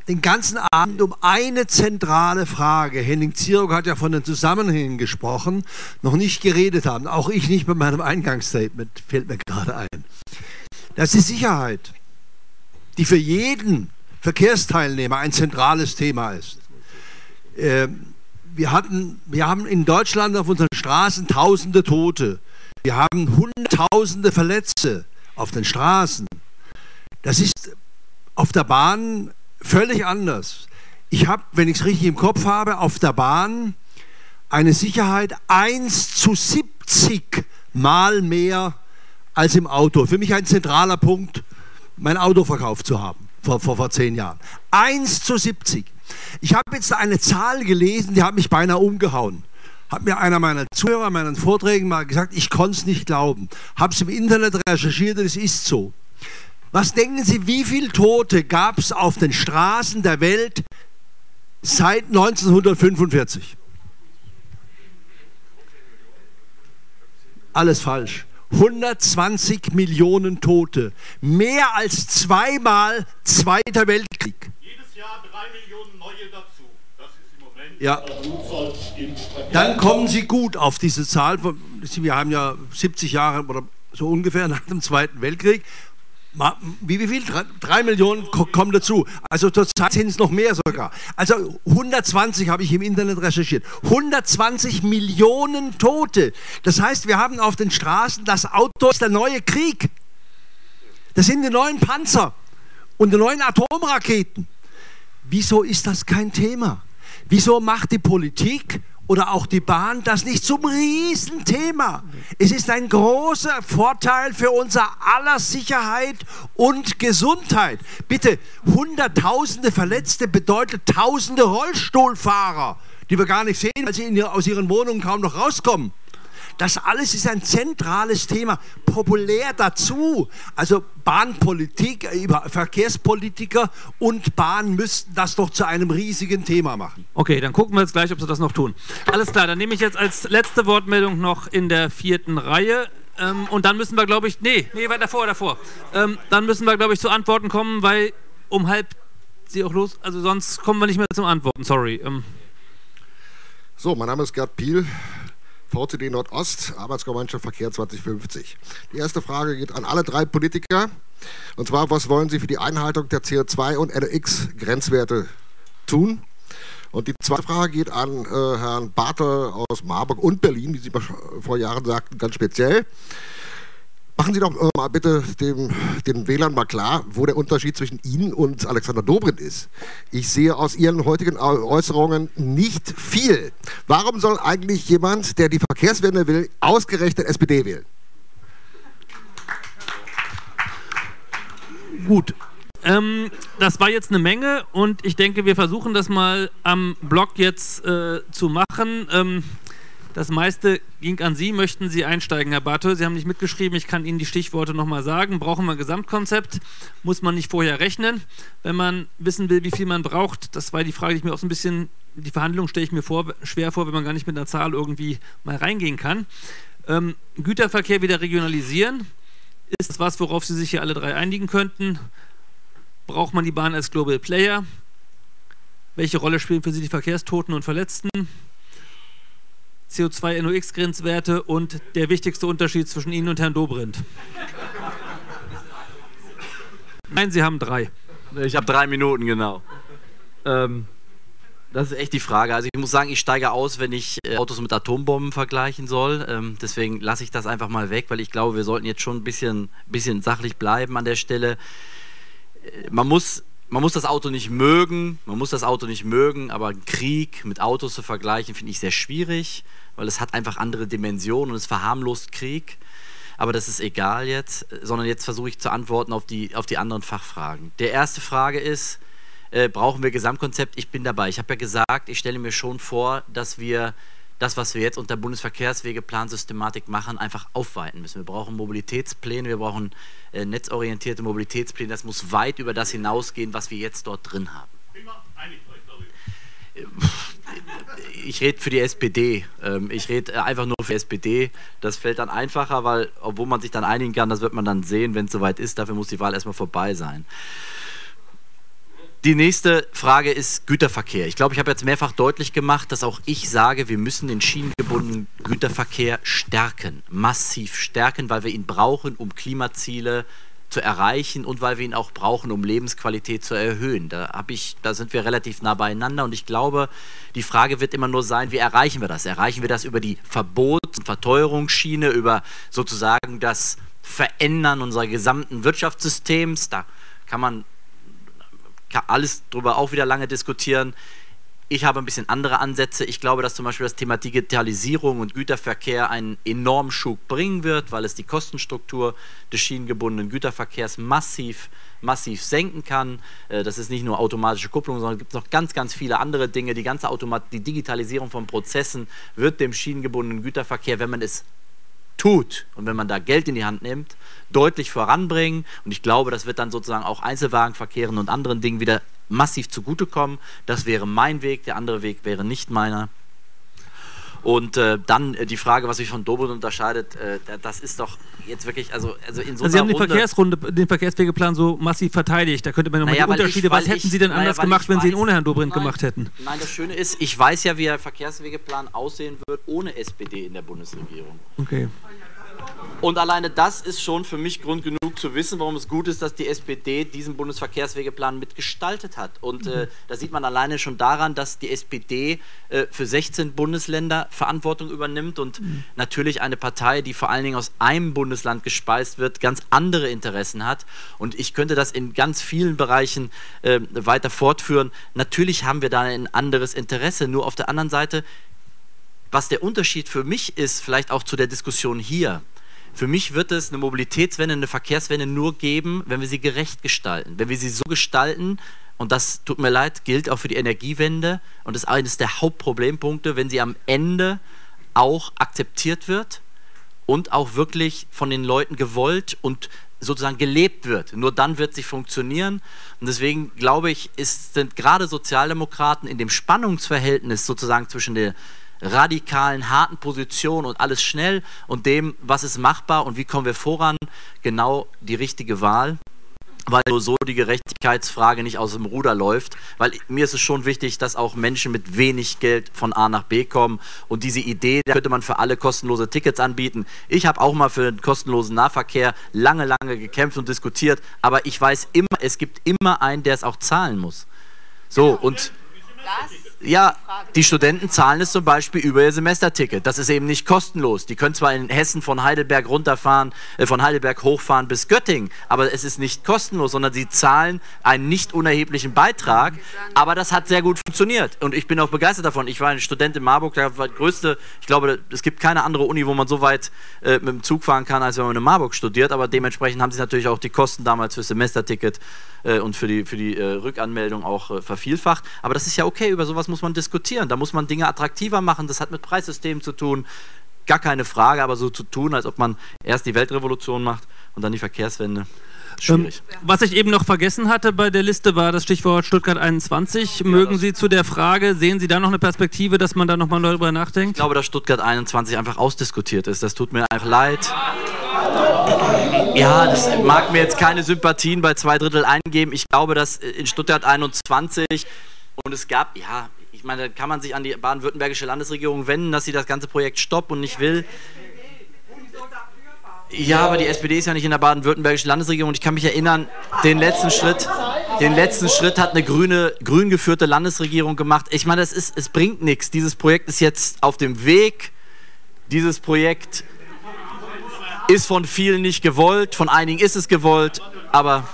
den ganzen Abend um eine zentrale Frage, Henning Zierog hat ja von den Zusammenhängen gesprochen, noch nicht geredet haben. Auch ich nicht bei meinem Eingangsstatement, fällt mir gerade ein. Das ist Sicherheit, die für jeden Verkehrsteilnehmer ein zentrales Thema ist. Wir haben in Deutschland auf unseren Straßen tausende Tote. Wir haben hunderttausende Verletzte auf den Straßen. Das ist auf der Bahn völlig anders. Ich habe, wenn ich es richtig im Kopf habe, auf der Bahn eine Sicherheit 1:70 Mal mehr als im Auto. Für mich ein zentraler Punkt, mein Auto verkauft zu haben, vor 10 Jahren. 1:70. Ich habe jetzt eine Zahl gelesen, die hat mich beinahe umgehauen. Hat mir einer meiner Zuhörer in meinen Vorträgen mal gesagt, ich konnte es nicht glauben. Habe es im Internet recherchiert und es ist so. Was denken Sie, wie viele Tote gab es auf den Straßen der Welt seit 1945? Alles falsch. 120 Millionen Tote. Mehr als 2-mal Zweiter Weltkrieg. Jedes Jahr 3 Millionen neue dazu. Das ist im Moment. Ja. Dann kommen Sie gut auf diese Zahl. Wir haben ja 70 Jahre oder so ungefähr nach dem Zweiten Weltkrieg. Wie viel? 3 Millionen kommen dazu. Also zurzeit sind es noch mehr sogar. Also 120 habe ich im Internet recherchiert. 120 Millionen Tote. Das heißt, wir haben auf den Straßen, das Auto ist der neue Krieg. Das sind die neuen Panzer und die neuen Atomraketen. Wieso ist das kein Thema? Wieso macht die Politik oder auch die Bahn das nicht zum Riesenthema? Es ist ein großer Vorteil für unser aller Sicherheit und Gesundheit. Bitte, Hunderttausende Verletzte bedeutet Tausende Rollstuhlfahrer, die wir gar nicht sehen, weil sie aus ihren Wohnungen kaum noch rauskommen. Das alles ist ein zentrales Thema, populär dazu. Also Bahnpolitik, Verkehrspolitiker und Bahn müssten das doch zu einem riesigen Thema machen. Okay, dann gucken wir jetzt gleich, ob sie das noch tun. Alles klar, dann nehme ich jetzt als letzte Wortmeldung noch in der 4. Reihe. Und dann müssen wir, glaube ich, davor. Dann müssen wir, glaube ich, zu Antworten kommen, weil um halb sie auch los, also sonst kommen wir nicht mehr zum Antworten, sorry. So, mein Name ist Gerd Piel. VCD Nordost, Arbeitsgemeinschaft Verkehr 2050. Die erste Frage geht an alle 3 Politiker. Und zwar, was wollen Sie für die Einhaltung der CO2- und NOx-Grenzwerte tun? Und die zweite Frage geht an Herrn Bartol aus Marburg und Berlin, wie Sie vor Jahren sagten, ganz speziell. Machen Sie doch mal bitte den Wählern mal klar, wo der Unterschied zwischen Ihnen und Alexander Dobrindt ist. Ich sehe aus Ihren heutigen Äußerungen nicht viel. Warum soll eigentlich jemand, der die Verkehrswende will, ausgerechnet SPD wählen? Gut, das war jetzt eine Menge und ich denke, wir versuchen das mal am Block jetzt zu machen. Das meiste ging an Sie. Möchten Sie einsteigen, Herr Bartol? Sie haben nicht mitgeschrieben, ich kann Ihnen die Stichworte nochmal sagen. Brauchen wir ein Gesamtkonzept? Muss man nicht vorher rechnen, wenn man wissen will, wie viel man braucht? Das war die Frage, die ich mir auch so ein bisschen, die Verhandlung stelle ich mir schwer vor, wenn man gar nicht mit einer Zahl irgendwie mal reingehen kann. Güterverkehr wieder regionalisieren. Ist das was, worauf Sie sich hier alle 3 einigen könnten? Braucht man die Bahn als Global Player? Welche Rolle spielen für Sie die Verkehrstoten und Verletzten? CO2-NOx-Grenzwerte und der wichtigste Unterschied zwischen Ihnen und Herrn Dobrindt. Nein, Sie haben 3. Ich habe 3 Minuten, genau. Das ist echt die Frage. Also ich muss sagen, ich steige aus, wenn ich Autos mit Atombomben vergleichen soll. Deswegen lasse ich das einfach mal weg, weil ich glaube, wir sollten jetzt schon ein bisschen sachlich bleiben an der Stelle. Man muss das Auto nicht mögen, aber einen Krieg mit Autos zu vergleichen, finde ich sehr schwierig, weil es hat einfach andere Dimensionen und es verharmlost Krieg. Aber das ist egal jetzt, sondern jetzt versuche ich zu antworten auf die anderen Fachfragen. Die erste Frage ist, brauchen wir Gesamtkonzept? Ich bin dabei. Ich habe ja gesagt, ich stelle mir schon vor, dass wir das, was wir jetzt unter Bundesverkehrswegeplan-Systematik machen, einfach aufweiten müssen. Wir brauchen Mobilitätspläne, wir brauchen netzorientierte Mobilitätspläne. Das muss weit über das hinausgehen, was wir jetzt dort drin haben. Ich rede für die SPD. Ich rede einfach nur für die SPD. Das fällt dann einfacher, weil, obwohl man sich dann einigen kann, das wird man dann sehen, wenn es soweit ist. Dafür muss die Wahl erstmal vorbei sein. Die nächste Frage ist Güterverkehr. Ich glaube, ich habe jetzt mehrfach deutlich gemacht, dass auch ich sage, wir müssen den schienengebundenen Güterverkehr stärken, massiv stärken, weil wir ihn brauchen, um Klimaziele zu erreichen und weil wir ihn auch brauchen, um Lebensqualität zu erhöhen. Da sind wir relativ nah beieinander und ich glaube, die Frage wird immer nur sein, wie erreichen wir das? Erreichen wir das über die Verbots- und Verteuerungsschiene, über sozusagen das Verändern unseres gesamten Wirtschaftssystems? Da kann man kann alles drüber auch wieder lange diskutieren. Ich habe ein bisschen andere Ansätze. Ich glaube, dass zum Beispiel das Thema Digitalisierung und Güterverkehr einen enormen Schub bringen wird, weil es die Kostenstruktur des schienengebundenen Güterverkehrs massiv senken kann. Das ist nicht nur automatische Kupplung, sondern es gibt noch ganz, ganz viele andere Dinge. Die ganze die Digitalisierung von Prozessen wird dem schienengebundenen Güterverkehr, wenn man es tut und wenn man da Geld in die Hand nimmt, deutlich voranbringen. Und ich glaube, das wird dann sozusagen auch Einzelwagenverkehren und anderen Dingen wieder massiv zugutekommen. Das wäre mein Weg, der andere Weg wäre nicht meiner. Und dann die Frage, was sich von Dobrindt unterscheidet, das ist doch jetzt wirklich, also in so einer Runde... Sie haben den Verkehrswegeplan so massiv verteidigt, da könnte man nochmal die Unterschiede, was hätten Sie denn anders gemacht, wenn Sie ihn ohne Herrn Dobrindt gemacht hätten? Nein, das Schöne ist, ich weiß ja, wie der Verkehrswegeplan aussehen wird ohne SPD in der Bundesregierung. Okay. Und alleine das ist schon für mich Grund genug zu wissen, warum es gut ist, dass die SPD diesen Bundesverkehrswegeplan mitgestaltet hat. Und das sieht man alleine schon daran, dass die SPD für 16 Bundesländer Verantwortung übernimmt und natürlich eine Partei, die vor allen Dingen aus einem Bundesland gespeist wird, ganz andere Interessen hat. Und ich könnte das in ganz vielen Bereichen weiter fortführen. Natürlich haben wir da ein anderes Interesse, nur auf der anderen Seite, was der Unterschied für mich ist, vielleicht auch zu der Diskussion hier. Für mich wird es eine Mobilitätswende, eine Verkehrswende nur geben, wenn wir sie gerecht gestalten. Wenn wir sie so gestalten, und das, tut mir leid, gilt auch für die Energiewende, und das ist eines der Hauptproblempunkte, wenn sie am Ende auch akzeptiert wird und auch wirklich von den Leuten gewollt und sozusagen gelebt wird. Nur dann wird sie funktionieren. Und deswegen glaube ich, sind gerade Sozialdemokraten in dem Spannungsverhältnis sozusagen zwischen der radikalen, harten Positionen und alles schnell und dem, was ist machbar und wie kommen wir voran, genau die richtige Wahl, weil nur so die Gerechtigkeitsfrage nicht aus dem Ruder läuft, weil mir ist es schon wichtig, dass auch Menschen mit wenig Geld von A nach B kommen und diese Idee, da könnte man für alle kostenlose Tickets anbieten. Ich habe auch mal für den kostenlosen Nahverkehr lange gekämpft und diskutiert, aber ich weiß immer, es gibt immer einen, der es auch zahlen muss. So, und ja, die Studenten zahlen es zum Beispiel über ihr Semesterticket. Das ist eben nicht kostenlos. Die können zwar in Hessen von Heidelberg runterfahren, von Heidelberg hochfahren bis Göttingen, aber es ist nicht kostenlos, sondern sie zahlen einen nicht unerheblichen Beitrag. Aber das hat sehr gut funktioniert und ich bin auch begeistert davon. Ich war ein Student in Marburg, da war die größte, ich glaube, es gibt keine andere Uni, wo man so weit mit dem Zug fahren kann, als wenn man in Marburg studiert. Aber dementsprechend haben sie natürlich auch die Kosten damals für das Semesterticket und für die Rückanmeldung auch vervielfacht. Aber das ist ja okay, über sowas muss man diskutieren, da muss man Dinge attraktiver machen, das hat mit Preissystemen zu tun, gar keine Frage, aber so zu tun, als ob man erst die Weltrevolution macht und dann die Verkehrswende, schwierig. Was ich eben noch vergessen hatte bei der Liste war das Stichwort Stuttgart 21, mögen Sie zu der Frage, sehen Sie da noch eine Perspektive, dass man da nochmal neu drüber nachdenkt? Ich glaube, dass Stuttgart 21 einfach ausdiskutiert ist, das tut mir einfach leid. Ja, das mag mir jetzt keine Sympathien bei 2/3 eingeben, ich glaube, dass in Stuttgart 21 und es gab, ja, ich meine, da kann man sich an die baden-württembergische Landesregierung wenden, dass sie das ganze Projekt stoppt und nicht will. Ja, aber die SPD ist ja nicht in der baden-württembergischen Landesregierung und ich kann mich erinnern, den letzten Schritt hat eine grün geführte Landesregierung gemacht. Ich meine, es bringt nichts. Dieses Projekt ist jetzt auf dem Weg. Dieses Projekt ist von vielen nicht gewollt, von einigen ist es gewollt, aber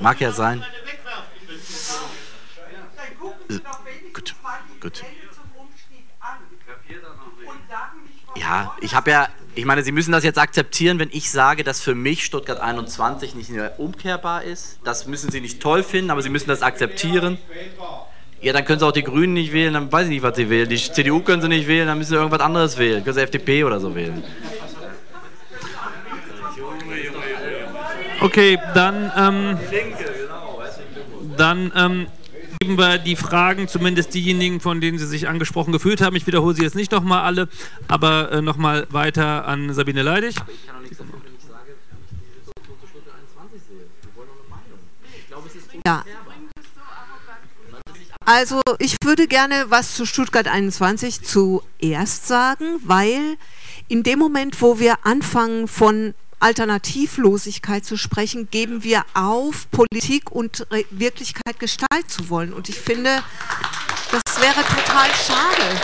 mag ja sein. Gut. Ja, ich meine, Sie müssen das jetzt akzeptieren, wenn ich sage, dass für mich Stuttgart 21 nicht mehr umkehrbar ist. Das müssen Sie nicht toll finden, aber Sie müssen das akzeptieren. Ja, dann können Sie auch die Grünen nicht wählen, dann weiß ich nicht, was Sie wählen. Die CDU können Sie nicht wählen, dann müssen Sie irgendwas anderes wählen. Können Sie FDP oder so wählen. Okay, dann geben wir die Fragen, zumindest diejenigen, von denen Sie sich angesprochen gefühlt haben. Ich wiederhole sie jetzt nicht nochmal alle, aber nochmal weiter an Sabine Leidig. Aber ich kann doch nichts davon, wenn ich sage, ich diese Situation zu Stuttgart 21 sehe. Wir wollen doch eine Meinung. Ich glaube, es ist unfair. Also ich würde gerne was zu Stuttgart 21 zuerst sagen, weil in dem Moment, wo wir anfangen von Alternativlosigkeit zu sprechen, geben wir auf, Politik und Wirklichkeit gestalten zu wollen. Und ich finde, das wäre total schade.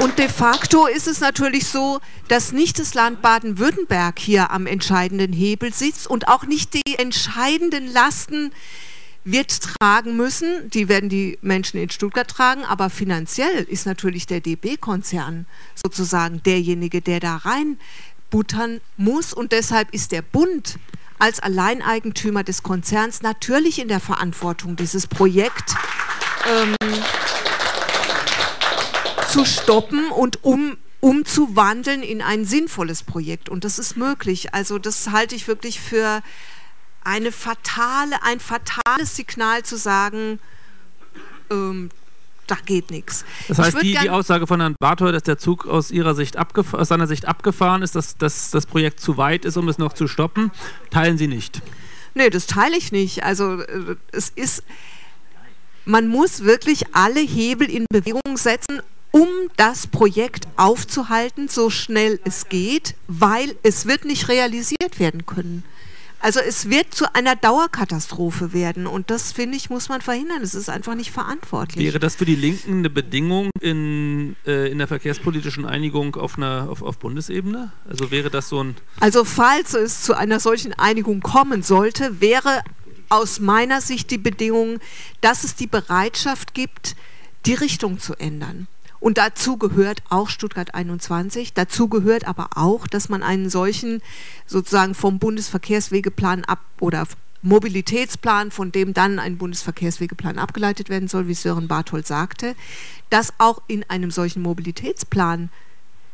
Und de facto ist es natürlich so, dass nicht das Land Baden-Württemberg hier am entscheidenden Hebel sitzt und auch nicht die entscheidenden Lasten wird tragen müssen, die werden die Menschen in Stuttgart tragen, aber finanziell ist natürlich der DB-Konzern sozusagen derjenige, der da reinbuttern muss, und deshalb ist der Bund als Alleineigentümer des Konzerns natürlich in der Verantwortung, dieses Projekt zu stoppen und umzuwandeln in ein sinnvolles Projekt, und das ist möglich. Also das halte ich wirklich für ein fatales Signal zu sagen, da geht nichts. Das heißt, die Aussage von Herrn Bartol, dass der Zug aus seiner Sicht abgefahren ist, dass das Projekt zu weit ist, um es noch zu stoppen, teilen Sie nicht? Nee, das teile ich nicht. Also es ist, man muss wirklich alle Hebel in Bewegung setzen, um das Projekt aufzuhalten, so schnell es geht, weil es wird nicht realisiert werden können. Also es wird zu einer Dauerkatastrophe werden, und das, finde ich, muss man verhindern. Es ist einfach nicht verantwortlich. Wäre das für die Linken eine Bedingung in der verkehrspolitischen Einigung auf Bundesebene? Also wäre das so ein... Also falls es zu einer solchen Einigung kommen sollte, wäre aus meiner Sicht die Bedingung, dass es die Bereitschaft gibt, die Richtung zu ändern. Und dazu gehört auch Stuttgart 21, dazu gehört aber auch, dass man einen solchen sozusagen vom Bundesverkehrswegeplan ab oder Mobilitätsplan, von dem dann ein Bundesverkehrswegeplan abgeleitet werden soll, wie Sören Bartol sagte, dass auch in einem solchen Mobilitätsplan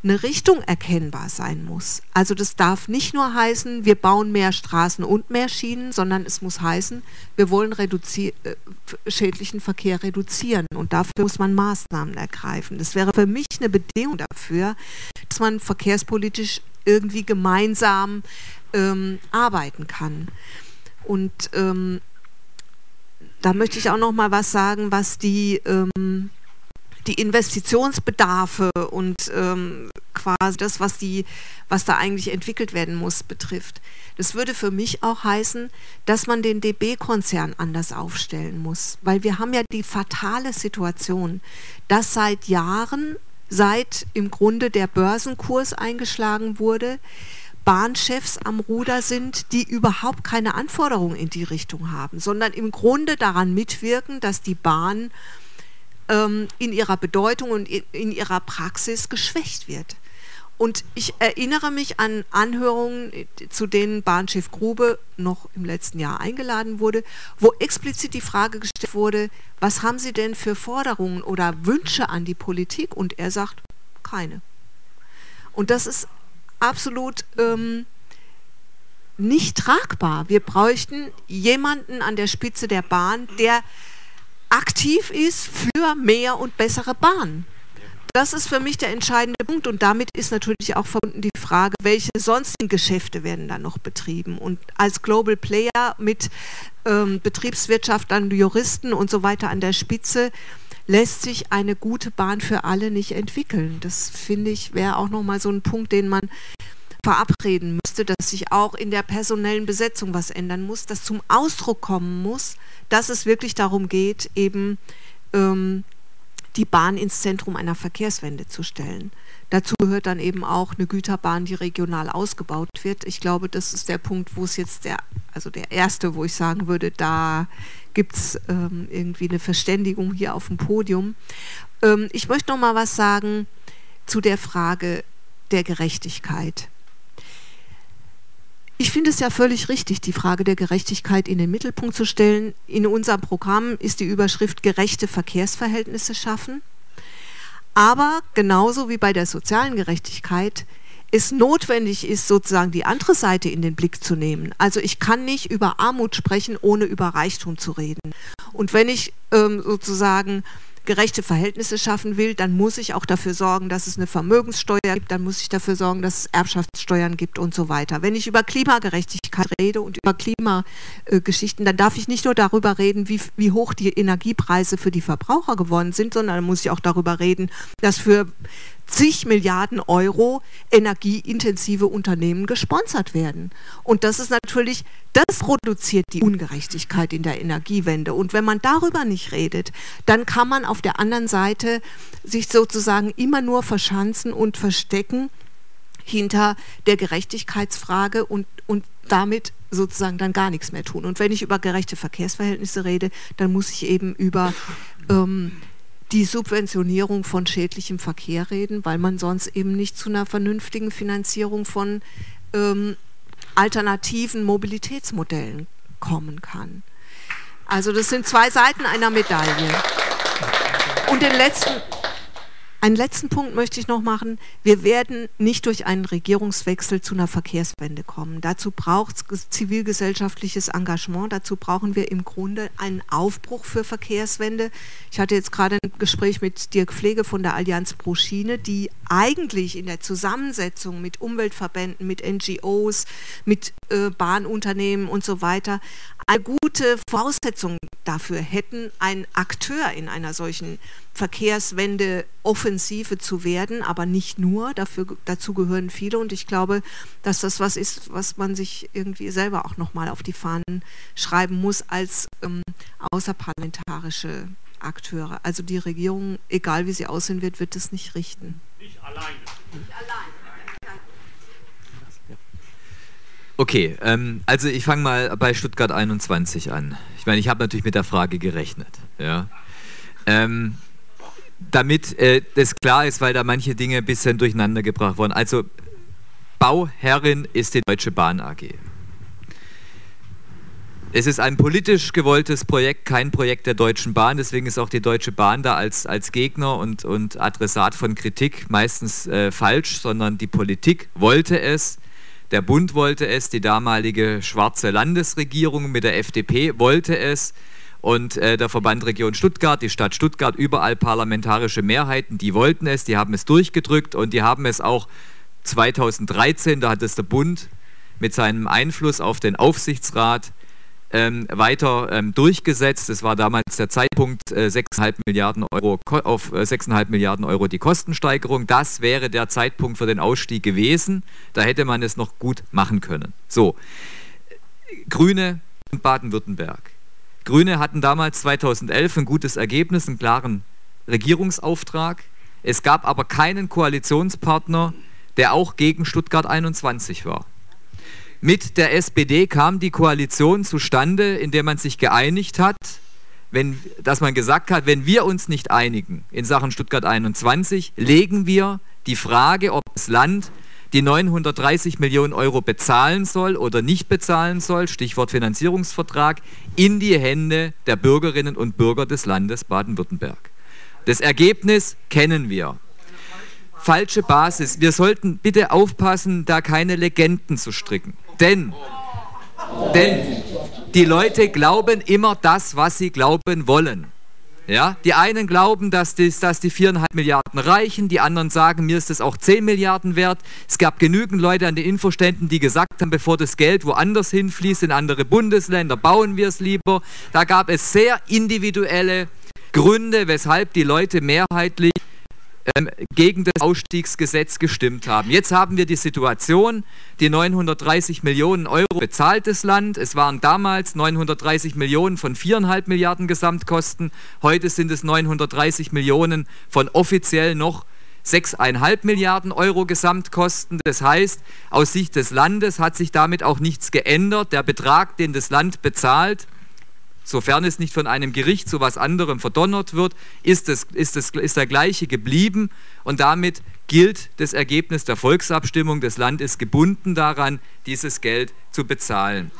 eine Richtung erkennbar sein muss. Also das darf nicht nur heißen, wir bauen mehr Straßen und mehr Schienen, sondern es muss heißen, wir wollen schädlichen Verkehr reduzieren, und dafür muss man Maßnahmen ergreifen. Das wäre für mich eine Bedingung dafür, dass man verkehrspolitisch irgendwie gemeinsam arbeiten kann. Und da möchte ich auch noch mal was sagen, was die Investitionsbedarfe und quasi das, was da eigentlich entwickelt werden muss, betrifft. Das würde für mich auch heißen, dass man den DB-Konzern anders aufstellen muss, weil wir haben ja die fatale Situation, dass seit Jahren, seit im Grunde der Börsenkurs eingeschlagen wurde, Bahnchefs am Ruder sind, die überhaupt keine Anforderungen in die Richtung haben, sondern im Grunde daran mitwirken, dass die Bahn in ihrer Bedeutung und in ihrer Praxis geschwächt wird. Und ich erinnere mich an Anhörungen, zu denen Bahnchef Grube noch im letzten Jahr eingeladen wurde, wo explizit die Frage gestellt wurde, was haben Sie denn für Forderungen oder Wünsche an die Politik? Und er sagt, keine. Und das ist absolut nicht tragbar. Wir bräuchten jemanden an der Spitze der Bahn, der aktiv ist für mehr und bessere Bahnen. Das ist für mich der entscheidende Punkt, und damit ist natürlich auch verbunden die Frage, welche sonstigen Geschäfte werden da noch betrieben, und als Global Player mit Betriebswirtschaftern, Juristen und so weiter an der Spitze lässt sich eine gute Bahn für alle nicht entwickeln. Das, finde ich, wäre auch nochmal so ein Punkt, den man verabreden müsste, dass sich auch in der personellen Besetzung was ändern muss, dass zum Ausdruck kommen muss, dass es wirklich darum geht, eben die Bahn ins Zentrum einer Verkehrswende zu stellen. Dazu gehört dann eben auch eine Güterbahn, die regional ausgebaut wird. Ich glaube, das ist der Punkt, wo es jetzt der erste, wo ich sagen würde, da gibt es irgendwie eine Verständigung hier auf dem Podium. Ich möchte noch mal was sagen zu der Frage der Gerechtigkeit. Ich finde es ja völlig richtig, die Frage der Gerechtigkeit in den Mittelpunkt zu stellen. In unserem Programm ist die Überschrift gerechte Verkehrsverhältnisse schaffen. Aber genauso wie bei der sozialen Gerechtigkeit es notwendig ist, sozusagen die andere Seite in den Blick zu nehmen. Also ich kann nicht über Armut sprechen, ohne über Reichtum zu reden. Und wenn ich sozusagen gerechte Verhältnisse schaffen will, dann muss ich auch dafür sorgen, dass es eine Vermögenssteuer gibt, dann muss ich dafür sorgen, dass es Erbschaftssteuern gibt und so weiter. Wenn ich über Klimagerechtigkeit rede und über Klimageschichten, dann darf ich nicht nur darüber reden, wie hoch die Energiepreise für die Verbraucher geworden sind, sondern dann muss ich auch darüber reden, dass für zig Milliarden Euro energieintensive Unternehmen gesponsert werden. Und das ist natürlich, das reduziert die Ungerechtigkeit in der Energiewende. Und wenn man darüber nicht redet, dann kann man auf der anderen Seite sich sozusagen immer nur verschanzen und verstecken hinter der Gerechtigkeitsfrage und damit sozusagen dann gar nichts mehr tun. Und wenn ich über gerechte Verkehrsverhältnisse rede, dann muss ich eben über die Subventionierung von schädlichem Verkehr reden, weil man sonst eben nicht zu einer vernünftigen Finanzierung von alternativen Mobilitätsmodellen kommen kann. Also das sind zwei Seiten einer Medaille. Und den letzten... Einen letzten Punkt möchte ich noch machen. Wir werden nicht durch einen Regierungswechsel zu einer Verkehrswende kommen. Dazu braucht es zivilgesellschaftliches Engagement. Dazu brauchen wir im Grunde einen Aufbruch für Verkehrswende. Ich hatte jetzt gerade ein Gespräch mit Dirk Pflege von der Allianz Pro Schiene, die eigentlich in der Zusammensetzung mit Umweltverbänden, mit NGOs, mit Bahnunternehmen und so weiter eine gute Voraussetzung dafür hätten, ein Akteur in einer solchen Verkehrswende Offensive zu werden, aber nicht nur, dazu gehören viele, und ich glaube, dass das was ist, was man sich irgendwie selber auch nochmal auf die Fahnen schreiben muss als außerparlamentarische Akteure. Also die Regierung, egal wie sie aussehen wird, wird es nicht richten. Nicht alleine. Nicht alleine. Okay, also ich fange mal bei Stuttgart 21 an. Ich meine, ich habe natürlich mit der Frage gerechnet. Ja. Damit das klar ist, weil da manche Dinge ein bisschen durcheinander gebracht wurden. Also Bauherrin ist die Deutsche Bahn AG. Es ist ein politisch gewolltes Projekt, kein Projekt der Deutschen Bahn, deswegen ist auch die Deutsche Bahn da als Gegner und Adressat von Kritik meistens falsch, sondern die Politik wollte es, der Bund wollte es, die damalige schwarze Landesregierung mit der FDP wollte es, und der Verband Region Stuttgart, die Stadt Stuttgart, überall parlamentarische Mehrheiten, die wollten es, die haben es durchgedrückt und die haben es auch 2013, da hat es der Bund mit seinem Einfluss auf den Aufsichtsrat weiter durchgesetzt. Es war damals der Zeitpunkt 6,5 Milliarden Euro die Kostensteigerung. Das wäre der Zeitpunkt für den Ausstieg gewesen. Da hätte man es noch gut machen können. So, Grüne und Baden-Württemberg. Grüne hatten damals 2011 ein gutes Ergebnis, einen klaren Regierungsauftrag. Es gab aber keinen Koalitionspartner, der auch gegen Stuttgart 21 war. Mit der SPD kam die Koalition zustande, in der man sich geeinigt hat, dass man gesagt hat, wenn wir uns nicht einigen in Sachen Stuttgart 21, legen wir die Frage, ob das Land die 930 Millionen Euro bezahlen soll oder nicht bezahlen soll, Stichwort Finanzierungsvertrag, in die Hände der Bürgerinnen und Bürger des Landes Baden-Württemberg. Das Ergebnis kennen wir. Falsche Basis. Wir sollten bitte aufpassen, da keine Legenden zu stricken. Denn die Leute glauben immer das, was sie glauben wollen. Ja, die einen glauben, dass die 4,5 Milliarden reichen, die anderen sagen, mir ist das auch 10 Milliarden wert. Es gab genügend Leute an den Infoständen, die gesagt haben, bevor das Geld woanders hinfließt, in andere Bundesländer, bauen wir es lieber. Da gab es sehr individuelle Gründe, weshalb die Leute mehrheitlich gegen das Ausstiegsgesetz gestimmt haben. Jetzt haben wir die Situation, die 930 Millionen Euro bezahltes Land, es waren damals 930 Millionen von 4,5 Milliarden Gesamtkosten, heute sind es 930 Millionen von offiziell noch 6,5 Milliarden Euro Gesamtkosten. Das heißt, aus Sicht des Landes hat sich damit auch nichts geändert. Der Betrag, den das Land bezahlt, sofern es nicht von einem Gericht zu was anderem verdonnert wird, ist der gleiche geblieben, und damit gilt das Ergebnis der Volksabstimmung. Das Land ist gebunden daran, dieses Geld zu bezahlen.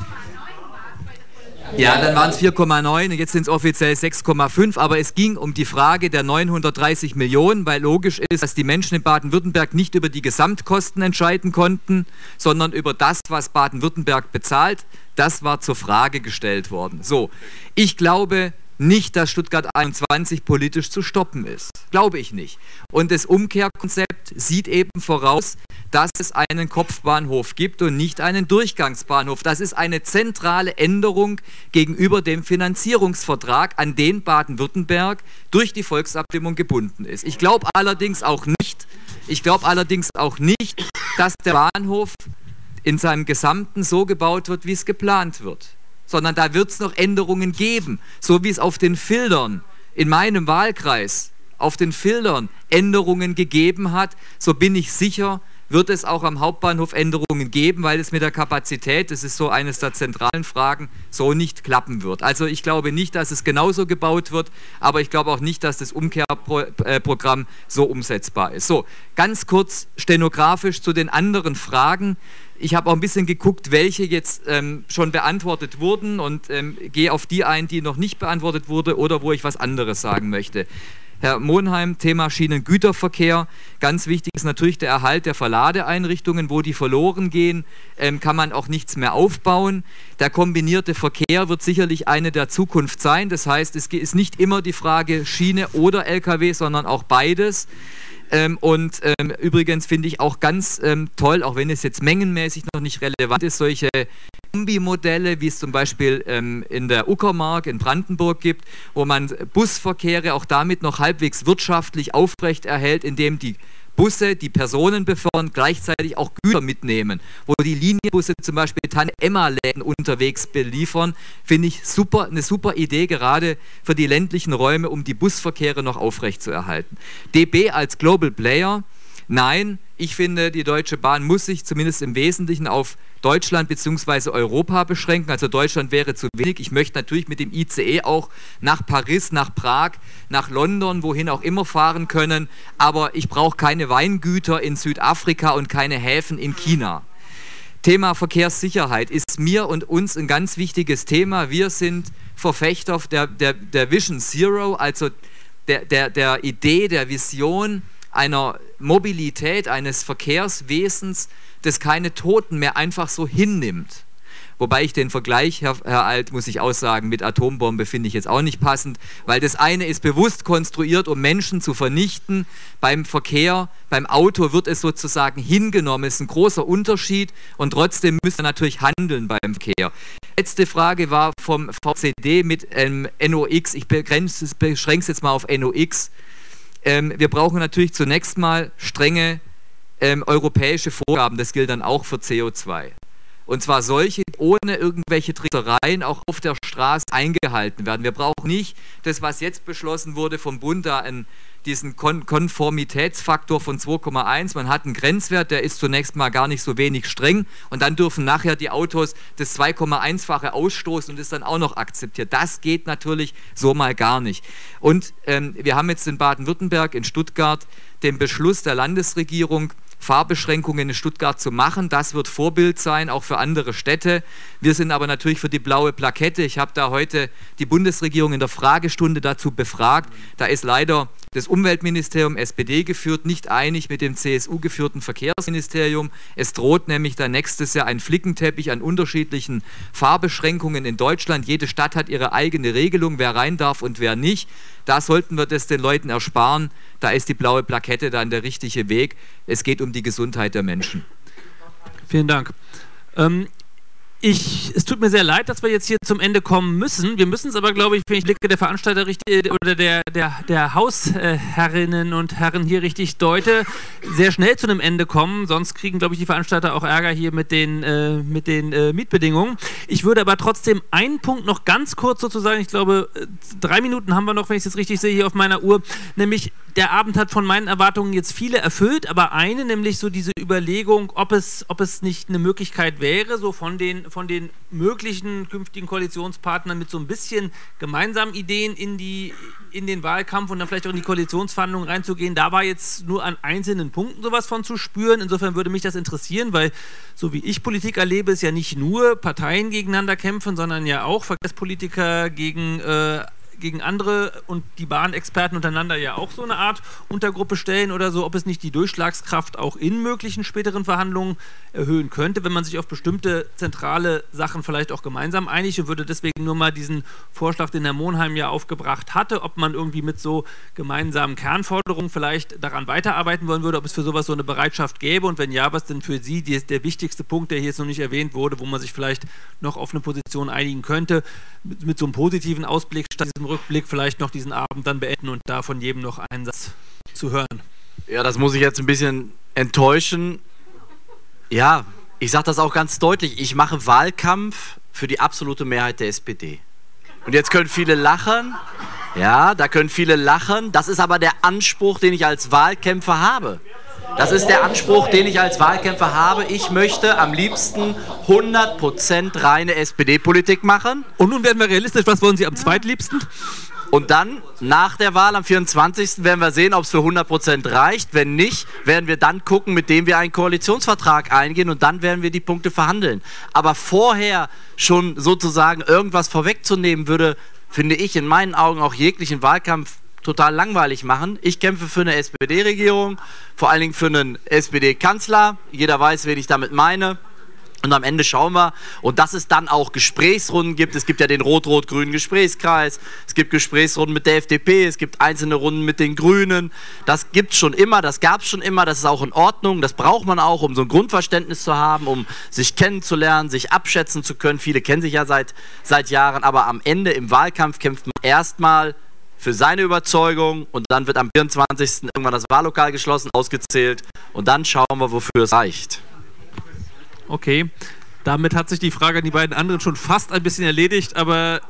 Ja, dann waren es 4,9 und jetzt sind es offiziell 6,5, aber es ging um die Frage der 930 Millionen, weil logisch ist, dass die Menschen in Baden-Württemberg nicht über die Gesamtkosten entscheiden konnten, sondern über das, was Baden-Württemberg bezahlt. Das war zur Frage gestellt worden. So, ich glaube nicht, dass Stuttgart 21 politisch zu stoppen ist. Glaube ich nicht. Und das Umkehrkonzept sieht eben voraus, dass es einen Kopfbahnhof gibt und nicht einen Durchgangsbahnhof. Das ist eine zentrale Änderung gegenüber dem Finanzierungsvertrag, an den Baden-Württemberg durch die Volksabstimmung gebunden ist. Ich glaube allerdings auch nicht, Ich glaube allerdings auch nicht, dass der Bahnhof in seinem Gesamten so gebaut wird, wie es geplant wird, sondern da wird es noch Änderungen geben, so wie es auf den Feldern in meinem Wahlkreis auf den Feldern Änderungen gegeben hat, so bin ich sicher, wird es auch am Hauptbahnhof Änderungen geben, weil es mit der Kapazität, das ist so eines der zentralen Fragen, so nicht klappen wird. Also ich glaube nicht, dass es genauso gebaut wird, aber ich glaube auch nicht, dass das Umkehrprogramm so umsetzbar ist. So, ganz kurz stenografisch zu den anderen Fragen. Ich habe auch ein bisschen geguckt, welche jetzt schon beantwortet wurden und gehe auf die ein, die noch nicht beantwortet wurde oder wo ich was anderes sagen möchte. Herr Monheim, Thema Schienengüterverkehr. Ganz wichtig ist natürlich der Erhalt der Verladeeinrichtungen, wo die verloren gehen, kann man auch nichts mehr aufbauen. Der kombinierte Verkehr wird sicherlich eine der Zukunft sein. Das heißt, es ist nicht immer die Frage Schiene oder LKW, sondern auch beides. Und übrigens finde ich auch ganz toll, auch wenn es jetzt mengenmäßig noch nicht relevant ist, solche Kombi-Modelle, wie es zum Beispiel in der Uckermark in Brandenburg gibt, wo man Busverkehre auch damit noch halbwegs wirtschaftlich aufrechterhält, indem die Busse, die Personen befördern, gleichzeitig auch Güter mitnehmen, wo die Linienbusse zum Beispiel Tante-Emma-Läden unterwegs beliefern, finde ich super, eine super Idee, gerade für die ländlichen Räume, um die Busverkehre noch aufrechtzuerhalten. DB als Global Player, nein, ich finde, die Deutsche Bahn muss sich zumindest im Wesentlichen auf Deutschland bzw. Europa beschränken. Also Deutschland wäre zu wenig. Ich möchte natürlich mit dem ICE auch nach Paris, nach Prag, nach London, wohin auch immer fahren können. Aber ich brauche keine Weingüter in Südafrika und keine Häfen in China. Thema Verkehrssicherheit ist mir und uns ein ganz wichtiges Thema. Wir sind Verfechter der Vision Zero, also der Idee, der Vision einer Mobilität, eines Verkehrswesens, das keine Toten mehr einfach so hinnimmt. Wobei ich den Vergleich, Herr Alt, muss ich aussagen, mit Atombombe finde ich jetzt auch nicht passend, weil das eine ist bewusst konstruiert, um Menschen zu vernichten. Beim Verkehr, beim Auto wird es sozusagen hingenommen. Es ist ein großer Unterschied und trotzdem müssen wir natürlich handeln beim Verkehr. Letzte Frage war vom VCD mit NOx. Ich beschränke es jetzt mal auf NOx. Wir brauchen natürlich zunächst mal strenge europäische Vorgaben, das gilt dann auch für CO2. Und zwar solche, die ohne irgendwelche Tricksereien auch auf der Straße eingehalten werden. Wir brauchen nicht das, was jetzt beschlossen wurde vom Bund, da diesen Konformitätsfaktor von 2,1. Man hat einen Grenzwert, der ist zunächst mal gar nicht so wenig streng und dann dürfen nachher die Autos das 2,1-fache ausstoßen und ist dann auch noch akzeptiert. Das geht natürlich so mal gar nicht. Und wir haben jetzt in Baden-Württemberg, in Stuttgart, den Beschluss der Landesregierung, Fahrbeschränkungen in Stuttgart zu machen. Das wird Vorbild sein, auch für andere Städte. Wir sind aber natürlich für die blaue Plakette. Ich habe da heute die Bundesregierung in der Fragestunde dazu befragt. Da ist leider das Umweltministerium, SPD geführt, nicht einig mit dem CSU geführten Verkehrsministerium. Es droht nämlich dann nächstes Jahr ein Flickenteppich an unterschiedlichen Fahrbeschränkungen in Deutschland. Jede Stadt hat ihre eigene Regelung, wer rein darf und wer nicht. Da sollten wir das den Leuten ersparen. Da ist die blaue Plakette dann der richtige Weg. Es geht um die Gesundheit der Menschen. Vielen Dank. Es tut mir sehr leid, dass wir jetzt hier zum Ende kommen müssen. Wir müssen es aber, glaube ich, wenn ich blicke, der Veranstalter richtig oder der Hausherrinnen und Herren hier richtig deute, sehr schnell zu einem Ende kommen. Sonst kriegen, glaube ich, die Veranstalter auch Ärger hier mit den Mietbedingungen. Ich würde aber trotzdem einen Punkt noch ganz kurz sozusagen, ich glaube, 3 Minuten haben wir noch, wenn ich es jetzt richtig sehe, hier auf meiner Uhr, nämlich der Abend hat von meinen Erwartungen jetzt viele erfüllt, aber eine, nämlich so diese Überlegung, ob es nicht eine Möglichkeit wäre, so von den möglichen künftigen Koalitionspartnern mit so ein bisschen gemeinsamen Ideen in den Wahlkampf und dann vielleicht auch in die Koalitionsverhandlungen reinzugehen. Da war jetzt nur an einzelnen Punkten sowas von zu spüren. Insofern würde mich das interessieren, weil so wie ich Politik erlebe, ist ja nicht nur Parteien gegeneinander kämpfen, sondern ja auch Verkehrspolitiker gegen andere und die Bahnexperten untereinander ja auch so eine Art Untergruppe stellen oder so, ob es nicht die Durchschlagskraft auch in möglichen späteren Verhandlungen erhöhen könnte, wenn man sich auf bestimmte zentrale Sachen vielleicht auch gemeinsam einigt, und würde deswegen nur mal diesen Vorschlag, den Herr Monheim ja aufgebracht hatte, ob man irgendwie mit so gemeinsamen Kernforderungen vielleicht daran weiterarbeiten wollen würde, ob es für sowas so eine Bereitschaft gäbe und wenn ja, was denn für Sie der wichtigste Punkt, der hier jetzt noch nicht erwähnt wurde, wo man sich vielleicht noch auf eine Position einigen könnte, mit so einem positiven Ausblick statt diesem Rückblick vielleicht noch diesen Abend dann beenden und da von jedem noch einen Satz zu hören. Ja, das muss ich jetzt ein bisschen enttäuschen. Ja, ich sage das auch ganz deutlich. Ich mache Wahlkampf für die absolute Mehrheit der SPD. Und jetzt können viele lachen. Ja, da können viele lachen. Das ist aber der Anspruch, den ich als Wahlkämpfer habe. Das ist der Anspruch, den ich als Wahlkämpfer habe. Ich möchte am liebsten 100% reine SPD-Politik machen. Und nun werden wir realistisch. Was wollen Sie am zweitliebsten? Und dann, nach der Wahl am 24. werden wir sehen, ob es für 100% reicht. Wenn nicht, werden wir dann gucken, mit dem wir einen Koalitionsvertrag eingehen, und dann werden wir die Punkte verhandeln. Aber vorher schon sozusagen irgendwas vorwegzunehmen, würde, finde ich, in meinen Augen auch jeglichen Wahlkampf total langweilig machen. Ich kämpfe für eine SPD-Regierung, vor allen Dingen für einen SPD-Kanzler. Jeder weiß, wen ich damit meine. Und am Ende schauen wir, und dass es dann auch Gesprächsrunden gibt. Es gibt ja den rot-rot-grünen Gesprächskreis, es gibt Gesprächsrunden mit der FDP, es gibt einzelne Runden mit den Grünen. Das gibt es schon immer, das gab es schon immer, das ist auch in Ordnung. Das braucht man auch, um so ein Grundverständnis zu haben, um sich kennenzulernen, sich abschätzen zu können. Viele kennen sich ja seit Jahren, aber am Ende im Wahlkampf kämpft man erstmal für seine Überzeugung, und dann wird am 24. irgendwann das Wahllokal geschlossen, ausgezählt, und dann schauen wir, wofür es reicht. Okay, damit hat sich die Frage an die beiden anderen schon fast ein bisschen erledigt, aber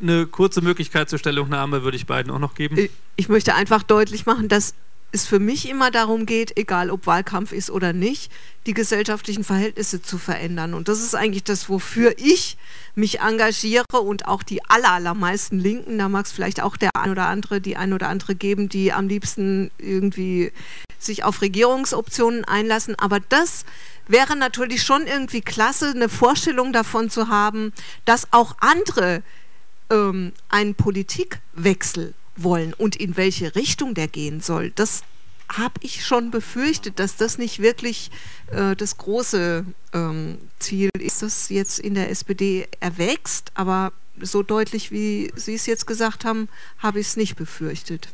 eine kurze Möglichkeit zur Stellungnahme würde ich beiden auch noch geben. Ich möchte einfach deutlich machen, dass es für mich immer darum geht, egal ob Wahlkampf ist oder nicht, die gesellschaftlichen Verhältnisse zu verändern. Und das ist eigentlich das, wofür ich mich engagiere, und auch die allermeisten Linken, da mag es vielleicht auch der ein oder andere, geben, die am liebsten irgendwie sich auf Regierungsoptionen einlassen. Aber das wäre natürlich schon irgendwie klasse, eine Vorstellung davon zu haben, dass auch andere einen Politikwechsel wollen, und in welche Richtung der gehen soll. Das habe ich schon befürchtet, dass das nicht wirklich das große Ziel ist, das jetzt in der SPD erwächst, aber so deutlich, wie Sie es jetzt gesagt haben, habe ich es nicht befürchtet.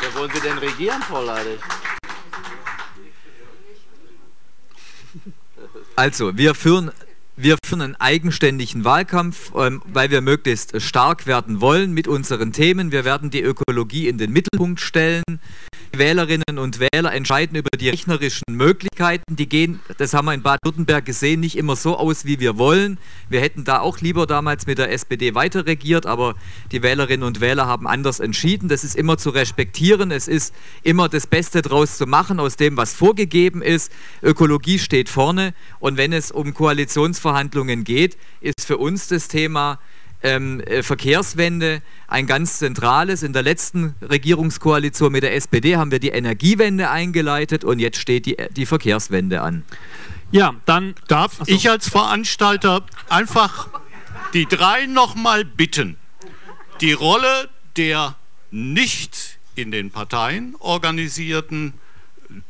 Wer wollen Sie denn regieren, Frau Leidig? Also, wir führen einen eigenständigen Wahlkampf, weil wir möglichst stark werden wollen mit unseren Themen. Wir werden die Ökologie in den Mittelpunkt stellen. Die Wählerinnen und Wähler entscheiden über die rechnerischen Möglichkeiten. Die gehen, das haben wir in Baden-Württemberg gesehen, nicht immer so aus, wie wir wollen. Wir hätten da auch lieber damals mit der SPD weiter regiert, aber die Wählerinnen und Wähler haben anders entschieden. Das ist immer zu respektieren. Es ist immer das Beste draus zu machen, aus dem, was vorgegeben ist. Ökologie steht vorne, und wenn es um Koalitionsverhandlungen geht, ist für uns das Thema Verkehrswende ein ganz zentrales. In der letzten Regierungskoalition mit der SPD haben wir die Energiewende eingeleitet, und jetzt steht die Verkehrswende an. Ja, dann darf ich als Veranstalter einfach die drei nochmal bitten, die Rolle der nicht in den Parteien organisierten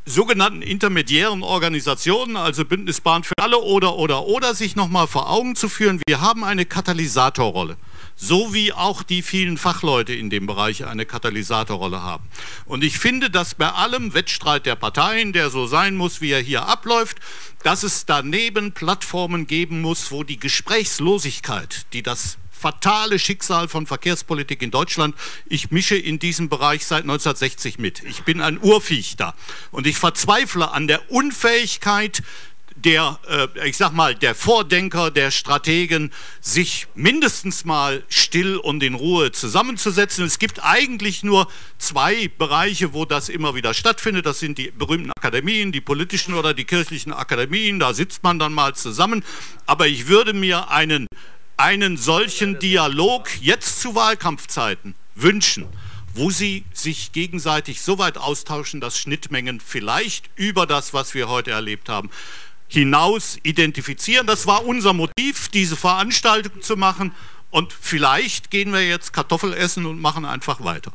sogenannten intermediären Organisationen, also Bündnis Bahn für alle oder, sich nochmal vor Augen zu führen. Wir haben eine Katalysatorrolle, so wie auch die vielen Fachleute in dem Bereich eine Katalysatorrolle haben. Und ich finde, dass bei allem Wettstreit der Parteien, der so sein muss, wie er hier abläuft, dass es daneben Plattformen geben muss, wo die Gesprächslosigkeit, die das fatale Schicksal von Verkehrspolitik in Deutschland. Ich mische in diesem Bereich seit 1960 mit. Ich bin ein Urviech da. Und ich verzweifle an der Unfähigkeit der, ich sag mal, der Vordenker, der Strategen, sich mindestens mal still und in Ruhe zusammenzusetzen. Es gibt eigentlich nur zwei Bereiche, wo das immer wieder stattfindet. Das sind die berühmten Akademien, die politischen oder die kirchlichen Akademien. Da sitzt man dann mal zusammen. Aber ich würde mir einen solchen Dialog jetzt zu Wahlkampfzeiten wünschen, wo sie sich gegenseitig so weit austauschen, dass Schnittmengen vielleicht über das, was wir heute erlebt haben, hinaus identifizieren. Das war unser Motiv, diese Veranstaltung zu machen, und vielleicht gehen wir jetzt Kartoffel essen und machen einfach weiter.